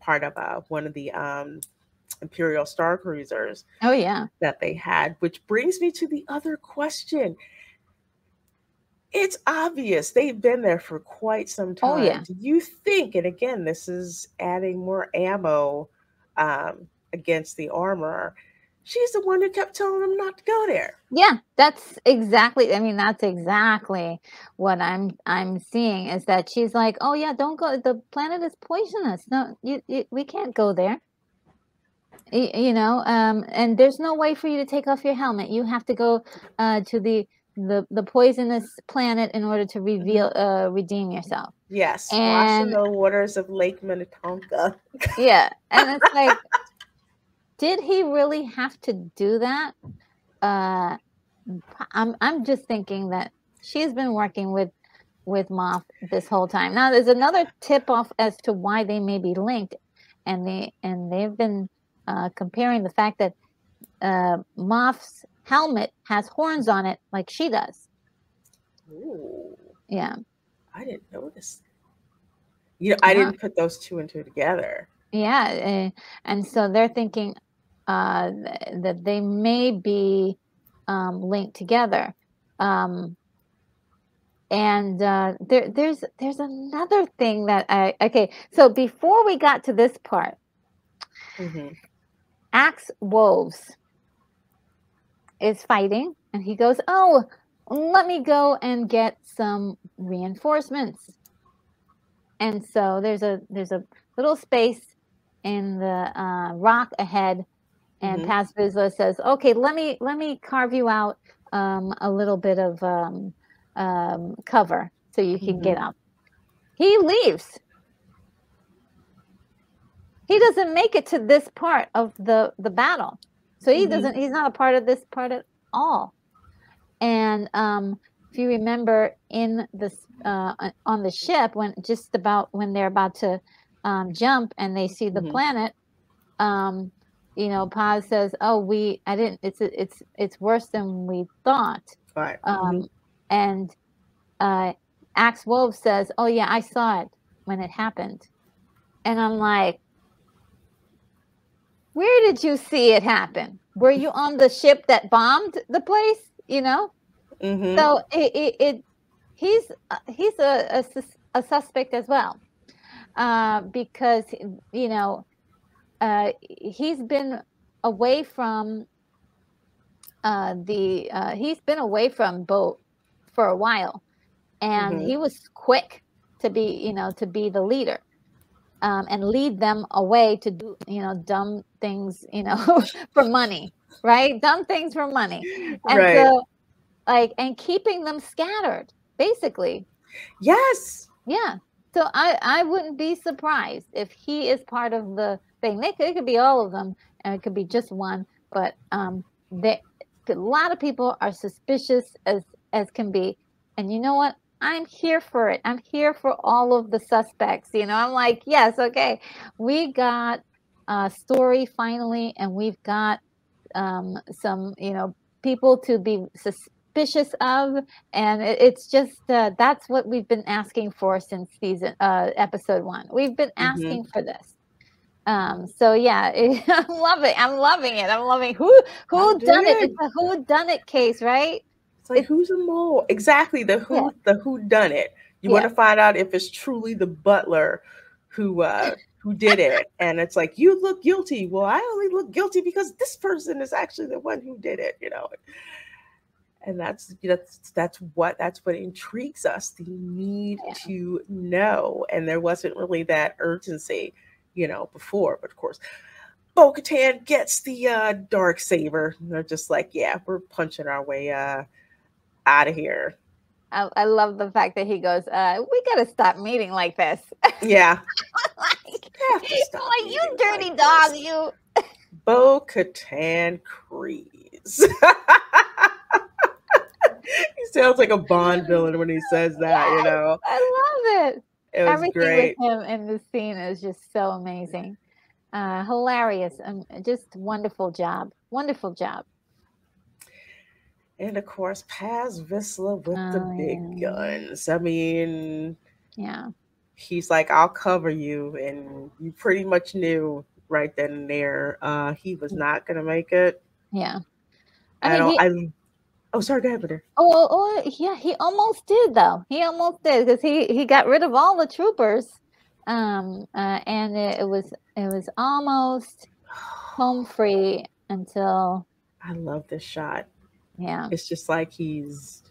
part of uh, one of the um, Imperial Star Cruisers. Oh yeah, that they had, which brings me to the other question. It's obvious they've been there for quite some time. Oh, yeah. Do you think? And again, this is adding more ammo um, against the Armorer. She's the one who kept telling him not to go there. Yeah, that's exactly. I mean, that's exactly what I'm I'm seeing is that she's like, "Oh yeah, don't go. The planet is poisonous. No, you, you, we can't go there. You, you know, um, and there's no way for you to take off your helmet. You have to go uh, to the, the the poisonous planet in order to reveal uh, redeem yourself." Yes, and washing the waters of Lake Minnetonka. Yeah, and it's like. Did he really have to do that? Uh, I'm I'm just thinking that she's been working with with Moff this whole time. Now there's another tip off as to why they may be linked, and they and they've been uh, comparing the fact that uh, Moff's helmet has horns on it, like she does. Ooh, yeah. I didn't notice. You know, I yeah. didn't put those two and two together. Yeah, and so they're thinking uh, that they may be um, linked together. Um, And uh, there, there's there's another thing that I okay. So before we got to this part, mm-hmm. Axe Woves is fighting, and he goes, "Oh, let me go and get some reinforcements." And so there's a there's a little space in the uh, rock ahead, and mm-hmm. Paz Vizsla says, "Okay, let me let me carve you out um, a little bit of." Um, um cover so you can mm-hmm. get up. He leaves. He doesn't make it to this part of the the battle, so he mm-hmm. doesn't he's not a part of this part at all. And um if you remember in this uh on the ship, when just about when they're about to um jump and they see the mm-hmm. planet, um you know, Paz says, oh we I didn't it's it's it's worse than we thought, right? um mm-hmm. And uh, Axe Woves says, oh, yeah, I saw it when it happened. And I'm like, where did you see it happen? Were you on the ship that bombed the place? You know? Mm-hmm. So it, it, it, he's he's a, a, a suspect as well, uh, because, you know, uh, he's been away from uh, the uh, he's been away from Bo for a while, and mm-hmm. he was quick to be, you know, to be the leader, um, and lead them away to do, you know, dumb things, you know, for money, right? Dumb things for money, and right. so, like, and keeping them scattered, basically. Yes. Yeah. So I, I wouldn't be surprised if he is part of the thing. They could, it could be all of them, and it could be just one. But um, they, a lot of people are suspicious as. as can be. And you know what? I'm here for it. I'm here for all of the suspects. You know, I'm like, yes, okay. We got a story finally, and we've got um, some, you know, people to be suspicious of. And it, it's just, uh, that's what we've been asking for since season, uh, episode one. We've been asking mm-hmm. for this. Um, so yeah, it, I'm loving, I'm loving it. I'm loving who, who done it? It's a who done it case, right? It's like, who's a mole? Exactly, the who, yeah. the who done it. You yeah. want to find out if it's truly the butler who uh, who did it, and it's like, you look guilty. Well, I only look guilty because this person is actually the one who did it, you know. And that's that's that's what that's what intrigues us. The need yeah. to know, and there wasn't really that urgency, you know, before. But of course, Bo-Katan gets the uh, dark saber. And they're just like, yeah, we're punching our way. Uh, out of here. I, I love the fact that he goes, uh, we gotta stop meeting like this. Yeah. like, like you dirty like dog, this. you. Bo-Katan Kryze. He sounds like a Bond villain when he says that, yes, you know. I love it. It was Everything great. with him in this scene is just so amazing. Uh, hilarious. Um, just wonderful job. Wonderful job. And of course, Paz Vizsla with oh, the big yeah. guns. I mean, yeah, he's like, I'll cover you. And you pretty much knew right then and there uh, he was not going to make it. Yeah. I, I mean, don't, he, I, oh, sorry, go ahead, Peter. Oh, oh, oh, yeah, he almost did, though. He almost did, because he, he got rid of all the troopers. Um, uh, and it, it was it was almost home free until. I love this shot. Yeah, it's just like he's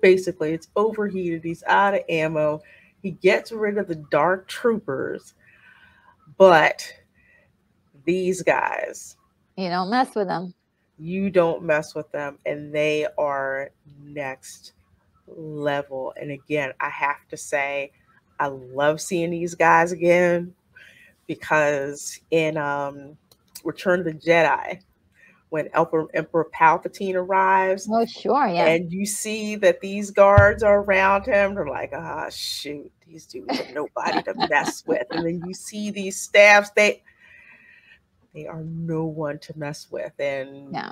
basically it's overheated. He's out of ammo. He gets rid of the dark troopers, but these guys, you don't mess with them. You don't mess with them, and they are next level. And again, I have to say, I love seeing these guys again, because in um, Return of the Jedi, when Emperor, Emperor Palpatine arrives. Oh, sure, yeah. And you see that these guards are around him. They're like, ah, oh, shoot, these dudes are nobody to mess with. And then you see these staffs. They they are no one to mess with. And no.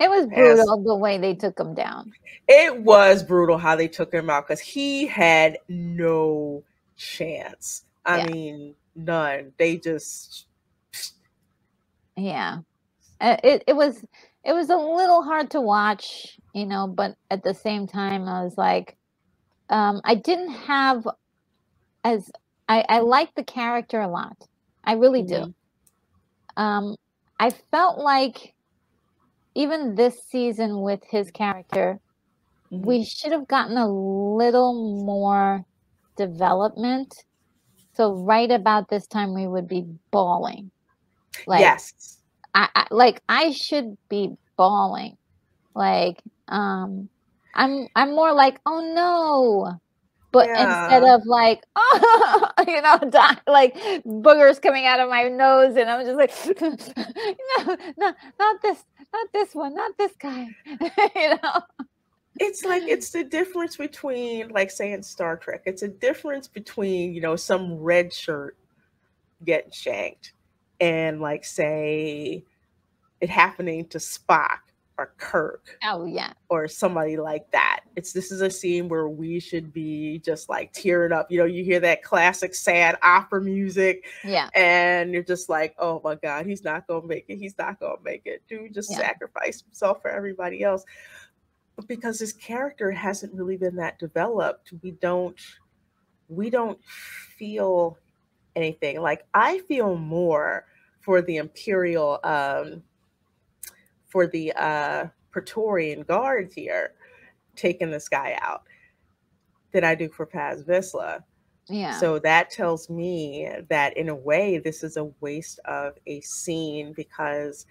It was brutal as, the way they took him down. It was brutal how they took him out, because he had no chance. I yeah. mean, none. They just... Yeah, it it was it was a little hard to watch, you know, but at the same time, I was like, um, I didn't have as I I liked the character a lot. I really mm-hmm. do. Um, I felt like even this season with his character, mm-hmm. we should have gotten a little more development. So right about this time, we would be bawling. Like, yes. I, I like I should be bawling. Like um, I'm I'm more like, oh no, but yeah. instead of like, oh, you know, die, like boogers coming out of my nose, and I'm just like, no, no, not this, not this one, not this guy, you know. It's like, it's the difference between, like, say, in Star Trek, it's a difference between, you know, some red shirt getting shanked and, like, say, it happening to Spock or Kirk. Oh, yeah. Or somebody like that. It's this is a scene where we should be just, like, tearing up. You know, you hear that classic sad opera music. Yeah. And you're just like, oh, my God, he's not going to make it. He's not going to make it. Dude just yeah. sacrificed himself for everybody else. But because his character hasn't really been that developed, we don't we don't feel anything. Like, I feel more for the Imperial, um, for the uh, Praetorian Guards here taking this guy out than I do for Paz Vizsla. Yeah. So that tells me that, in a way, this is a waste of a scene, because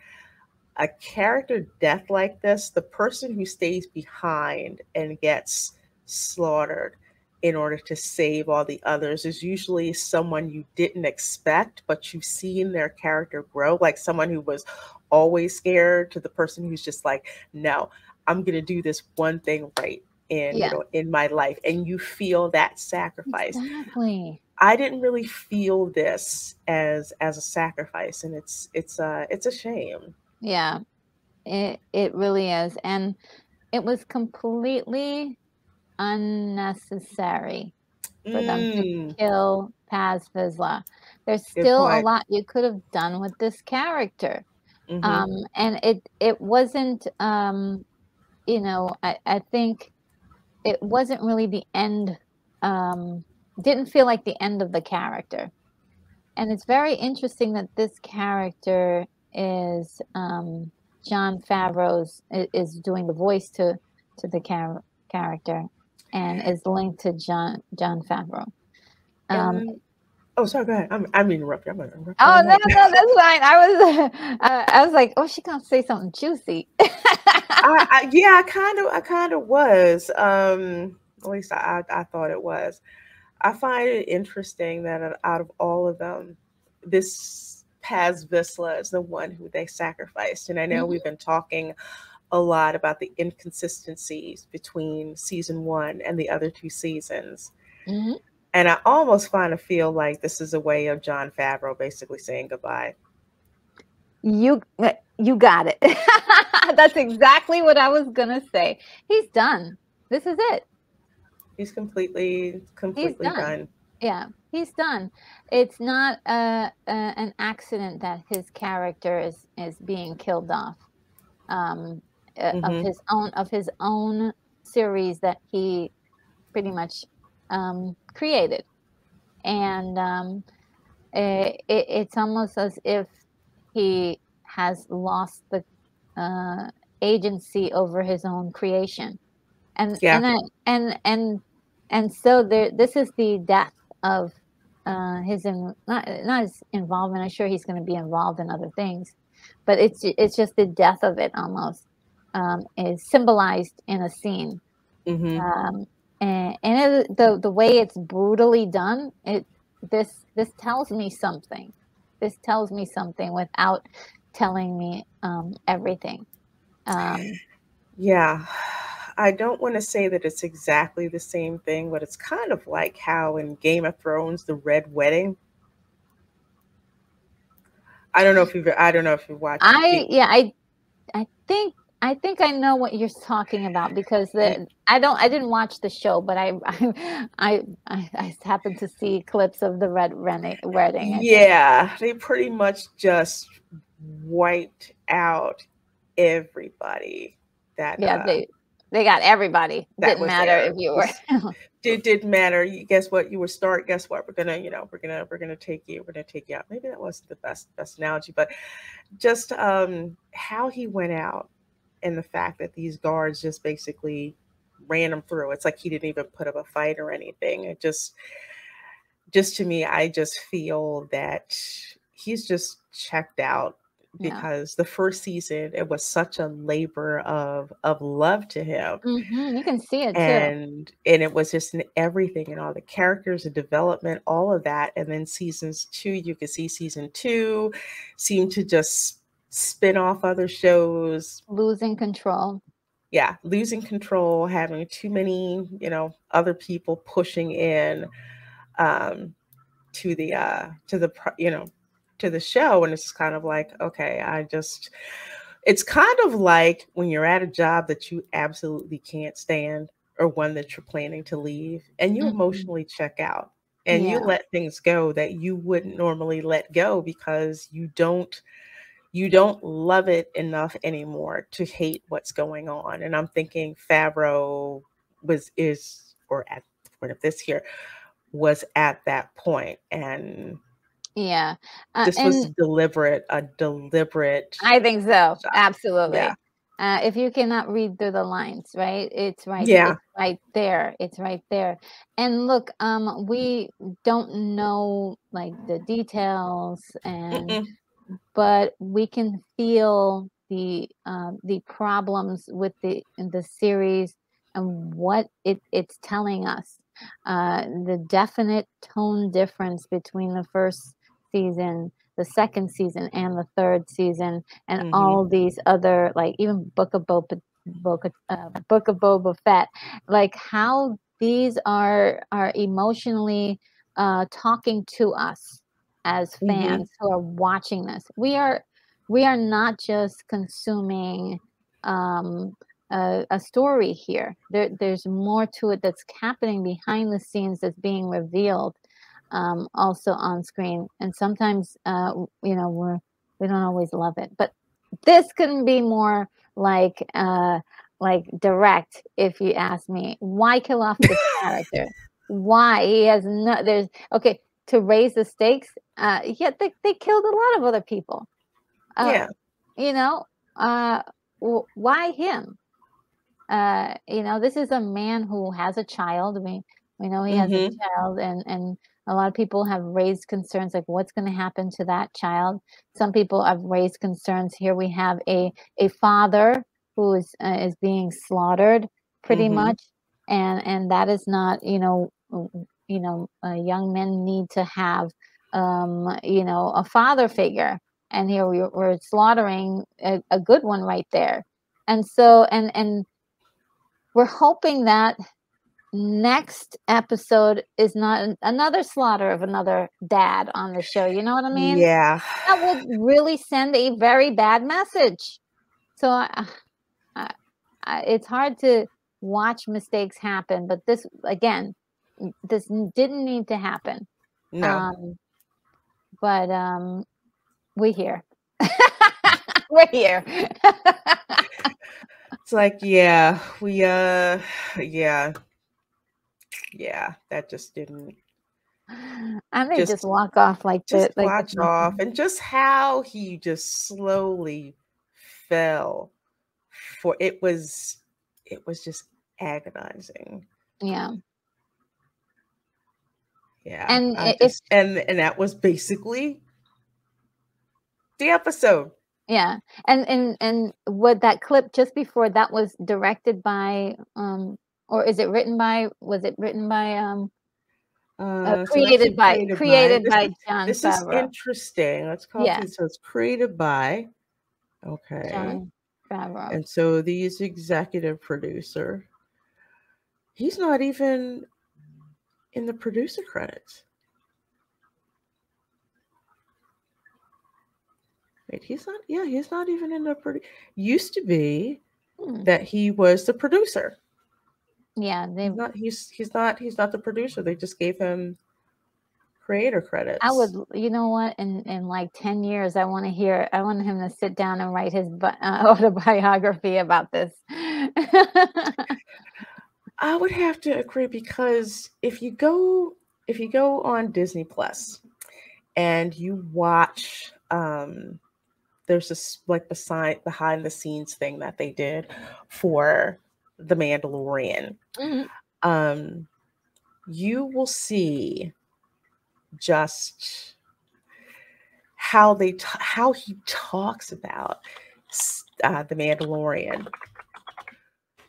a character death like this, the person who stays behind and gets slaughtered in order to save all the others is usually someone you didn't expect, but you've seen their character grow, like someone who was always scared to the person who's just like, no, I'm going to do this one thing right in, yeah. you know, in my life. And you feel that sacrifice. Exactly. I didn't really feel this as, as a sacrifice. And it's, it's uh it's a shame. Yeah, it it really is. And it was completely unnecessary for mm. them to kill Paz Vizsla. There's still a lot you could have done with this character. Mm-hmm. Um, and it, it wasn't, um, you know, I, I think it wasn't really the end. Um, didn't feel like the end of the character. And it's very interesting that this character is um Jon Favreau's is doing the voice to to the char character and is linked to John Jon Favreau. Um, um oh, sorry, go ahead. I'm I'm interrupting. I'm gonna interrupt. Oh no, no, that's fine. I was uh, I was like, oh, she gonna say something juicy. I, I, yeah, I kind of I kind of was. Um, at least I, I I thought it was. I find it interesting that out of all of them, this Paz Vizsla is the one who they sacrificed. And I know mm-hmm. we've been talking a lot about the inconsistencies between season one and the other two seasons. Mm-hmm. And I almost kind of feel like this is a way of Jon Favreau basically saying goodbye. You, you got it. That's exactly what I was going to say. He's done. This is it. He's completely, completely He's done. done. Yeah. He's done. It's not a, a, an accident that his character is, is being killed off um, mm-hmm. of his own of his own series that he pretty much um, created, and um, it, it, it's almost as if he has lost the uh, agency over his own creation, and yeah. and, I, and and and so there. This is the death of. Uh, his in, not not his involvement. I'm sure he's going to be involved in other things, but it's it's just the death of it almost um, is symbolized in a scene, mm-hmm. um, and, and it, the the way it's brutally done. It this this tells me something. This tells me something without telling me um, everything. Um, yeah. I don't want to say that it's exactly the same thing, but it's kind of like how in Game of Thrones, the Red Wedding. I don't know if you've I don't know if you watched. I yeah I, I think I think I know what you're talking about because the I don't I didn't watch the show, but I I I, I, I happened to see clips of the Red Wedding. Yeah, they pretty much just wiped out everybody that yeah uh, they they got everybody. Didn't matter there. If you were it didn't matter. You guess what? You were start. Guess what? We're gonna, you know, we're gonna we're gonna take you. We're gonna take you out. Maybe that wasn't the best best analogy, but just um, how he went out and the fact that these guards just basically ran him through. It's like he didn't even put up a fight or anything. It just just to me, I just feel that he's just checked out. Because yeah. the first season, it was such a labor of of love to him. Mm-hmm. You can see it and, too. And it was just in everything and all the characters, the development, all of that. And then seasons two, you could see season two seemed to just spin off other shows. Losing control. Yeah, losing control, having too many, you know, other people pushing in um, to the, uh, to the, you know, to the show. And it's kind of like, okay, I just, it's kind of like when you're at a job that you absolutely can't stand or one that you're planning to leave and you mm-hmm. emotionally check out and yeah. you let things go that you wouldn't normally let go because you don't, you don't love it enough anymore to hate what's going on. And I'm thinking Favreau was, is, or at the point of this year was at that point. And yeah, uh, this was deliberate, a deliberate. I think so, absolutely. Yeah. Uh, if you cannot read through the lines, right? It's right, yeah, it's right there. It's right there. And look, um, we don't know like the details, and Mm-mm. but we can feel the uh, the problems with the the series and what it it's telling us. Uh, the definite tone difference between the first season, the second season, and the third season, and mm-hmm. all these other, like even Book of Boba, Boba, uh, Book of Boba Fett, like how these are are emotionally uh, talking to us as fans mm-hmm. who are watching this. We are we are not just consuming. Um, A, a story here. There, there's more to it that's happening behind the scenes that's being revealed, um, also on screen. And sometimes, uh, you know, we're we don't always love it. But this couldn't be more like uh, like direct. If you ask me, why kill off this character? Why he has no? There's okay to raise the stakes. Uh, yet they they killed a lot of other people. Uh, yeah, you know, uh, why him? Uh, you know, this is a man who has a child. We we know he has mm-hmm. a child, and and a lot of people have raised concerns like what's going to happen to that child. Some people have raised concerns. Here we have a a father who is uh, is being slaughtered pretty mm-hmm. much, and and that is not you know you know uh, young men need to have um, you know a father figure, and here we, we're slaughtering a, a good one right there, and so and and. We're hoping that next episode is not another slaughter of another dad on the show. You know what I mean? Yeah. That would really send a very bad message. So I, I, I, it's hard to watch mistakes happen, but this, again, this didn't need to happen. No. Um, but um, we're here. We're here. It's like, yeah, we, uh, yeah, yeah, that just didn't. I may just, just walk off like that. Like watch the, off and just how he just slowly fell for it was, it was just agonizing. Yeah. Yeah. And, it, just, if, and, and that was basically the episode. Yeah, and and and what that clip just before that was directed by, um, or is it written by? Was it written by? Um, uh, uh, created so by created, created by, by Jon Favreau. This is interesting. Let's call yeah. it. So it's created by. Okay. Jon Favreau. And so these executive producer. He's not even in the producer credits. He's not, yeah, he's not even in the produ- used to be hmm. that he was the producer. Yeah, they he's not he's he's not he's not the producer. They just gave him creator credits. I would, you know what, in, in like ten years, I want to hear, I want him to sit down and write his bi uh, autobiography about this. I would have to agree, because if you go, if you go on Disney Plus and you watch, um, there's this like beside, behind the scenes thing that they did for The Mandalorian. Mm-hmm. Um, you will see just how they, t how he talks about uh, The Mandalorian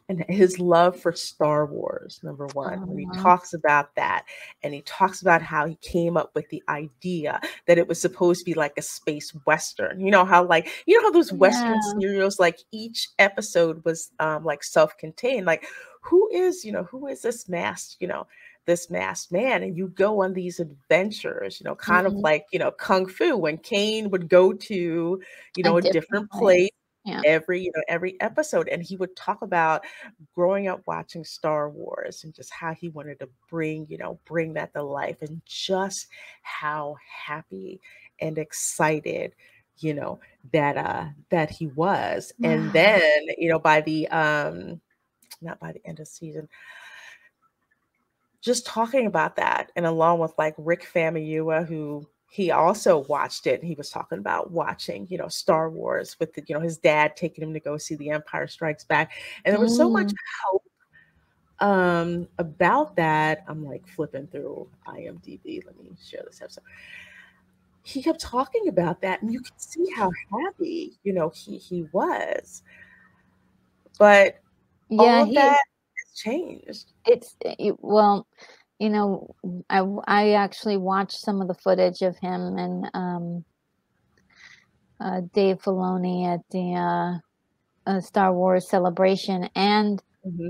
and his love for Star Wars, number one. Oh, when he talks about that, and he talks about how he came up with the idea that it was supposed to be like a space Western. You know how like, you know how those Western yeah. serials, like each episode was um, like self-contained. Like who is, you know, who is this masked, you know, this masked man? And you go on these adventures, you know, kind mm-hmm. of like, you know, Kung Fu, when Kane would go to, you know, a, a different, different place. Yeah. Every, you know, every episode. And he would talk about growing up watching Star Wars and just how he wanted to bring, you know, bring that to life, and just how happy and excited, you know, that, uh, that he was. Wow. And then, you know, by the, um, not by the end of season, just talking about that. And along with like Rick Famuyiwa, who, he also watched it, and he was talking about watching, you know, Star Wars with, the, you know, his dad taking him to go see The Empire Strikes Back. And there was mm. so much hope um, about that. I'm like flipping through I M D B. Let me share this episode. He kept talking about that, and you can see how happy, you know, he, he was. But yeah, all he, that has changed. It's, it, well... You know, I, I actually watched some of the footage of him and um, uh, Dave Filoni at the uh, uh, Star Wars Celebration, and mm-hmm.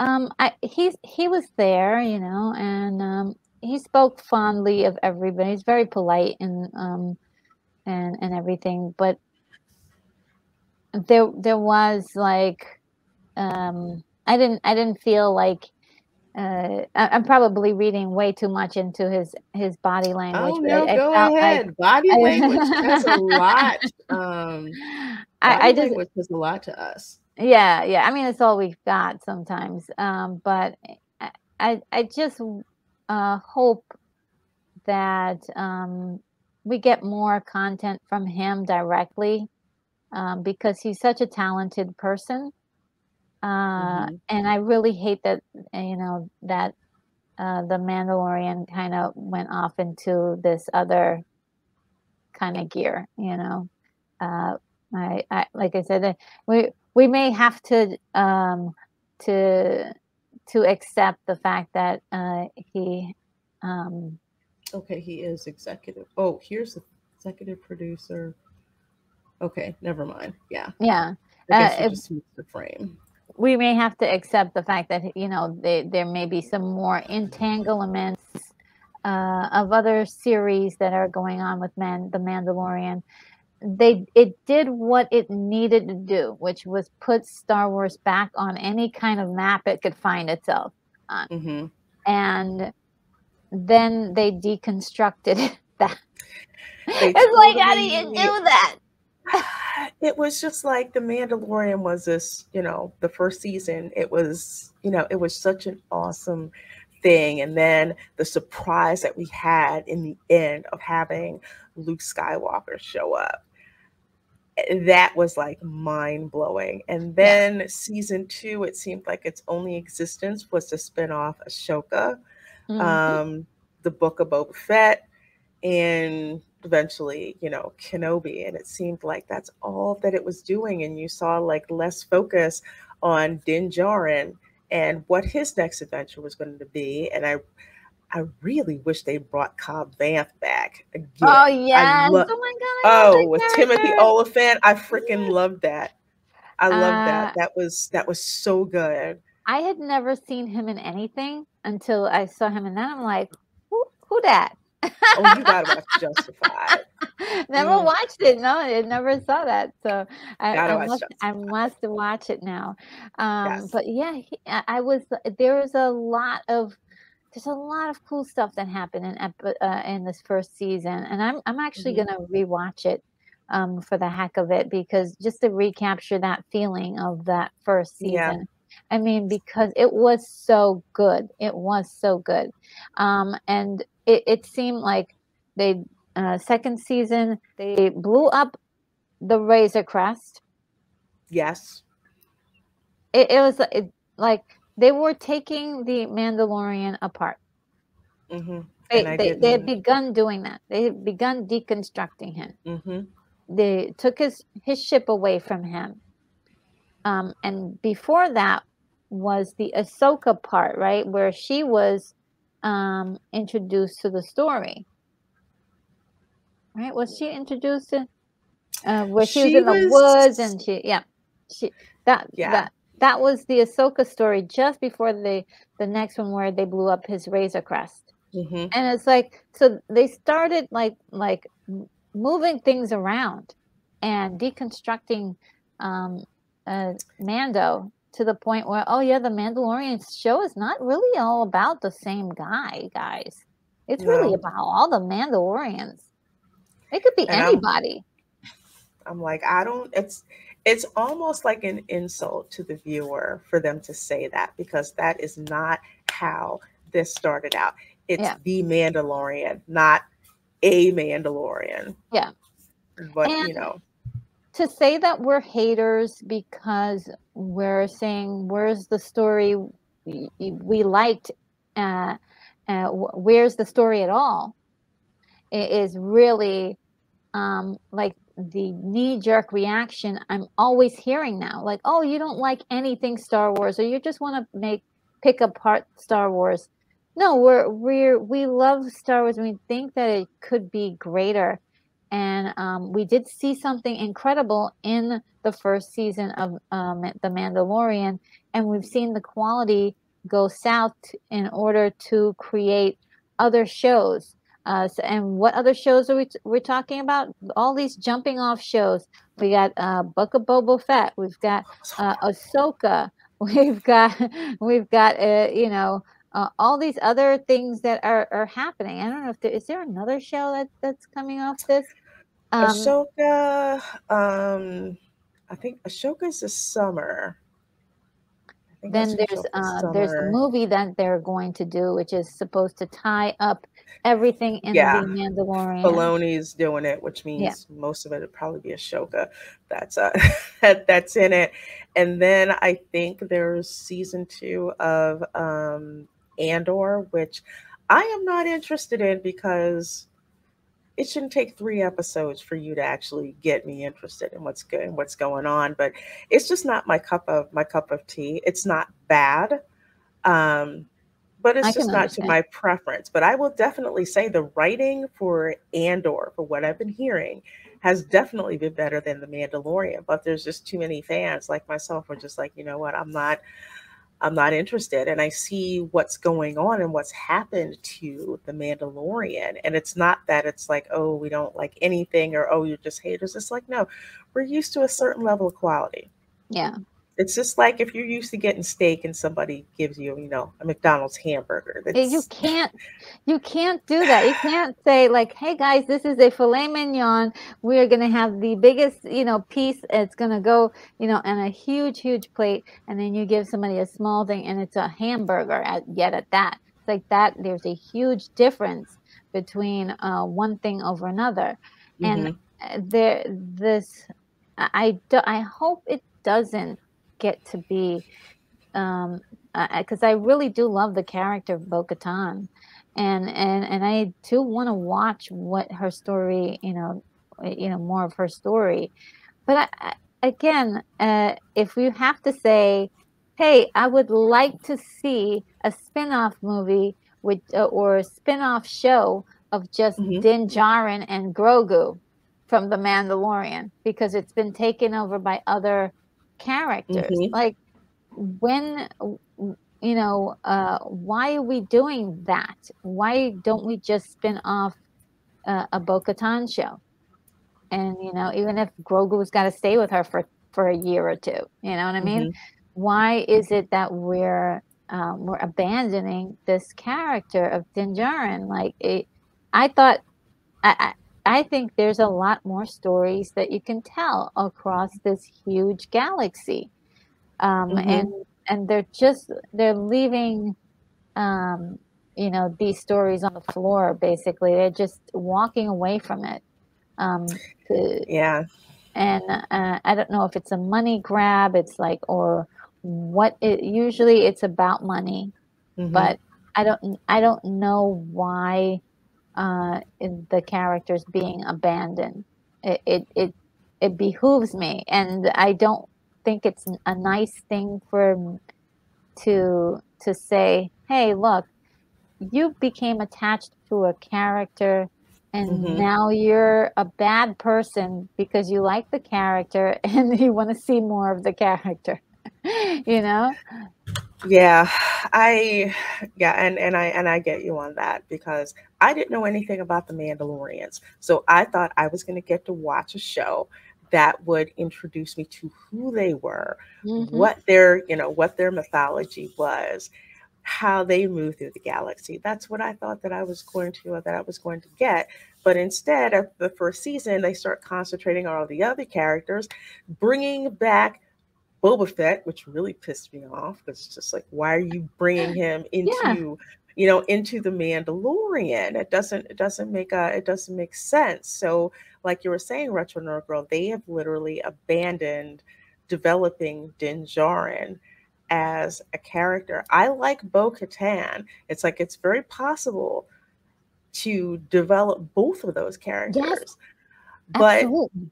um, I, he he was there, you know, and um, he spoke fondly of everybody. He's very polite and um, and and everything, but there there was like um, I didn't I didn't feel like. Uh, I'm probably reading way too much into his his body language. Oh no, I, I go ahead. Like, body language has a lot. Um, I, I just has a lot to us. Yeah, yeah. I mean, it's all we've got sometimes. Um, but I, I, I just uh, hope that um, we get more content from him directly, um, because he's such a talented person. Uh, mm-hmm. And I really hate that, you know, that uh, The Mandalorian kind of went off into this other kind of gear, you know. Uh, I, I, like I said, we we may have to um, to to accept the fact that uh, he. Um, okay, he is executive. Oh, here's the executive producer. Okay, never mind. Yeah, yeah. I guess uh, it just needs the frame. We may have to accept the fact that, you know, they, there may be some more entanglements uh, of other series that are going on with man, The Mandalorian. They It did what it needed to do, which was put Star Wars back on any kind of map it could find itself on. Mm-hmm. And then they deconstructed that. They it's like, how do you do that? It was just like The Mandalorian was this, you know, the first season, it was, you know, it was such an awesome thing. And then the surprise that we had in the end of having Luke Skywalker show up, that was like mind blowing. And then yeah. season two, it seemed like its only existence was to spin off Ashoka, mm-hmm. um, the Book of Boba Fett, and eventually, you know, Kenobi. And it seemed like that's all that it was doing. And you saw like less focus on Din Djarin and what his next adventure was going to be. And I, I really wish they brought Cobb Vanth back again. Oh yeah! Oh my god! Oh, with Timothy Oliphant, I freaking yeah. loved that. I loved uh, that. That was that was so good. I had never seen him in anything until I saw him, and then I'm like, who, who that? Oh, you gotta watch Justified. Never mm. watched it. No, I never saw that. So I, I, must, I must watch it now. Um, yes. But yeah, he, I was. There was a lot of there's a lot of cool stuff that happened in uh, in this first season, and I'm I'm actually mm-hmm. gonna rewatch it um, for the heck of it, because just to recapture that feeling of that first season. Yeah. I mean, because it was so good, it was so good, um, and it, it seemed like they uh, second season they blew up the Razor Crest. Yes, it, it was it, like. They were taking the Mandalorian apart. Mm-hmm. They they, they had begun doing that. They had begun deconstructing him. Mm-hmm. They took his, his ship away from him. Um, and before that was the Ashoka part, right? Where she was um, introduced to the story. Right? Was she introduced to... Uh, where she, she was in the was... woods and she... Yeah. She, that... Yeah. That, That was the Ahsoka story just before the, the next one where they blew up his Razor Crest. Mm-hmm. And it's like, so they started like like moving things around and deconstructing um, uh, Mando to the point where, oh yeah, the Mandalorian show is not really all about the same guy, guys. It's no. really about all the Mandalorians. It could be and anybody. I'm, I'm like, I don't, it's... It's almost like an insult to the viewer for them to say that, because that is not how this started out. It's yeah. the Mandalorian, not a Mandalorian. Yeah. But, and you know. To say that we're haters because we're saying, where's the story we, we liked? Uh, uh, where's the story at all? It is really um, like, the knee-jerk reaction I'm always hearing now, like, oh, you don't like anything Star Wars, or you just want to make pick apart Star Wars. No, we're we're we love Star Wars. We think that it could be greater, and um, we did see something incredible in the first season of um, The Mandalorian, and we've seen the quality go south in order to create other shows. Uh, so, and what other shows are we t we're talking about? All these jumping off shows. We got uh, Book of Boba Fett. We've got uh, Ahsoka. We've got we've got uh, you know uh, all these other things that are, are happening. I don't know if there is there another show that that's coming off this. Um, Ahsoka. Um, I think Ahsoka's this summer. I think then there's uh, summer. There's a movie that they're going to do, which is supposed to tie up everything in yeah. the Mandalorian. Filoni's doing it, which means yeah. most of it would probably be Ashoka that's uh that, that's in it. And then I think there's season two of um Andor, which I am not interested in, because it shouldn't take three episodes for you to actually get me interested in what's good and what's going on. But it's just not my cup of my cup of tea. It's not bad. Um But it's I just not understand. To my preference. But I will definitely say the writing for Andor, for what I've been hearing, has definitely been better than The Mandalorian. But there's just too many fans like myself who are just like, you know what, I'm not, I'm not interested. And I see what's going on and what's happened to The Mandalorian. And it's not that it's like, oh, we don't like anything, or oh, you're just haters. It's like, no, we're used to a certain level of quality. Yeah. It's just like if you're used to getting steak and somebody gives you, you know, a McDonald's hamburger. That's... You can't, you can't do that. You can't say like, hey guys, this is a filet mignon. We're going to have the biggest, you know, piece. It's going to go, you know, on a huge, huge plate. And then you give somebody a small thing and it's a hamburger at, yet at that. It's like that. There's a huge difference between uh, one thing over another. Mm-hmm. And there, this, I, do, I hope it doesn't get to be um because uh, I really do love the character of Bo-Katan, and and and I do want to watch what her story, you know you know more of her story. But I, I, again uh if you have to say, hey, I would like to see a spin-off movie with uh, or a spin-off show of just mm-hmm. Din Djarin and Grogu from The Mandalorian, because it's been taken over by other characters. Mm-hmm. Like, when you know uh why are we doing that? Why don't we just spin off uh, a Bo-Katan show? And you know even if Grogu's got to stay with her for for a year or two, you know what I mean? Mm-hmm. Why is it that we're um, were abandoning this character of Din Djarin. Like, it, I thought, I, I, I think there's a lot more stories that you can tell across this huge galaxy. Um, mm-hmm. and, and they're just, they're leaving, um, you know, these stories on the floor, basically. They're just walking away from it. Um, to, yeah. And uh, I don't know if it's a money grab. It's like, or what it, usually it's about money, mm-hmm. but I don't, I don't know why uh, the character's being abandoned. It, it, it, it behooves me. And I don't think it's a nice thing for to, to say, hey, look, you became attached to a character and mm-hmm. now you're a bad person because you like the character and you want to see more of the character, you know? Yeah, I, yeah. And, and I, and I get you on that, because I didn't know anything about the Mandalorians. So I thought I was going to get to watch a show that would introduce me to who they were, mm-hmm. what their, you know, what their mythology was, how they move through the galaxy. That's what I thought that I was going to, or that I was going to get. But instead, of the first season, they start concentrating on all the other characters, bringing back Boba Fett, which really pissed me off, because it's just like, why are you bringing him into, yeah. you know, into the Mandalorian? It doesn't, it doesn't make a, it doesn't make sense. So, like you were saying, Retro Nerd Girl, they have literally abandoned developing Din Djarin as a character. I like Bo-Katan. It's like, it's very possible to develop both of those characters. Yes, but absolutely.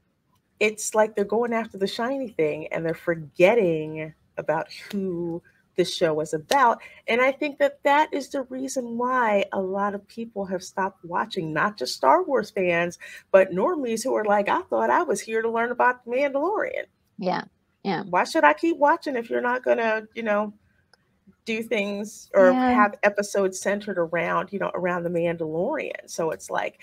It's like they're going after the shiny thing and they're forgetting about who the show is about. And I think that that is the reason why a lot of people have stopped watching, not just Star Wars fans, but normies who are like, I thought I was here to learn about the Mandalorian. Yeah. Yeah. Why should I keep watching if you're not going to, you know, do things or yeah. have episodes centered around, you know, around the Mandalorian? So it's like,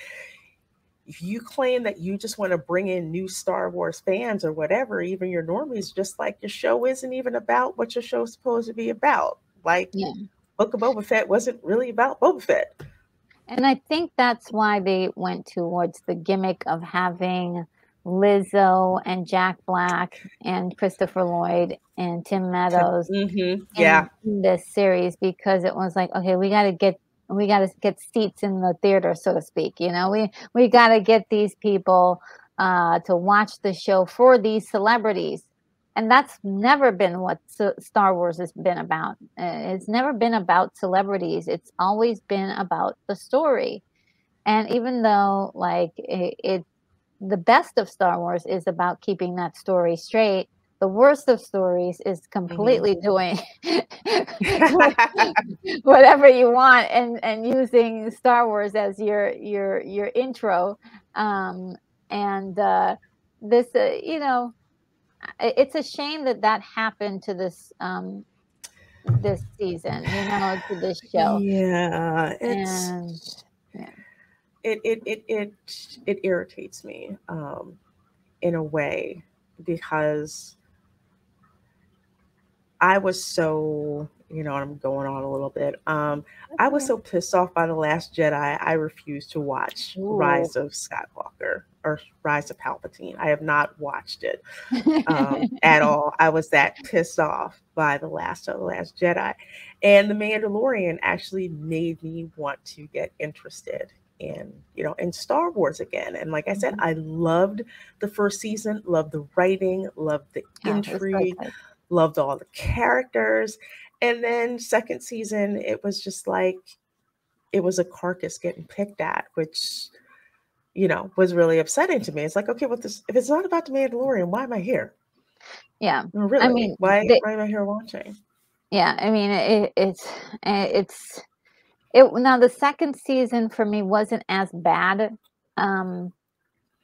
if you claim that you just want to bring in new Star Wars fans or whatever, even your normies, just like, your show isn't even about what your show's supposed to be about. Like, yeah. Book of Boba Fett wasn't really about Boba Fett. And I think that's why they went towards the gimmick of having Lizzo and Jack Black and Christopher Lloyd and Tim Meadows mm-hmm. yeah. in this series, because it was like, okay, we got to get we got to get seats in the theater, so to speak. You know, we we got to get these people uh, to watch the show for these celebrities, and that's never been what so Star Wars has been about. It's never been about celebrities. It's always been about the story, and even though like it. it the best of Star Wars is about keeping that story straight. The worst of stories is completely doing whatever you want and, and using Star Wars as your, your, your intro. Um, and uh, this, uh, you know, it's a shame that that happened to this, um, this season, you know, to this show. Yeah. It's... And, yeah. It, it, it, it, it irritates me um, in a way, because I was so, you know, I'm going on a little bit. Um, okay. I was so pissed off by The Last Jedi, I refused to watch Ooh. Rise of Skywalker or Rise of Palpatine. I have not watched it um, at all. I was that pissed off by The Last of the Last Jedi. And The Mandalorian actually made me want to get interested in, you know, in Star Wars again. And like I said, I loved the first season, loved the writing, loved the yeah, intrigue, loved all the characters. And then second season, it was just like, it was a carcass getting picked at, which, you know, was really upsetting to me. It's like, okay, well, this, if it's not about the Mandalorian, why am I here? Yeah. Really? I mean, why, they, why am I here watching? Yeah. I mean, it, it's, it's, It, now, the second season for me wasn't as bad, um,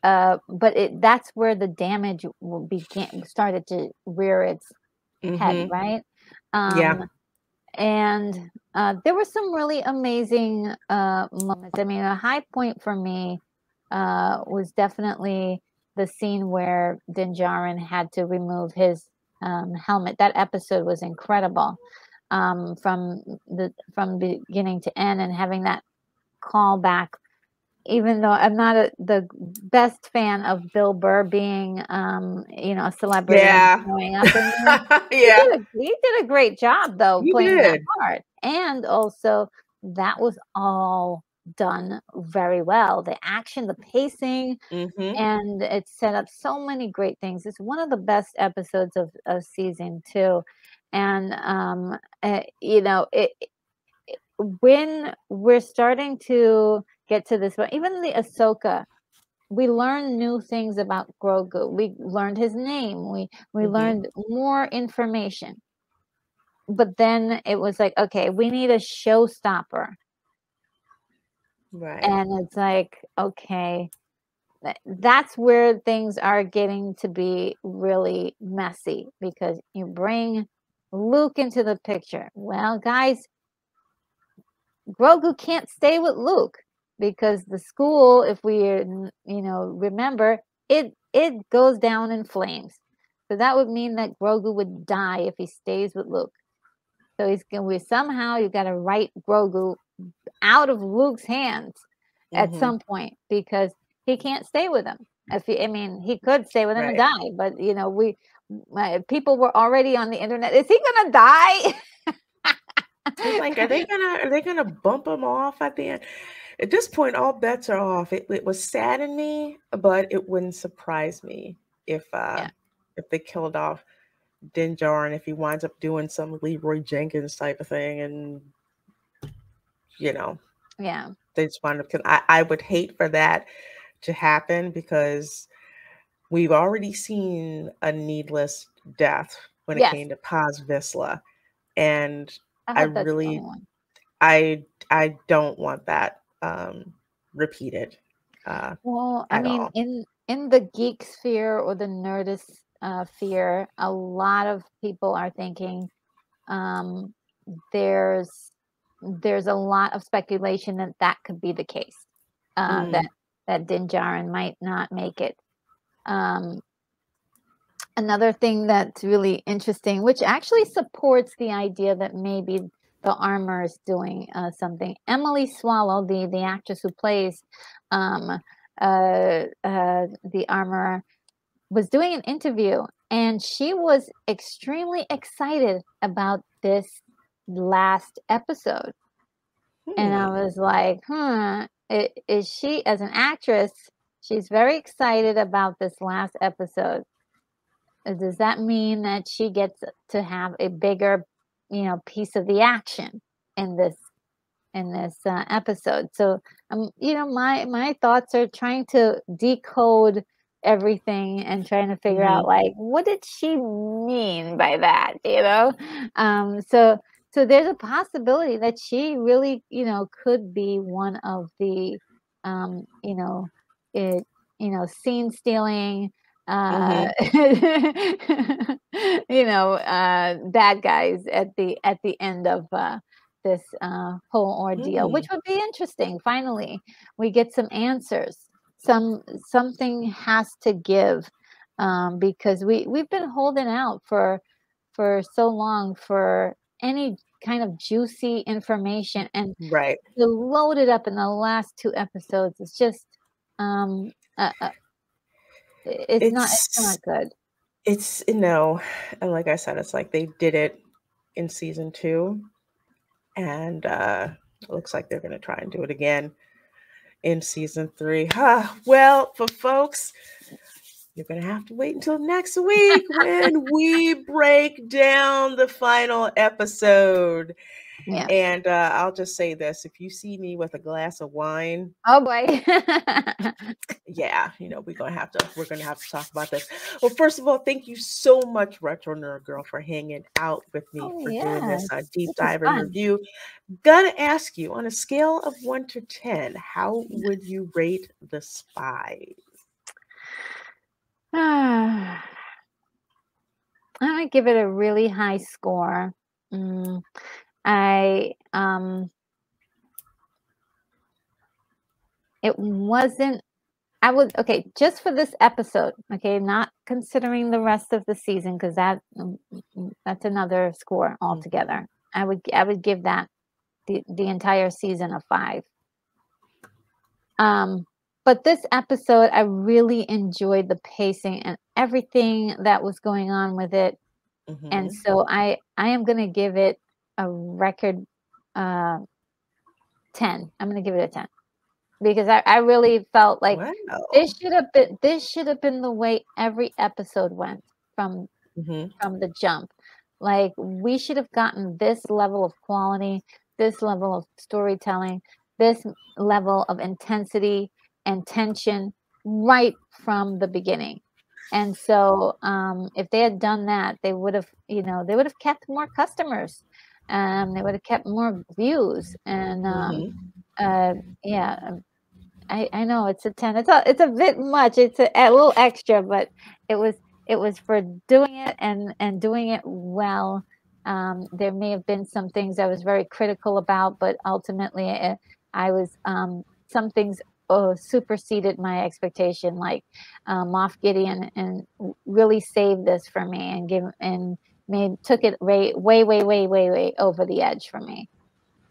uh, but it, that's where the damage began, started to rear its mm-hmm. head, right? Um, yeah. And uh, there were some really amazing uh, moments. I mean, a high point for me uh, was definitely the scene where Din Djarin had to remove his um, helmet. That episode was incredible. um, from the from beginning to end, and having that call back. Even though I'm not a, the best fan of Bill Burr being, um, you know, a celebrity. Yeah. Growing up. And he, yeah. did a, he did a great job, though, he playing did. that part. And also, that was all done very well. The action, the pacing, mm-hmm. and it set up so many great things. It's one of the best episodes of, of season two. And, um, uh, you know, it, it, when we're starting to get to this one, even the Ahsoka, we learned new things about Grogu. We learned his name. We we mm-hmm. learned more information. But then it was like, okay, we need a showstopper. Right. And it's like, okay, that's where things are getting to be really messy, because you bring Luke into the picture. Well, guys, Grogu can't stay with Luke. Because the school, if we, you know, remember, it it goes down in flames. So that would mean that Grogu would die if he stays with Luke. So he's gonna, we somehow you got to write Grogu out of Luke's hands mm-hmm. at some point, because he can't stay with him. If he, I mean, he could stay with him right. and die, but you know, we uh, people were already on the internet. Is he gonna die? Like, are they gonna are they gonna bump him off at the end? At this point, all bets are off. It, it was sad in me, but it wouldn't surprise me if uh, yeah. if they killed off Din Djarin, if he winds up doing some Leroy Jenkins type of thing, and you know, yeah, they just wound up. Cause I I would hate for that to happen, because we've already seen a needless death when yes. it came to Paz Vizsla, and I, I really, I I don't want that. Um, repeated. Uh, well, I mean, all. in in the geek sphere or the nerdist uh, sphere, a lot of people are thinking um, there's there's a lot of speculation that that could be the case. Uh, mm. That that Din Djarin might not make it. Um, another thing that's really interesting, which actually supports the idea that maybe The Armorer is doing uh, something. Emily Swallow, the the actress who plays um, uh, uh, the Armorer, was doing an interview, and she was extremely excited about this last episode. Hmm. And I was like, "Huh? Is she, as an actress, she's very excited about this last episode? Does that mean that she gets to have a bigger?" you know, piece of the action in this in this uh, episode. So, um, you know, my my thoughts are trying to decode everything and trying to figure mm-hmm. out like, what did she mean by that? You know, um, so so there's a possibility that she really, you know, could be one of the, um, you know, it, you know, scene stealing. Uh, mm-hmm. you know, uh, bad guys at the at the end of uh, this uh, whole ordeal, mm. which would be interesting. Finally, we get some answers. Some something has to give um, because we we've been holding out for for so long for any kind of juicy information, and right, to load it up in the last two episodes. It's just. Um, a, a, It's, it's not it's not good. It's you know, and like I said, it's like they did it in season two, and uh it looks like they're gonna try and do it again in season three. Huh. Well, for folks, you're gonna have to wait until next week when we break down the final episode. Yeah. And uh, I'll just say this: if you see me with a glass of wine, oh boy, yeah, you know we're gonna have to we're gonna have to talk about this. Well, first of all, thank you so much, Retro Nerd Girl, for hanging out with me oh, for yes. doing this uh, deep this dive and review. Gonna ask you, on a scale of one to ten, how would you rate The Spies? I'm gonna give it a really high score. Mm. I, um, it wasn't, I would, okay, just for this episode, okay, not considering the rest of the season, because that, that's another score altogether. I would I would give that the the entire season a five. Um, but this episode, I really enjoyed the pacing and everything that was going on with it, mm-hmm. and so I I am gonna give it a record uh, ten. I'm gonna give it a ten. Because I, I really felt like wow. this should have been this should have been the way every episode went from mm-hmm. from the jump. Like we should have gotten this level of quality, this level of storytelling, this level of intensity and tension right from the beginning. And so um, if they had done that, they would have, you know, they would have kept more customers, and they would have kept more views, and um, mm-hmm. uh, yeah. I, I know it's a ten. It's a it's a bit much. It's a, a little extra, but it was it was for doing it and and doing it well. Um, there may have been some things I was very critical about, but ultimately it, I was um, some things oh, superseded my expectation. Like uh, Moff Gideon and really saved this for me and give and made took it way way way way way way over the edge for me.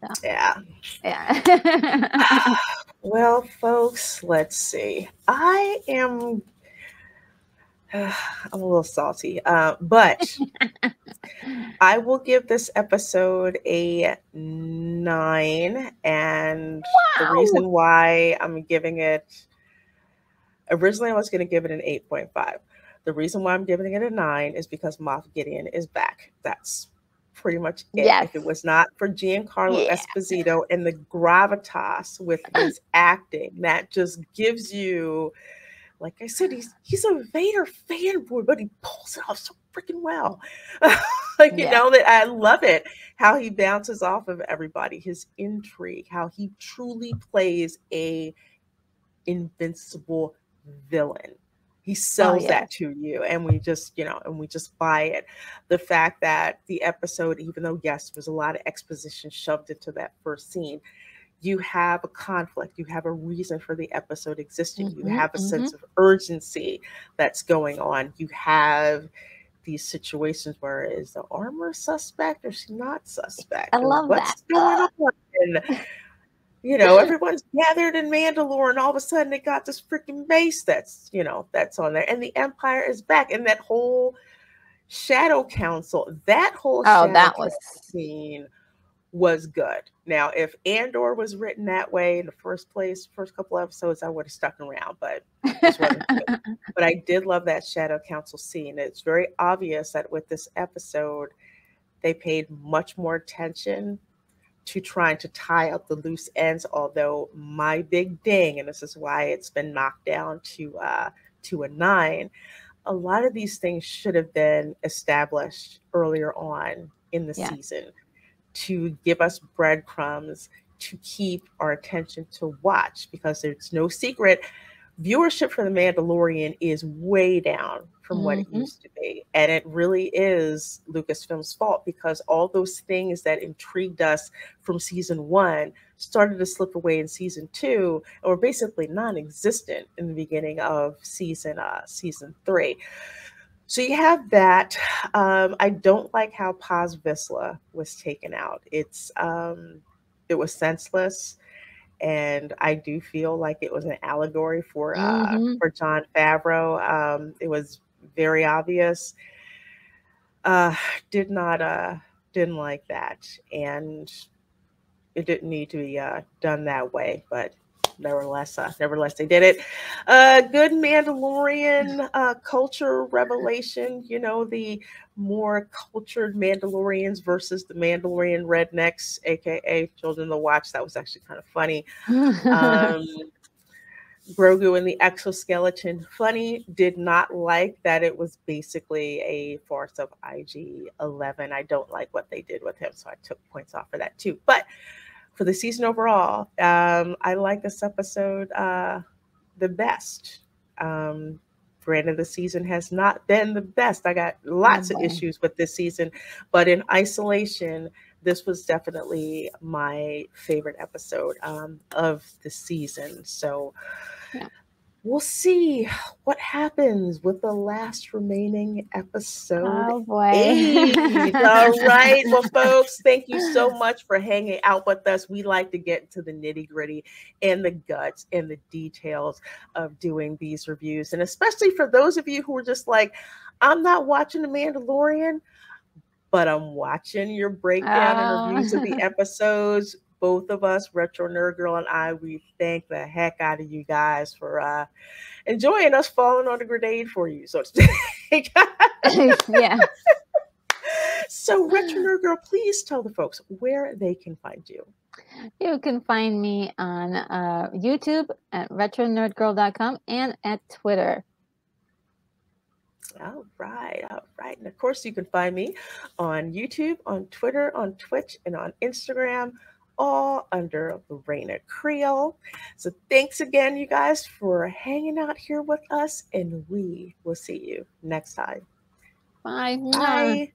So, yeah. Yeah. Well, folks, let's see. I am uh, I'm a little salty, uh, but I will give this episode a nine. And wow. the reason why I'm giving it, originally I was going to give it an eight point five. The reason why I'm giving it a nine is because Moff Gideon is back. That's pretty much it. Yes. If it was not for Giancarlo yeah. Esposito and the gravitas with his acting, that just gives you, like I said, he's he's a Vader fanboy, but he pulls it off so freaking well. Like, you yeah. know, that I love it, how he bounces off of everybody, his intrigue, how he truly plays a invincible villain. He sells oh, yeah. that to you, and we just, you know, and we just buy it. The fact that the episode, even though, yes, there was a lot of exposition shoved into that first scene, you have a conflict. You have a reason for the episode existing. Mm-hmm, you have a mm-hmm. sense of urgency that's going on. You have these situations where is the armor suspect or is she not suspect? I love what's that. What's going on? And, you know, everyone's gathered in Mandalore, and all of a sudden they got this freaking base that's, you know, that's on there. And the Empire is back. And that whole Shadow Council, that whole oh, Shadow that was scene was good. Now, if Andor was written that way in the first place, first couple episodes, I would have stuck around. But but I did love that Shadow Council scene. It's very obvious that with this episode, they paid much more attention to trying to tie up the loose ends, although my big ding, and this is why it's been knocked down to uh, to a nine, a lot of these things should have been established earlier on in the yeah. season to give us breadcrumbs to keep our attention to watch, because there's no secret. Viewership for The Mandalorian is way down from mm-hmm. what it used to be. And it really is Lucasfilm's fault, because all those things that intrigued us from season one started to slip away in season two and were basically non-existent in the beginning of season uh, season three. So you have that. Um, I don't like how Paz Vizsla was taken out. It's um, it was senseless. And I do feel like it was an allegory for uh, mm-hmm. for Jon Favreau. Um, it was very obvious. Uh, did not uh, didn't like that, and it didn't need to be uh, done that way. But nevertheless, uh, nevertheless, they did it. Uh, good Mandalorian uh, culture revelation. You know, the more cultured Mandalorians versus the Mandalorian rednecks, aka Children of the Watch. That was actually kind of funny. Um, Grogu and the exoskeleton, funny. Did not like that it was basically a farce of I G eleven. I don't like what they did with him, so I took points off for that too. But for the season overall, um, I like this episode uh, the best. Um, granted, the season has not been the best. I got lots okay. of issues with this season, but in isolation, this was definitely my favorite episode um, of the season. So yeah. we'll see what happens with the last remaining episode. Oh boy. Eight. All right. Well, folks, thank you so much for hanging out with us. We like to get into the nitty gritty and the guts and the details of doing these reviews. And especially for those of you who are just like, I'm not watching The Mandalorian, but I'm watching your breakdown oh. and reviews of the episodes. Both of us, Retro Nerd Girl and I, we thank the heck out of you guys for uh, enjoying us falling on the grenade for you. So, yeah. So, Retro Nerd Girl, please tell the folks where they can find you. You can find me on uh, YouTube at retro nerd girl dot com and at Twitter. All right, all right. And of course, you can find me on YouTube, on Twitter, on Twitch, and on Instagram, all under Lorena Creel. So thanks again, you guys, for hanging out here with us, and we will see you next time. Bye. Bye. Bye.